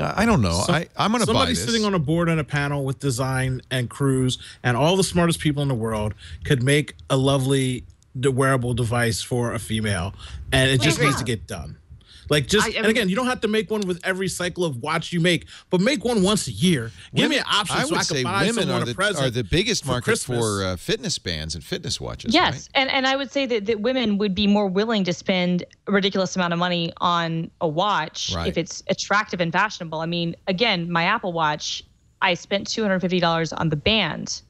I don't know. I'm going to buy this. Somebody sitting on a board on a panel with design and crews and all the smartest people in the world could make a lovely wearable device for a female, and it just needs to get done. Like, and again, you don't have to make one with every cycle of watch you make, but make one once a year. Give me an option so I can buy someone a present. Women are the biggest market for fitness bands and fitness watches. Yes, right? and I would say that women would be more willing to spend a ridiculous amount of money on a watch if it's attractive and fashionable. I mean, again, my Apple Watch, I spent $250 on the band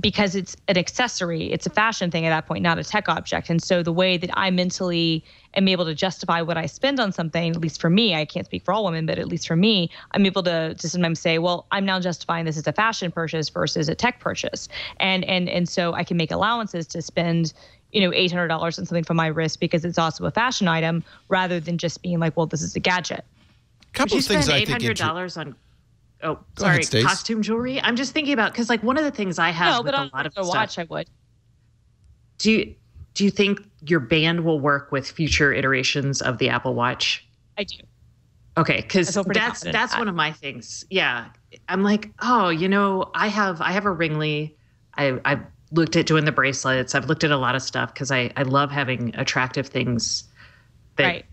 because it's an accessory. It's a fashion thing at that point, not a tech object. And so the way that I mentally am able to justify what I spend on something, at least for me, I can't speak for all women, but at least for me, I'm able to sometimes say, well, I'm now justifying this as a fashion purchase versus a tech purchase. And so I can make allowances to spend, $800 on something for my wrist because it's also a fashion item, rather than just being like, well, this is a gadget. Couple of things I think. $800 on costume jewelry. I'm just thinking about, because like one of the things I have with a lot of stuff. Watch, I would. Do you think your band will work with future iterations of the Apple Watch? I do. Okay, because that's one of my things. Yeah, I'm like, I have a Ringly. I've looked at doing the bracelets. I've looked at a lot of stuff because I love having attractive things that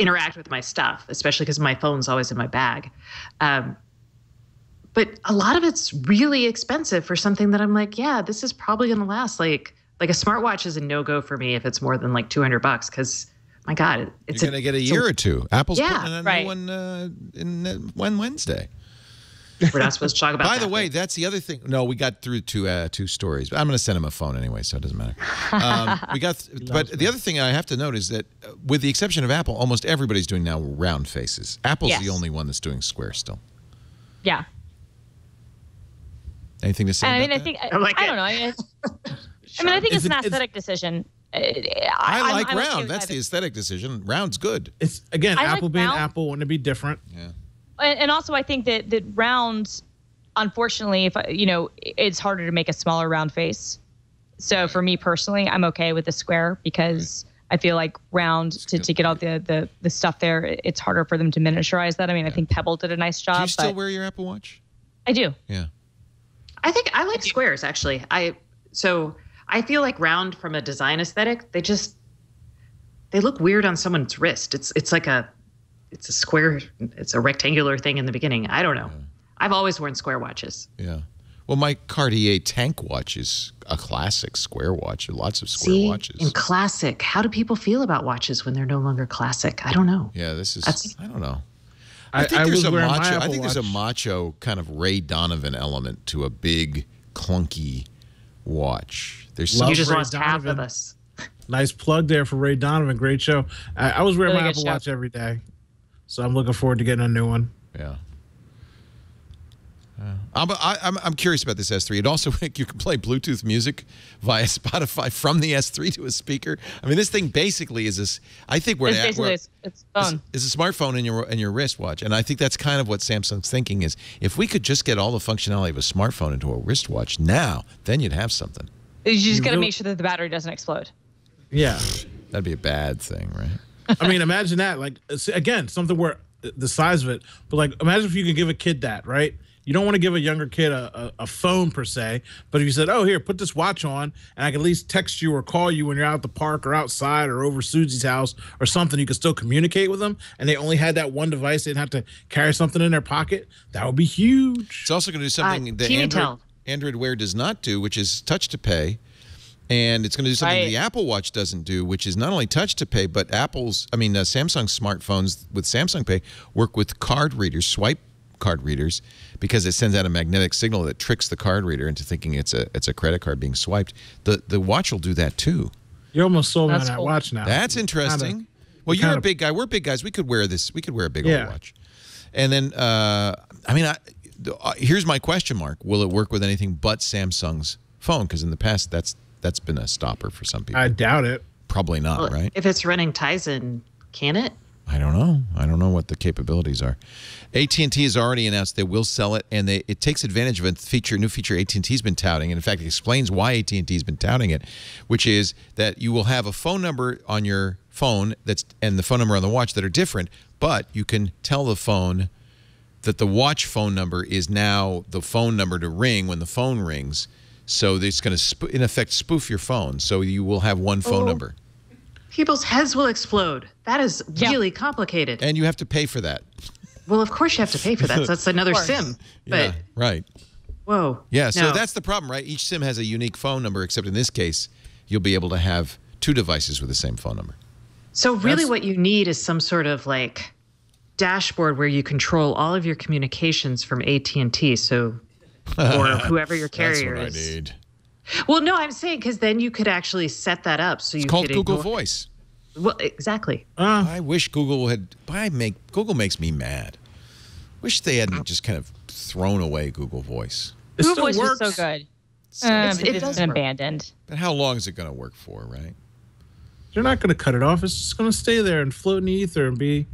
interact with my stuff, especially because my phone's always in my bag. But a lot of it's really expensive for something that I'm like, yeah, this is probably going to last. Like a smartwatch is a no-go for me if it's more than like $200 because, my God, it's going to get a year or two. Apple's putting in a new one one Wednesday. We're not supposed to talk about that. By the way, that's the other thing. No, we got through two stories. But I'm going to send him a phone anyway, so it doesn't matter. But the other thing I have to note is that, with the exception of Apple, almost everybody's doing now round faces. Apple's the only one that's doing square still. Yeah. Anything to say? I mean, I think I don't know. I mean, I think it's an aesthetic decision. I like round. That's the aesthetic decision. Round's good. It's again, Apple being Apple, wouldn't it be different? Yeah. And also, I think that rounds, unfortunately, if you know, it's harder to make a smaller round face. So for me personally, I'm okay with the square because I feel like round to get all the stuff there. It's harder for them to miniaturize that. I mean, I think Pebble did a nice job. Do you still wear your Apple Watch? I do. Yeah. I think I like squares actually. I feel like round from a design aesthetic, they look weird on someone's wrist. It's like it's a square, it's a rectangular thing in the beginning. I don't know. Yeah. I've always worn square watches. Yeah. Well, my Cartier Tank watch is a classic square watch. There are lots of square watches. And classic. How do people feel about watches when they're no longer classic? I don't know. Yeah, this is, I don't know. I think there's a macho kind of Ray Donovan element to a big, clunky watch. You just lost half of us. Nice plug there for Ray Donovan. Great show. I was wearing my Apple Watch every day, so I'm looking forward to getting a new one. Yeah. I'm curious about this S3. It also, you can play Bluetooth music via Spotify from the S3 to a speaker. I mean, this thing basically is this. I think we're it's phone. It's a smartphone in your wristwatch, and I think that's kind of what Samsung's thinking is. If we could just get all the functionality of a smartphone into a wristwatch now, then you'd have something. You just got to make sure that the battery doesn't explode. Yeah, that'd be a bad thing, right? I mean, imagine that. Like again, something where the size of it, but like imagine if you could give a kid that, right? You don't want to give a younger kid a phone per se, but if you said, oh, here, put this watch on, and I can at least text you or call you when you're out at the park or outside or over Susie's house or something, you could still communicate with them, and they only had that one device, they didn't have to carry something in their pocket, that would be huge. It's also going to do something that Android Wear does not do, which is touch-to-pay, and it's going to do something the Apple Watch doesn't do, which is not only touch-to-pay, but Samsung smartphones with Samsung Pay work with card readers, swipe card readers, because it sends out a magnetic signal that tricks the card reader into thinking it's a credit card being swiped. The watch will do that too. You almost sold me on that watch now. That's interesting. Well, you're a big guy. We're big guys. We could wear this. We could wear a big old watch. And then, here's my question mark: will it work with anything but Samsung's phone? Because in the past, that's been a stopper for some people. I doubt it. Probably not, well, right? If it's running Tizen, can it? I don't know. I don't know what the capabilities are. AT&T has already announced they will sell it, and it takes advantage of a new feature AT&T's been touting. And in fact, it explains why AT&T's been touting it, which is that you will have a phone number on your phone and the phone number on the watch that are different, but you can tell the phone that the watch phone number is now the phone number to ring when the phone rings. So it's going to, in effect, spoof your phone. So you will have one phone number. People's heads will explode. That is really complicated. And you have to pay for that. Well, of course you have to pay for that. So that's another SIM. But yeah, right. Whoa. Yeah, so that's the problem, right? Each SIM has a unique phone number, except in this case, you'll be able to have two devices with the same phone number. So really what you need is some sort of like dashboard where you control all of your communications from AT&T, or whoever your carrier is. That's what I need. Well, no, I'm saying because then you could actually set that up so you could. It's called Google Voice. Well, exactly. I wish Google had. Google makes me mad. Wish they hadn't just kind of thrown away Google Voice. Google Voice is so good. It's been abandoned. But how long is it going to work for? Right? They're not going to cut it off. It's just going to stay there and float in the ether and be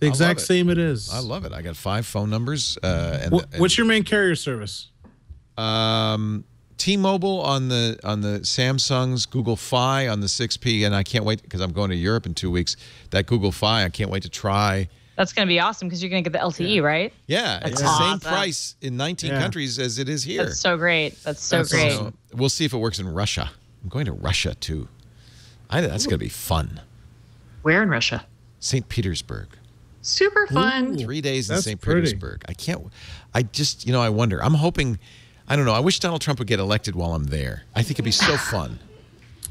the exact same it is. I love it. I got 5 phone numbers. What's your main carrier service? T-Mobile on the Samsungs, Google Fi on the 6P, and I can't wait because I'm going to Europe in 2 weeks. That Google Fi, I can't wait to try. That's going to be awesome because you're going to get the LTE, right? Yeah, it's the same price in 19 countries as it is here. That's so great. That's great. Awesome. We'll see if it works in Russia. I'm going to Russia too. That's going to be fun. Where in Russia? St. Petersburg. Super fun. Ooh, 3 days in St. Petersburg. I can't. I just, I wonder. I'm hoping. I don't know. I wish Donald Trump would get elected while I'm there. I think it'd be so fun.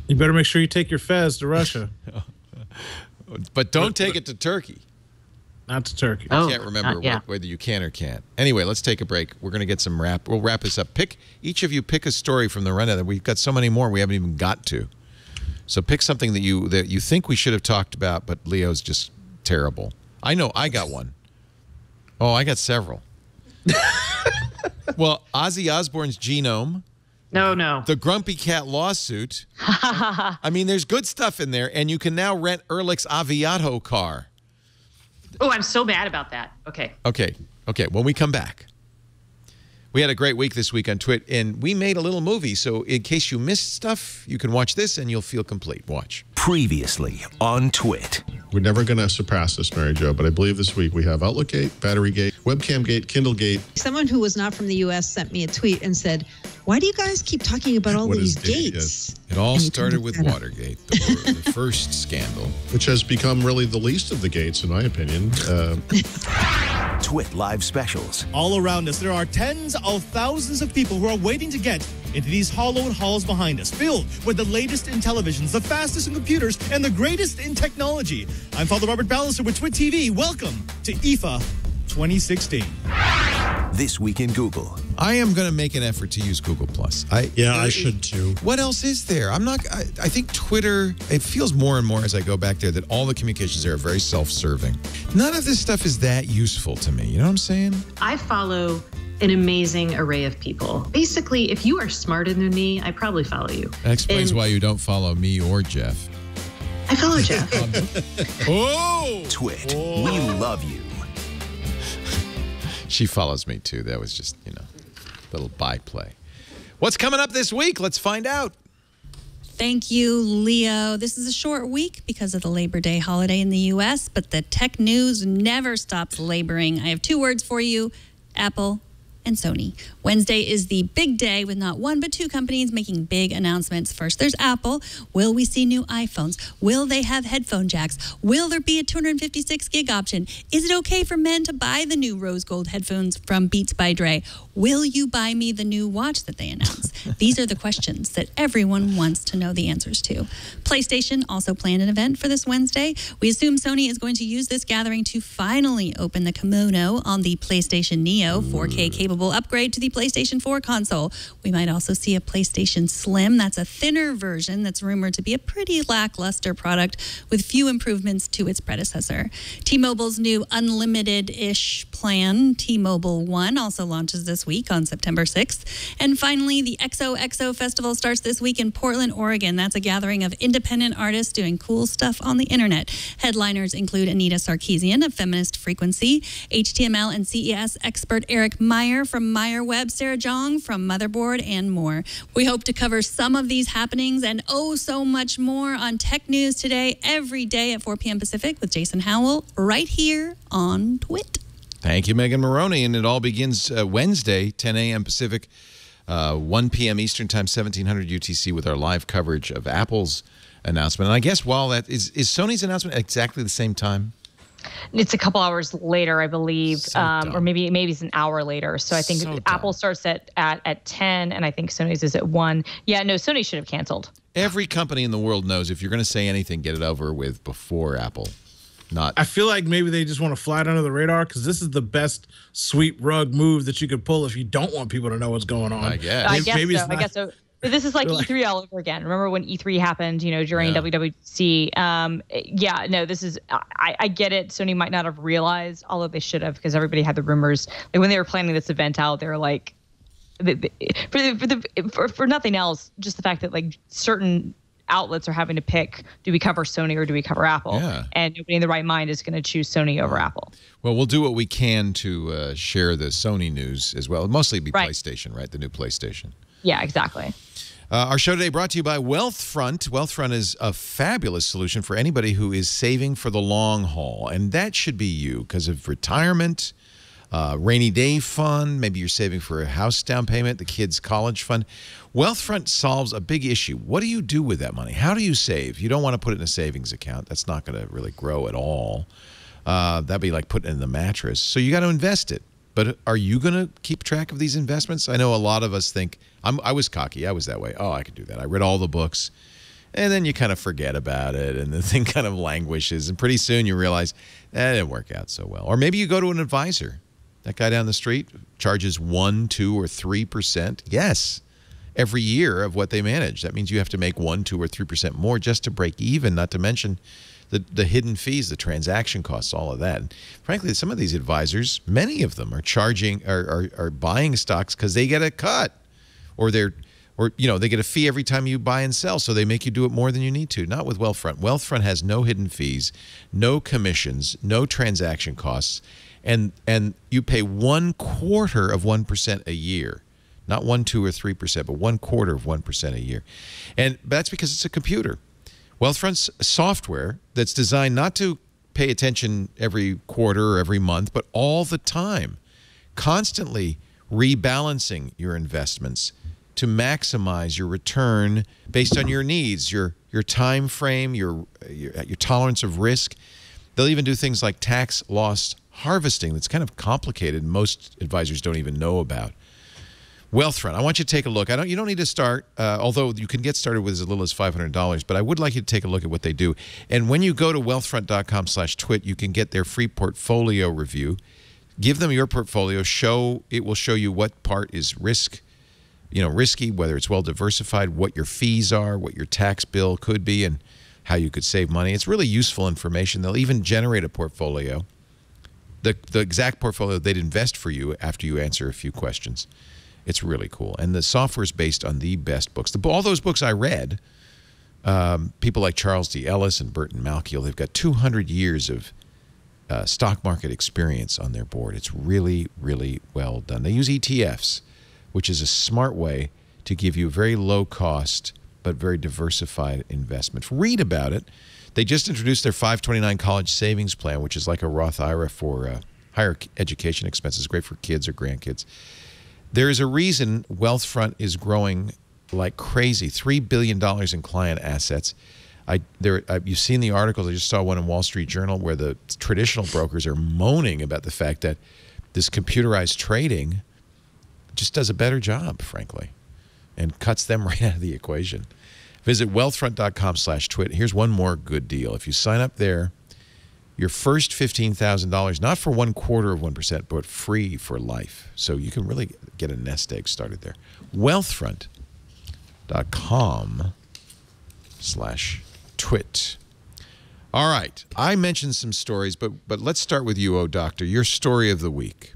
You better make sure you take your Fez to Russia. But don't take it to Turkey. Not to Turkey. I can't remember whether you can or can't. Anyway, let's take a break. We're going to get some wrap. We'll wrap this up. Each of you pick a story from the run-out. We've got so many more we haven't even got to. So pick something that you think we should have talked about, but Leo's just terrible. I know I got one. Oh, I got several. Well, Ozzy Osbourne's genome. No, no. The Grumpy Cat lawsuit. I mean, there's good stuff in there, and you can now rent Ehrlich's Aviato car. Oh, I'm so mad about that. Okay. Okay. Okay. When we come back, we had a great week this week on Twit, and we made a little movie. So in case you missed stuff, you can watch this, and you'll feel complete. Watch. Previously on Twit. We're never going to surpass this, Mary Jo, but I believe this week we have Outlook Gate, Battery Gate, Webcam Gate, Kindle Gate. Someone who was not from the U.S. sent me a tweet and said, why do you guys keep talking about all these gates? Yes. It all started with Watergate, the first scandal. Which has become really the least of the gates, in my opinion. Twit live specials. All around us, there are tens of thousands of people who are waiting to get into these hollowed halls behind us, filled with the latest in televisions, the fastest in computers, and the greatest in technology. I'm Father Robert Balliser with Twit TV. Welcome to IFA 2016. This Week in Google. I am going to make an effort to use Google+. I should too. What else is there? I think Twitter, it feels more and more as I go back there that all the communications there are very self-serving. None of this stuff is that useful to me. You know what I'm saying? I follow an amazing array of people. Basically, if you are smarter than me, I probably follow you. That explains why you don't follow me or Jeff. I follow Jeff. Oh! Twit, we love you. She follows me, too. That was just, you know, a little byplay. What's coming up this week? Let's find out. Thank you, Leo. This is a short week because of the Labor Day holiday in the U.S., but the tech news never stops laboring. I have two words for you, Apple and Sony. Wednesday is the big day with not one but two companies making big announcements. First, there's Apple. Will we see new iPhones? Will they have headphone jacks? Will there be a 256 gig option? Is it okay for men to buy the new rose gold headphones from Beats by Dre? Will you buy me the new watch that they announced? These are the questions that everyone wants to know the answers to. PlayStation also planned an event for this Wednesday. We assume Sony is going to use this gathering to finally open the kimono on the PlayStation Neo 4K capable upgrade to the PlayStation 4 console. We might also see a PlayStation Slim. That's a thinner version that's rumored to be a pretty lackluster product with few improvements to its predecessor. T-Mobile's new unlimited-ish plan, T-Mobile One, also launches this week on September 6th. And finally, the XOXO Festival starts this week in Portland, Oregon. That's a gathering of independent artists doing cool stuff on the internet. Headliners include Anita Sarkeesian of Feminist Frequency, HTML and CES expert Eric Meyer from Meyer Web, Sarah Jong from Motherboard, and more. We hope to cover some of these happenings and oh so much more on Tech News Today, every day at 4 p.m. Pacific with Jason Howell, right here on Twit. Thank you, Megan Maroney. And it all begins Wednesday, 10 a.m. Pacific, 1 p.m. Eastern Time, 1700 UTC, with our live coverage of Apple's announcement. And I guess while that is Sony's announcement at exactly the same time? It's a couple hours later, I believe, so or maybe it's an hour later. So I think so Apple starts at 10, and I think Sony's is at 1. Yeah, no, Sony should have canceled. Every company in the world knows if you're going to say anything, get it over with before Apple. I feel like maybe they just want to fly it under the radar because this is the best sweep rug move that you could pull if you don't want people to know what's going on. I guess. I guess so. This is like E3 all over again. Remember when E3 happened, you know, during WWDC? Yeah, no, this is, I get it. Sony might not have realized, although they should have, because everybody had the rumors. Like when they were planning this event out, they were like, for nothing else, just the fact that like certain outlets are having to pick, do we cover Sony or do we cover Apple? Yeah. And nobody in the right mind is going to choose Sony over Apple. Well, we'll do what we can to share the Sony news as well. Mostly be PlayStation, right? The new PlayStation. Yeah, exactly. Our show today brought to you by Wealthfront. Wealthfront is a fabulous solution for anybody who is saving for the long haul. And that should be you because of retirement, rainy day fund, maybe you're saving for a house down payment, the kids' college fund. Wealthfront solves a big issue. What do you do with that money? How do you save? You don't want to put it in a savings account. That's not going to really grow at all. That'd be like putting it in the mattress. So you got to invest it. But are you going to keep track of these investments? I know a lot of us think, I was cocky. I was that way. Oh, I could do that. I read all the books. And then you kind of forget about it, and the thing kind of languishes. And pretty soon you realize, that didn't work out so well. Or maybe you go to an advisor. That guy down the street charges 1, 2, or 3%. Yes, every year of what they manage. That means you have to make 1, 2, or 3% more just to break even, not to mention the hidden fees, the transaction costs, all of that. And frankly, some of these advisors, many of them are charging, are buying stocks because they get a cut, or they're, you know, they get a fee every time you buy and sell, so they make you do it more than you need to. Not with Wealthfront. Wealthfront has no hidden fees, no commissions, no transaction costs, and you pay 1/4 of 1% a year. Not 1, 2, or 3%, but 1/4 of 1% a year. And that's because it's a computer. Wealthfront's software that's designed not to pay attention every quarter or every month, but all the time, constantly rebalancing your investments to maximize your return based on your needs, your time frame, your tolerance of risk. They'll even do things like tax loss harvesting. That's kind of complicated. Most advisors don't even know about. Wealthfront, I want you to take a look. You don't need to start, although you can get started with as little as $500, but I would like you to take a look at what they do. And when you go to wealthfront.com/twit, you can get their free portfolio review. Give them your portfolio. It will show you what part is risky, whether it's well diversified, what your fees are, what your tax bill could be, and how you could save money. It's really useful information. They'll even generate a portfolio, the exact portfolio they'd invest for you after you answer a few questions. It's really cool. And the software is based on the best books. All those books I read, people like Charles D. Ellis and Burton Malkiel, they've got 200 years of stock market experience on their board. It's really, really well done. They use ETFs, which is a smart way to give you very low cost but very diversified investment. Read about it. They just introduced their 529 college savings plan, which is like a Roth IRA for higher education expenses, great for kids or grandkids. There is a reason Wealthfront is growing like crazy, $3 billion in client assets. You've seen the articles. I just saw one in Wall Street Journal where the traditional brokers are moaning about the fact that this computerized trading just does a better job, frankly, and cuts them right out of the equation. Visit wealthfront.com/twit. Here's one more good deal. If you sign up there, your first $15,000, not for 1/4 of 1%, but free for life. So you can really get a nest egg started there. Wealthfront.com/twit. All right. I mentioned some stories, but let's start with you, O Doctor. Your story of the week.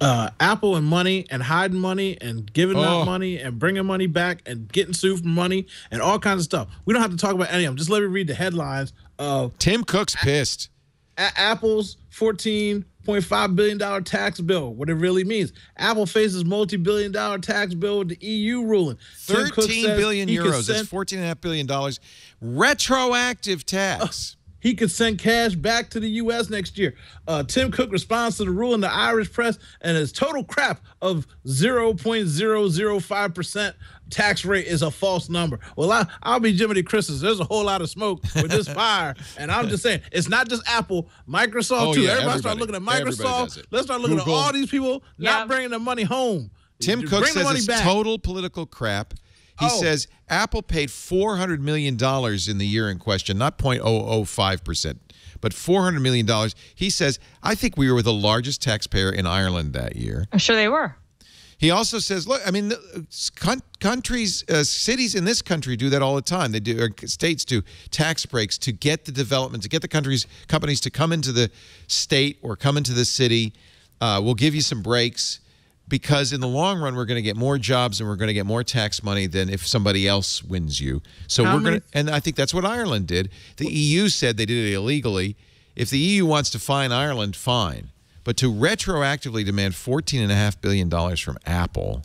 Apple and money, and hiding money, and giving out money, and bringing money back, and getting sued for money, and all kinds of stuff. We don't have to talk about any of them. Just let me read the headlines. Tim Cook's pissed. Apple's $14.5 billion tax bill. What it really means. Apple faces multi-billion dollar tax bill with the EU ruling. 13 billion euros. That's $14.5 billion. Retroactive tax. He could send cash back to the U.S. next year. Tim Cook responds to the rule in the Irish press and his total crap of 0.005% tax rate is a false number. Well, I'll be Jiminy Christmas. There's a whole lot of smoke with this fire. And I'm just saying, it's not just Apple. Microsoft, too. Yeah, everybody start looking at Microsoft. Let's start looking at all these people not bringing the money home. Tim Cook says it's total political crap. He says Apple paid $400 million in the year in question, not 0.005%, but $400 million. He says, I think we were the largest taxpayer in Ireland that year. I'm sure they were. He also says, look, I mean, countries, cities in this country do that all the time. They do, or states do tax breaks to get the development, to get the companies to come into the state or come into the city. We'll give you some breaks, because in the long run, we're going to get more jobs and we're going to get more tax money than if somebody else wins you. So we're going to, and I think that's what Ireland did. The EU said they did it illegally. If the EU wants to fine Ireland, fine. But to retroactively demand $14.5 billion from Apple.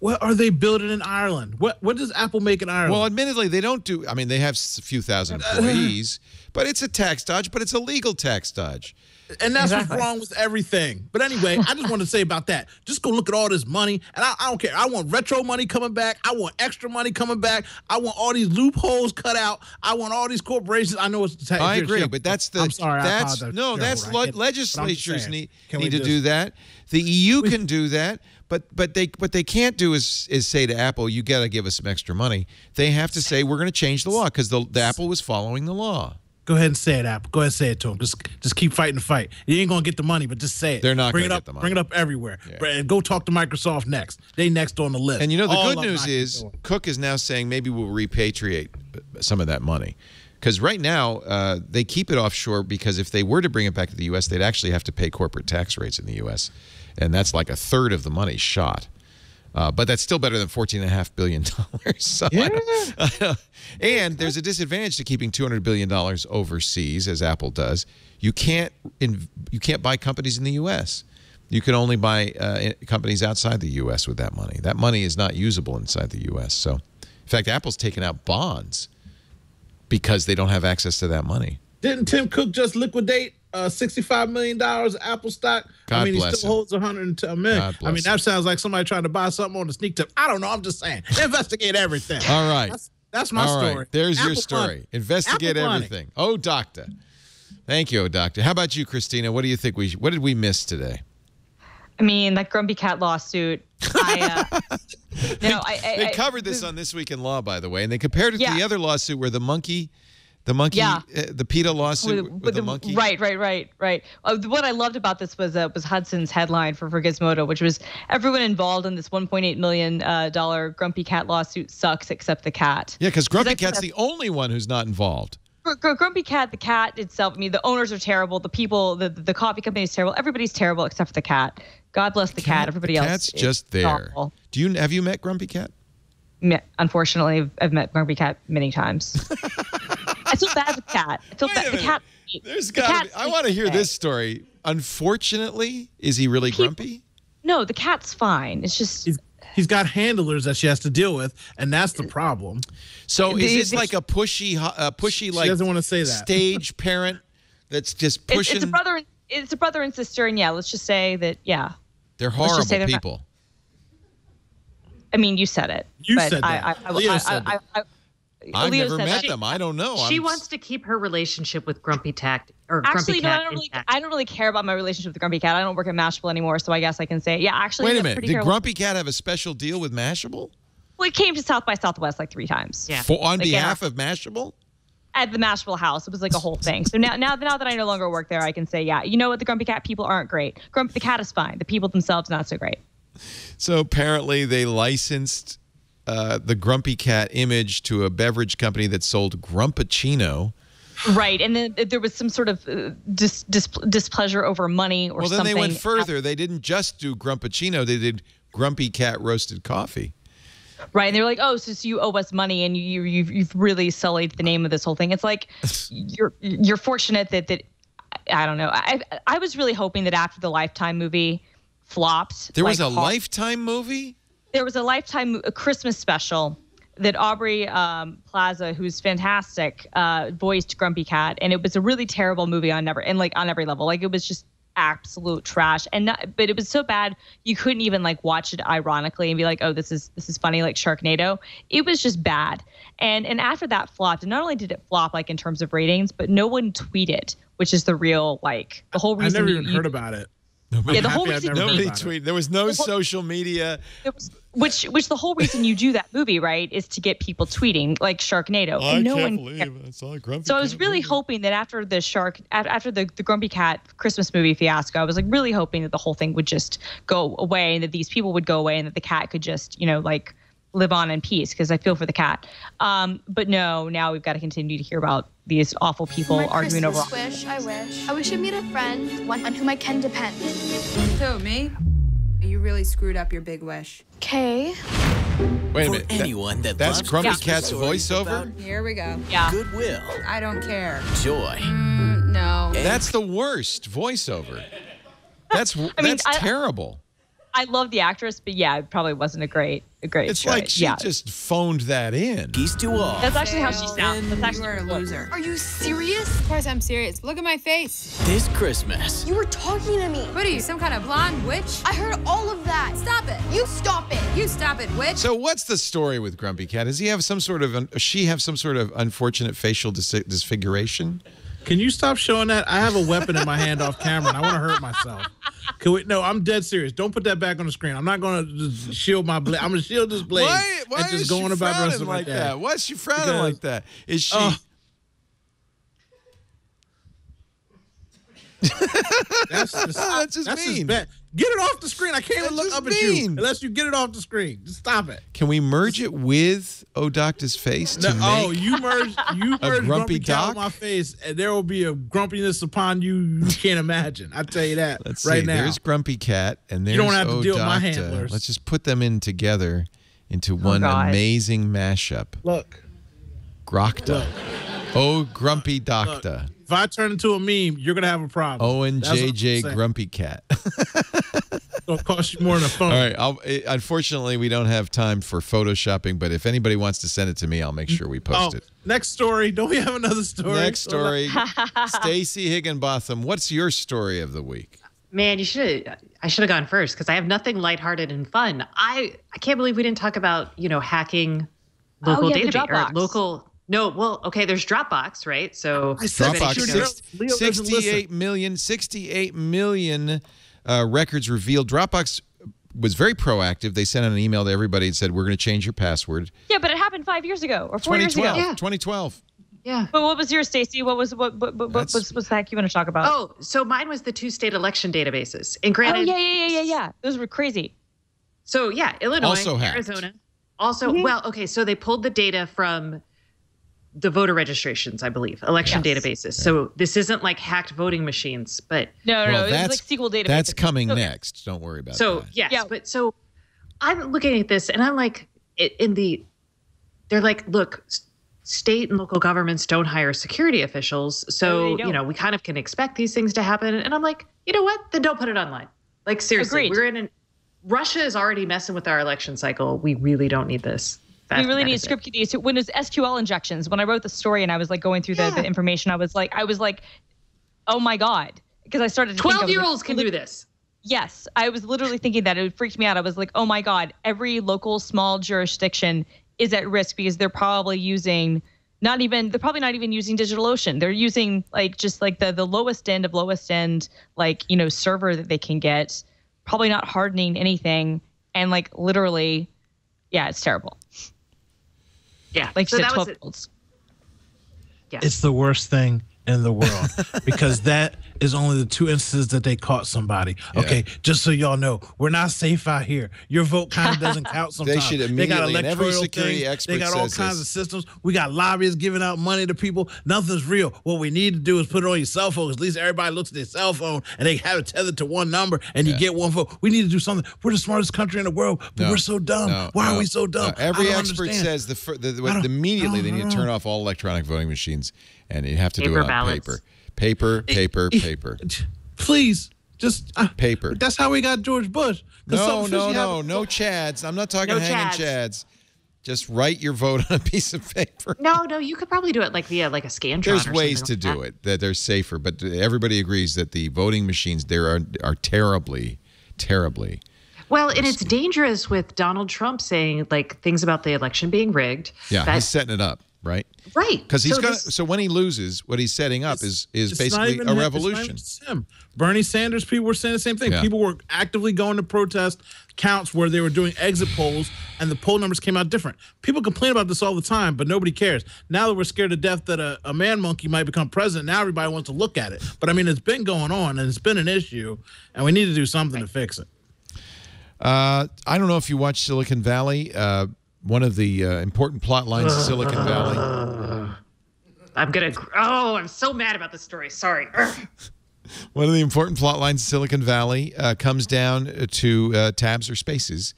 What are they building in Ireland? What does Apple make in Ireland? Well, admittedly, they don't do, I mean, they have a few thousand employees, but it's a tax dodge, but it's a legal tax dodge. And that's what's wrong with everything. But anyway, I just want to say about that. Just go look at all this money. And I don't care. I want retro money coming back. I want extra money coming back. I want all these loopholes cut out. I want all these corporations. I know it's the tax. I agree, but that's the. I'm sorry. That's, no, that's legislatures need to do that. The EU can do that. But they what they can't do is say to Apple, you got to give us some extra money. They have to say, we're going to change the law because the Apple was following the law. Go ahead and say it, Apple. Go ahead and say it to them. Just keep fighting the fight. You ain't going to get the money, but just say it. They're not going to get the money. Bring it up everywhere. Yeah. Go talk to Microsoft next. They next on the list. And, you know, the good news is Cook is now saying maybe we'll repatriate some of that money. Because right now, they keep it offshore because if they were to bring it back to the U.S., they'd actually have to pay corporate tax rates in the U.S., and that's like a third of the money shot. But that's still better than $14.5 billion. So yeah. And there's a disadvantage to keeping $200 billion overseas, as Apple does. You can't buy companies in the U.S. You can only buy companies outside the U.S. with that money. That money is not usable inside the U.S. So, in fact, Apple's taken out bonds because they don't have access to that money. Didn't Tim Cook just liquidate $65 million Apple stock? I mean, he still holds $110 million. I mean, that sounds like somebody trying to buy something on the sneak tip. I don't know. I'm just saying. Investigate everything. All right. That's my story. All right. There's your story. Investigate everything. Oh, doctor. Thank you, oh, doctor. How about you, Christina? What do you think what did we miss today? I mean, that grumpy cat lawsuit. They covered this on This Week in Law, by the way, and they compared it to the other lawsuit where the monkey... the PETA lawsuit with the monkey. Right. What I loved about this was Hudson's headline for Gizmodo, which was everyone involved in this $1.8 million Grumpy Cat lawsuit sucks except the cat. Yeah, because Grumpy Cat's the only one who's not involved. Grumpy Cat, the cat itself, I mean, the owners are terrible. The people, the coffee company is terrible. Everybody's terrible except for the cat. God bless the cat. Everybody else. The cat's just there. Awful. Have you met Grumpy Cat? Unfortunately, I've met Grumpy Cat many times. I feel bad with Cat. I feel bad. The cat. There's got. I want to hear this story. Unfortunately, is he really grumpy? No, the cat's fine. It's just he's got handlers that she has to deal with, and that's the problem. So is this like a pushy like? She doesn't want to say that. Stage parent that's just pushing. It's a brother. It's a brother and sister, and yeah, let's just say that. Yeah, they're horrible people. I mean, you said it. You said that. Leo said that. I've never met them. I don't know. She wants to keep her relationship with Grumpy Cat or Grumpy Cat. Actually, no, I don't really care about my relationship with Grumpy Cat. I don't work at Mashable anymore, so I guess I can say, yeah, actually. Wait a minute. Did Grumpy Cat have a special deal with Mashable? Well, it came to South by Southwest like 3 times. Yeah. On behalf of Mashable? At the Mashable house. It was like a whole thing. So now that I no longer work there, I can say, yeah, you know what? The Grumpy Cat people aren't great. Grumpy the Cat is fine. The people themselves, not so great. So apparently they licensed the Grumpy Cat image to a beverage company that sold Grumpachino. Right, and then there was some sort of displeasure over money or something. Well, then they went further. They didn't just do Grumpachino. They did Grumpy Cat roasted coffee. Right, and they were like, oh, so you owe us money, and you've really sullied the name of this whole thing. It's like you're fortunate that I don't know. I was really hoping that after the Lifetime movie flopped. There was a Lifetime movie? There was a Lifetime Christmas special that Aubrey Plaza, who's fantastic, voiced Grumpy Cat, and it was a really terrible movie on every level. Like, it was just absolute trash, but it was so bad you couldn't even like watch it ironically and be like, oh, this is funny, like Sharknado. It was just bad, and after that flopped, and not only did it flop like in terms of ratings, but no one tweeted, which is the real like the whole reason. I never even heard about it. Nobody, yeah, the whole reason nobody tweeted. There was no social media. Which the whole reason you do that movie, right, is to get people tweeting like Sharknado. Oh, and I can't believe that's all Grumpy Cat. So I was really hoping that after the Grumpy Cat Christmas movie fiasco, I was like really hoping that the whole thing would just go away and that these people would go away and that the cat could just, you know, like live on in peace, because I feel for the cat. But no, now we've got to continue to hear about these awful people arguing over. I wish I'd meet a friend, one on whom I can depend. So, me? You really screwed up your big wish. Okay. Wait a minute. That's Grumpy Cat's voiceover? Here we go. Yeah. Goodwill. I don't care. Joy. No. That's the worst voiceover. That's terrible. I love the actress, but yeah, it probably wasn't a great It's choice. Like she just phoned that in. Geese to all. That's actually how she sounds. That's actually you are a loser. Are you serious? Of course I'm serious. Look at my face. This Christmas. You were talking to me. What are you, some kind of blonde witch? I heard all of that. Stop it. You stop it. You stop it, witch. So what's the story with Grumpy Cat? Does he have some sort of, she have some sort of unfortunate facial disfiguration? Can you stop showing that? I have a weapon in my hand off camera, and I want to hurt myself. Can we? No, I'm dead serious. Don't put that back on the screen. I'm not going to shield my blade. I'm going to shield this blade. Why and just is going she about frowning like that? Why is she frowning like that? Is she? That's just mean. Get it off the screen. I can't even look up at you unless you get it off the screen. Just stop it. Can we merge it with Odocta's face to make you merge grumpy cow on my face, and there will be a grumpiness upon you you can't imagine. I tell you that right now. There's Grumpy Cat, and there's Odocta. Deal with my handlers. Let's just put them in together into one amazing mashup. Look, Grokta. Oh, Grumpy Docta. If I turn into a meme, you're going to have a problem. Owen J.J. Grumpy Cat. It'll cost you more than a phone. All right. Unfortunately, we don't have time for photoshopping, but if anybody wants to send it to me, I'll make sure we post it. Next story. Don't we have another story? Next story. Stacey Higginbotham, what's your story of the week? Man, you should. I should have gone first because I have nothing lighthearted and fun. I can't believe we didn't talk about, you know, hacking local database or local... No, well, okay, there's Dropbox, right? So Dropbox, 68 million records revealed. Dropbox was very proactive. They sent out an email to everybody and said, we're going to change your password. Yeah, but it happened 5 years ago or 4 years ago. Yeah. 2012. Yeah. But what was yours, Stacey? What was the heck you want to talk about? Oh, so mine was the two-state election databases. And granted, yeah. Those were crazy. So, yeah, Illinois, also Arizona. Also, well, okay, so they pulled the data from... the voter registrations, I believe, election databases. Right. So this isn't like hacked voting machines, but no, it's like SQL databases. That's coming next. Don't worry about that. Yes, but so I'm looking at this and I'm like, they're like, look, state and local governments don't hire security officials, so you know we kind of can expect these things to happen. And I'm like, you know what? Then don't put it online. Like seriously, we're in Russia is already messing with our election cycle. We really don't need this. We really need script KDs. When there's SQL injections, when I wrote the story and I was like going through the information, I was like, oh my God. Because I started to 12-year-olds can do this. Yes. I was literally thinking that. It freaked me out. I was like, oh my God, every local small jurisdiction is at risk because they're probably using not even using DigitalOcean. They're using like just like the lowest end of lowest end, like, you know, server that they can get, probably not hardening anything. And like literally, yeah, it's terrible. Yeah, like so 12-year-olds. Yeah. It's the worst thing in the world because that is only the two instances that they caught somebody. Yeah. Okay, just so y'all know, we're not safe out here. Your vote kind of doesn't count sometimes. They should immediately, they got all kinds of systems. We got lobbyists giving out money to people. Nothing's real. What we need to do is put it on your cell phone. At least everybody looks at their cell phone and they have it tethered to one number and you get one vote. We need to do something. We're the smartest country in the world, but we're so dumb. Why are we so dumb? Every expert says immediately they need to turn off all electronic voting machines. And you have to do it on paper. Paper. Please, just paper. That's how we got George Bush. No Chads. I'm not talking hanging Chads. Just write your vote on a piece of paper. No, you could probably do it like via like a Scantron. There's ways to do it that they're safer, but everybody agrees that the voting machines there are terribly, terribly. Well, and it's dangerous with Donald Trump saying like things about the election being rigged. Yeah, he's setting it up. Right, right. Because he's so when he loses, what he's setting up is basically a revolution. Bernie Sanders, people were saying the same thing. Yeah. People were actively going to protest counts where they were doing exit polls, and the poll numbers came out different. People complain about this all the time, but nobody cares. Now that we're scared to death that a man monkey might become president, now everybody wants to look at it. But I mean, it's been going on, and it's been an issue, and we need to do something to fix it. I don't know if you watch Silicon Valley. One of the important plot lines of Silicon Valley. I'm so mad about this story. Sorry. One of the important plot lines of Silicon Valley comes down to tabs or spaces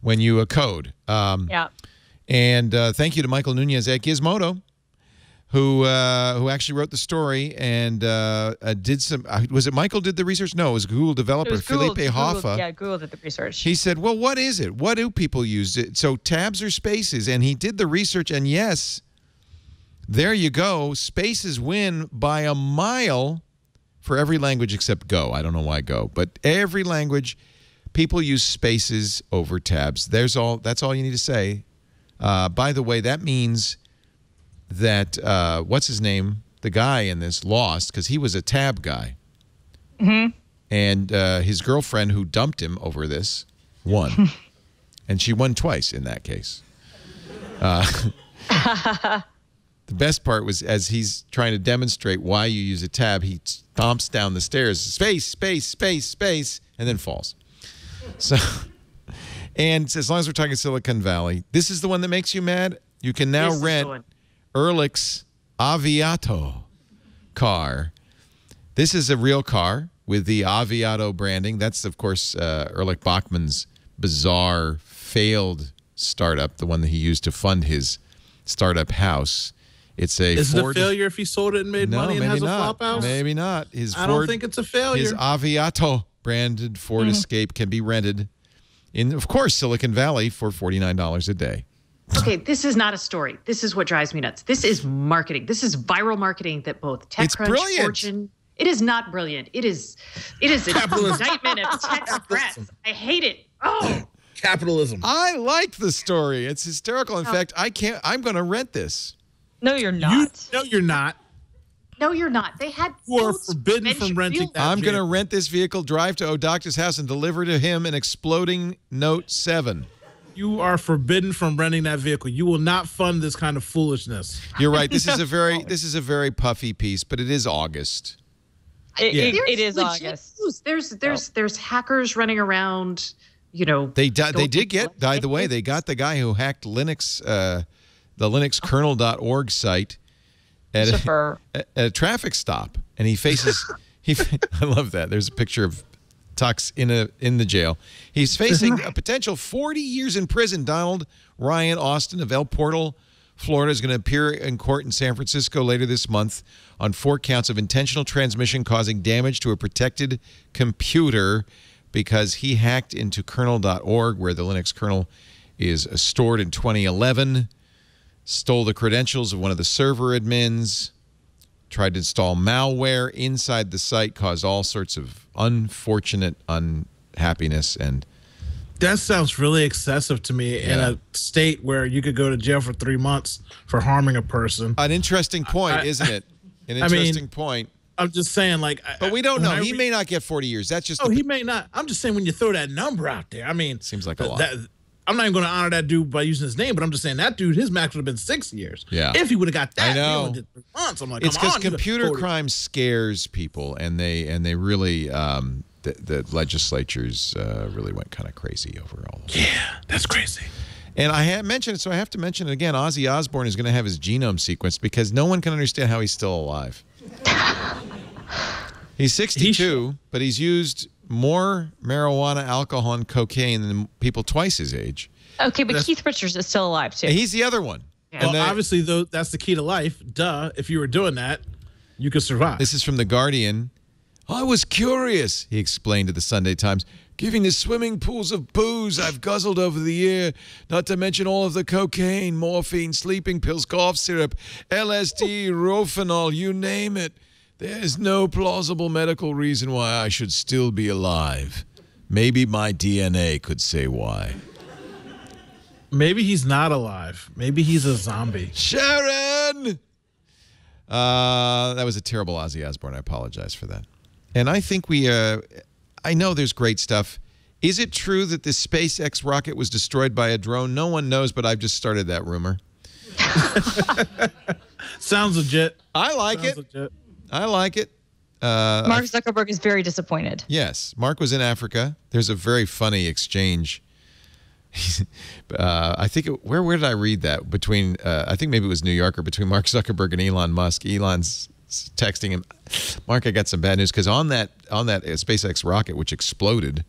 when you code. Yeah. And thank you to Michael Nunez at Gizmodo, who actually wrote the story and did some... was it Michael did the research? No, it was Google developer Felipe Hoffa. Yeah, Google did the research. He said, well, what is it? What do people use it? So tabs are spaces, and he did the research, and yes, there you go. Spaces win by a mile for every language except Go. I don't know why Go, but every language, people use spaces over tabs. That's all you need to say. By the way, that means... that, what's his name, the guy in this lost, because he was a tab guy. Mm-hmm. And his girlfriend who dumped him over this won. And she won twice in that case. The best part was as he's trying to demonstrate why you use a tab, he stomps down the stairs, space, space, space, space, and then falls. So, and as long as we're talking Silicon Valley, this is the one that makes you mad. You can now rent Ehrlich's Aviato car. This is a real car with the Aviato branding. That's, of course, Ehrlich Bachman's bizarre, failed startup, the one that he used to fund his startup house. It's a Ford... Is it a failure if he sold it and made money and has a flop house? Maybe not. His Ford, I don't think it's a failure. His Aviato branded Ford Escape can be rented in, of course, Silicon Valley for $49 a day. Okay, this is not a story. This is what drives me nuts. This is marketing. This is viral marketing that both TechCrunch, Fortune... It is not brilliant. It is an indictment of tech press. I hate it. Oh. Capitalism. I like the story. It's hysterical. In fact, I can't. I'm going to rent this. No, you're not. No, you're not. No, you're not. They had. You are forbidden from renting that. I'm going to rent this vehicle, drive to O'Doctor's house, and deliver to him an exploding Note 7. You are forbidden from renting that vehicle. You will not fund this kind of foolishness. You're right. This is a very. This is a very puffy piece, but it is August. It is August. News. There's hackers running around. You know, they did get, by the way, they got the guy who hacked Linux, the linuxkernel.org site at a traffic stop, and he faces I love that. There's a picture of Tux in the jail. He's facing a potential 40 years in prison. Donald Ryan Austin of El Portal, Florida, is going to appear in court in San Francisco later this month on 4 counts of intentional transmission causing damage to a protected computer because he hacked into kernel.org, where the Linux kernel is stored, in 2011, stole the credentials of one of the server admins, tried to install malware inside the site, caused all sorts of unfortunate unhappiness and... That sounds really excessive to me in a state where you could go to jail for 3 months for harming a person. An interesting point, isn't it? An interesting point. I'm just saying, like... But we don't know. He may not get 40 years. That's just... Oh, he may not. I'm just saying when you throw that number out there, I mean... Seems like a lot. I'm not even going to honor that dude by using his name, but I'm just saying that dude, his max would have been 6 years. Yeah. If he would have got that, I know. Did 3 months. I'm like, it's because computer crime scares people, and they really... The legislatures really went kind of crazy over all of that. Yeah, that's crazy. And I had mentioned it, so I have to mention it again. Ozzy Osbourne is going to have his genome sequenced because no one can understand how he's still alive. He's 62, but he's used more marijuana, alcohol, and cocaine than people twice his age. Okay, but Keith Richards is still alive, too. He's the other one. Yeah. Well, obviously, though, that's the key to life. Duh. If you were doing that, you could survive. This is from The Guardian. I was curious, he explained to the Sunday Times, giving the swimming pools of booze I've guzzled over the year, not to mention all of the cocaine, morphine, sleeping pills, cough syrup, LSD, Rophenol, you name it. There's no plausible medical reason why I should still be alive. Maybe my DNA could say why. Maybe he's not alive. Maybe he's a zombie. Sharon! That was a terrible Ozzy Osbourne. I apologize for that. And I think we, I know there's great stuff. Is it true that this SpaceX rocket was destroyed by a drone? No one knows, but I've just started that rumor. Sounds legit. I like it. Legit. I like it. Mark Zuckerberg is very disappointed. Yes. Mark was in Africa. There's a very funny exchange. I think, where did I read that? Between, I think maybe it was New Yorker, between Mark Zuckerberg and Elon Musk. Elon's texting him, Mark, I got some bad news, because on that SpaceX rocket, which exploded,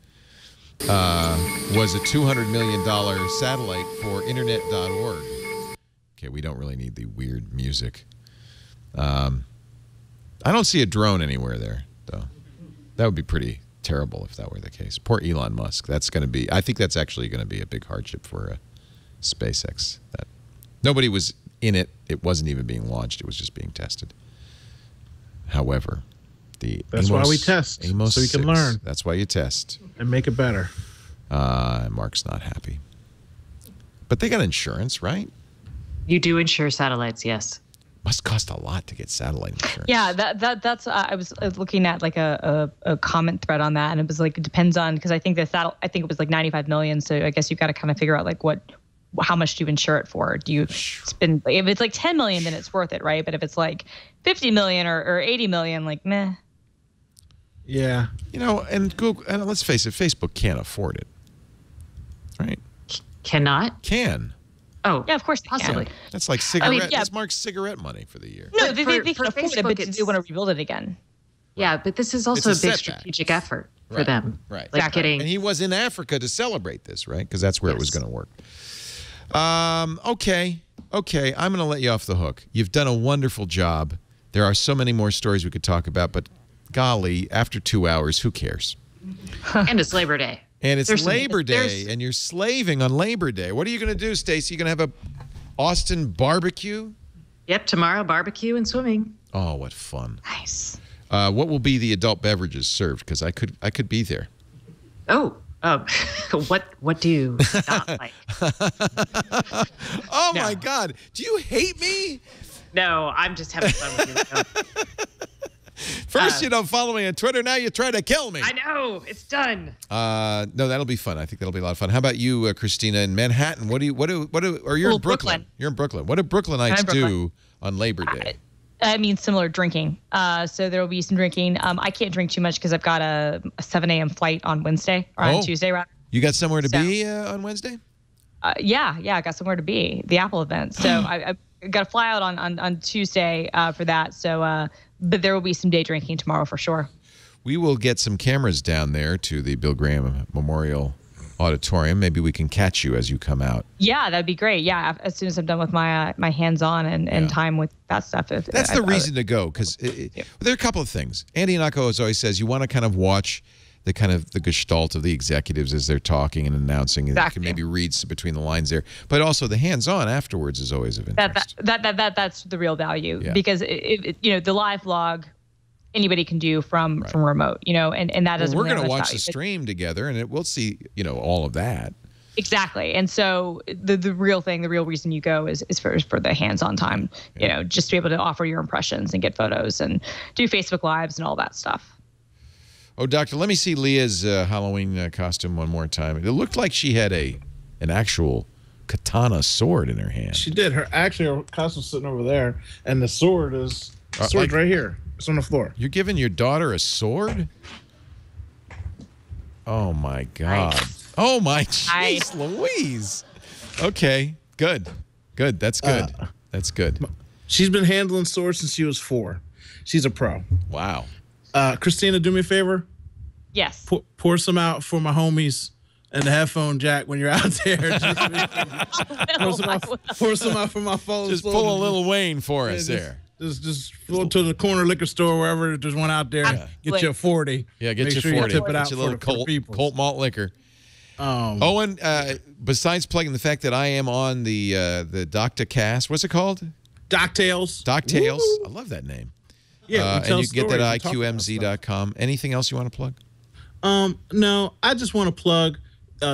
was a $200 million satellite for internet.org. Okay, we don't really need the weird music. I don't see a drone anywhere there, though. That would be pretty terrible if that were the case. Poor Elon Musk. That's going to be, I think that's actually going to be a big hardship for SpaceX. That nobody was in it. It wasn't even being launched. It was just being tested. However, that's why we test, so we can learn. That's why you test. And make it better. Mark's not happy. But they got insurance, right? You do insure satellites, yes. Must cost a lot to get satellite insurance. Yeah, that's I was looking at like a comment thread on that, and it was like, it depends on, because I think it was like $95 million, so I guess you've got to kind of figure out like what how much do you insure it for? Do you spend, if it's like 10 million, then it's worth it, right? But if it's like 50 million or 80 million, like meh. Yeah. You know, and Google, and let's face it, Facebook can't afford it. Right? Cannot? Can. Oh, yeah, of course, possibly. Can. That's like cigarette. I mean, yeah. That's Mark's cigarette money for the year. No, but they can afford it, but they do want to rebuild it again. Yeah, but this is also a big strategic effort for them. Right. Like getting, and he was in Africa to celebrate this, right? Because that's where it was going to work. Okay. I'm going to let you off the hook. You've done a wonderful job. There are so many more stories we could talk about, but golly, after 2 hours, who cares? And it's Labor Day. And it's Labor Day, and you're slaving on Labor Day. What are you going to do, Stacey? You're going to have a Austin barbecue? Yep, tomorrow, barbecue and swimming. Oh, what fun. Nice. What will be the adult beverages served? Because I could be there. Oh, what do you not like? Oh, my God. Do you hate me? No, I'm just having fun with you. First, you don't follow me on Twitter. Now you try to kill me. I know. It's done. No, that'll be fun. I think that'll be a lot of fun. How about you, Christina, in Manhattan? Or you're in Brooklyn. You're in Brooklyn. What do Brooklynites do on Labor Day? I mean, similar drinking. So there will be some drinking. I can't drink too much because I've got a 7 a.m. flight on Wednesday, or on Tuesday, rather. You got somewhere to be on Wednesday? Yeah, I got somewhere to be. The Apple event. So I got to fly out on Tuesday for that. So, but there will be some day drinking tomorrow for sure. We will get some cameras down there to the Bill Graham Memorial Auditorium. Maybe we can catch you as you come out. Yeah, that'd be great. Yeah, as soon as I'm done with my my hands-on and time with that stuff. That's the reason to go, because there are a couple of things. Andy Nakao's always says you want to kind of watch the kind of the gestalt of the executives as they're talking and announcing, and you can maybe read between the lines there. But also the hands-on afterwards is always of interest. That's the real value, because the live log anybody can do from remote, and that doesn't. We're going to watch the stream together, and we'll see, all of that. Exactly, and so the real thing, the real reason you go is for the hands-on time, just to be able to offer your impressions and get photos and do Facebook Lives and all that stuff. Oh, Doctor, let me see Leah's Halloween costume one more time. It looked like she had an actual katana sword in her hand. She did. Her costume's sitting over there, and the sword is right here. It's on the floor. You're giving your daughter a sword? Oh, my God. Nice. Oh, my jeez, Louise. Okay, good. That's good. That's good. She's been handling swords since she was 4. She's a pro. Wow. Christina, do me a favor. Yes. Pour some out for my homies and the headphone jack when you're out there. Pour some out for my folks. Just pull a little Wayne for us there. Just go to the corner liquor store, wherever there's one out there. Yeah. Get you a 40. Yeah, get you 40. You tip it out, get you a little Colt malt liquor. Owen, besides plugging the fact that I am on the Doctor Cast, what's it called? DocTales. DocTales. I love that name. Yeah, and you can get that at IQMZ.com. Anything else you want to plug? No, I just want to plug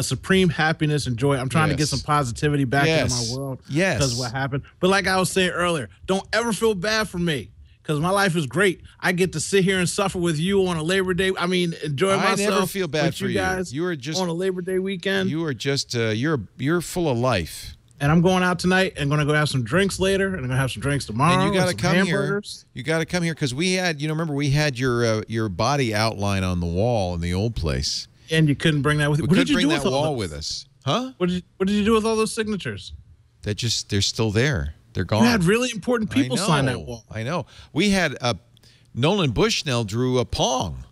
supreme happiness and joy. I'm trying to get some positivity back into my world because of what happened. But like I was saying earlier, don't ever feel bad for me because my life is great. I get to sit here and suffer with you on a Labor Day. I mean, enjoy myself. I never feel bad for you guys. You are just on a Labor Day weekend. You are just you're full of life. And I'm going out tonight and going to go have some drinks later, and I'm going to have some drinks tomorrow. And you got to come here. You got to come here because we had, remember we had your body outline on the wall in the old place. And you couldn't bring that with you. What did you do with that wall with us? Huh? What did you do with all those signatures? They're still there. They're gone. You had really important people sign that wall. I know. We had Nolan Bushnell drew a Pong.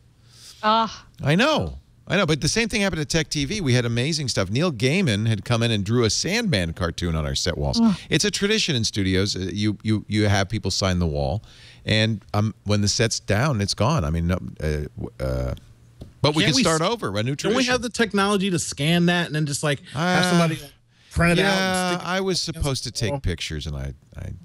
I know, but the same thing happened at Tech TV. We had amazing stuff. Neil Gaiman had come in and drew a Sandman cartoon on our set walls. Oh. It's a tradition in studios. You have people sign the wall, and when the set's down, it's gone. I mean, but we can start over a new tradition. Don't we have the technology to scan that and then just like have somebody print it out? And stick I was supposed to take pictures, and I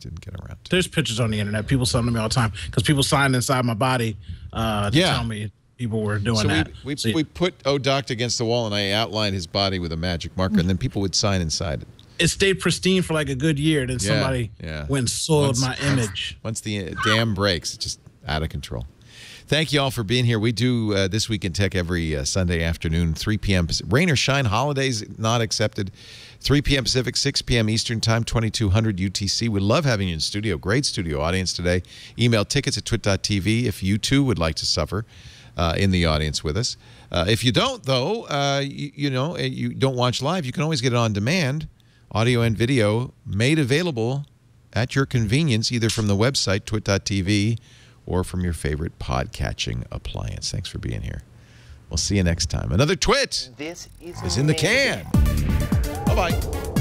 didn't get around to. There's pictures on the internet. People send them all the time because people signed inside my body to tell me. People were doing that. We put O'Doct against the wall, and I outlined his body with a magic marker, and then people would sign inside it. It stayed pristine for like a good year, then somebody went and soiled my image. Once the dam breaks, it's just out of control. Thank you all for being here. We do This Week in Tech every Sunday afternoon, 3 p.m. Rain or shine, holidays not accepted. 3 p.m. Pacific, 6 p.m. Eastern Time, 2200 UTC. We love having you in studio. Great studio audience today. Email tickets at twit.tv if you, too, would like to suffer in the audience with us. If you don't, though, you don't watch live, you can always get it on demand, audio and video, made available at your convenience, either from the website, twit.tv, or from your favorite podcatching appliance. Thanks for being here. We'll see you next time. Another Twit is in the can. Bye-bye.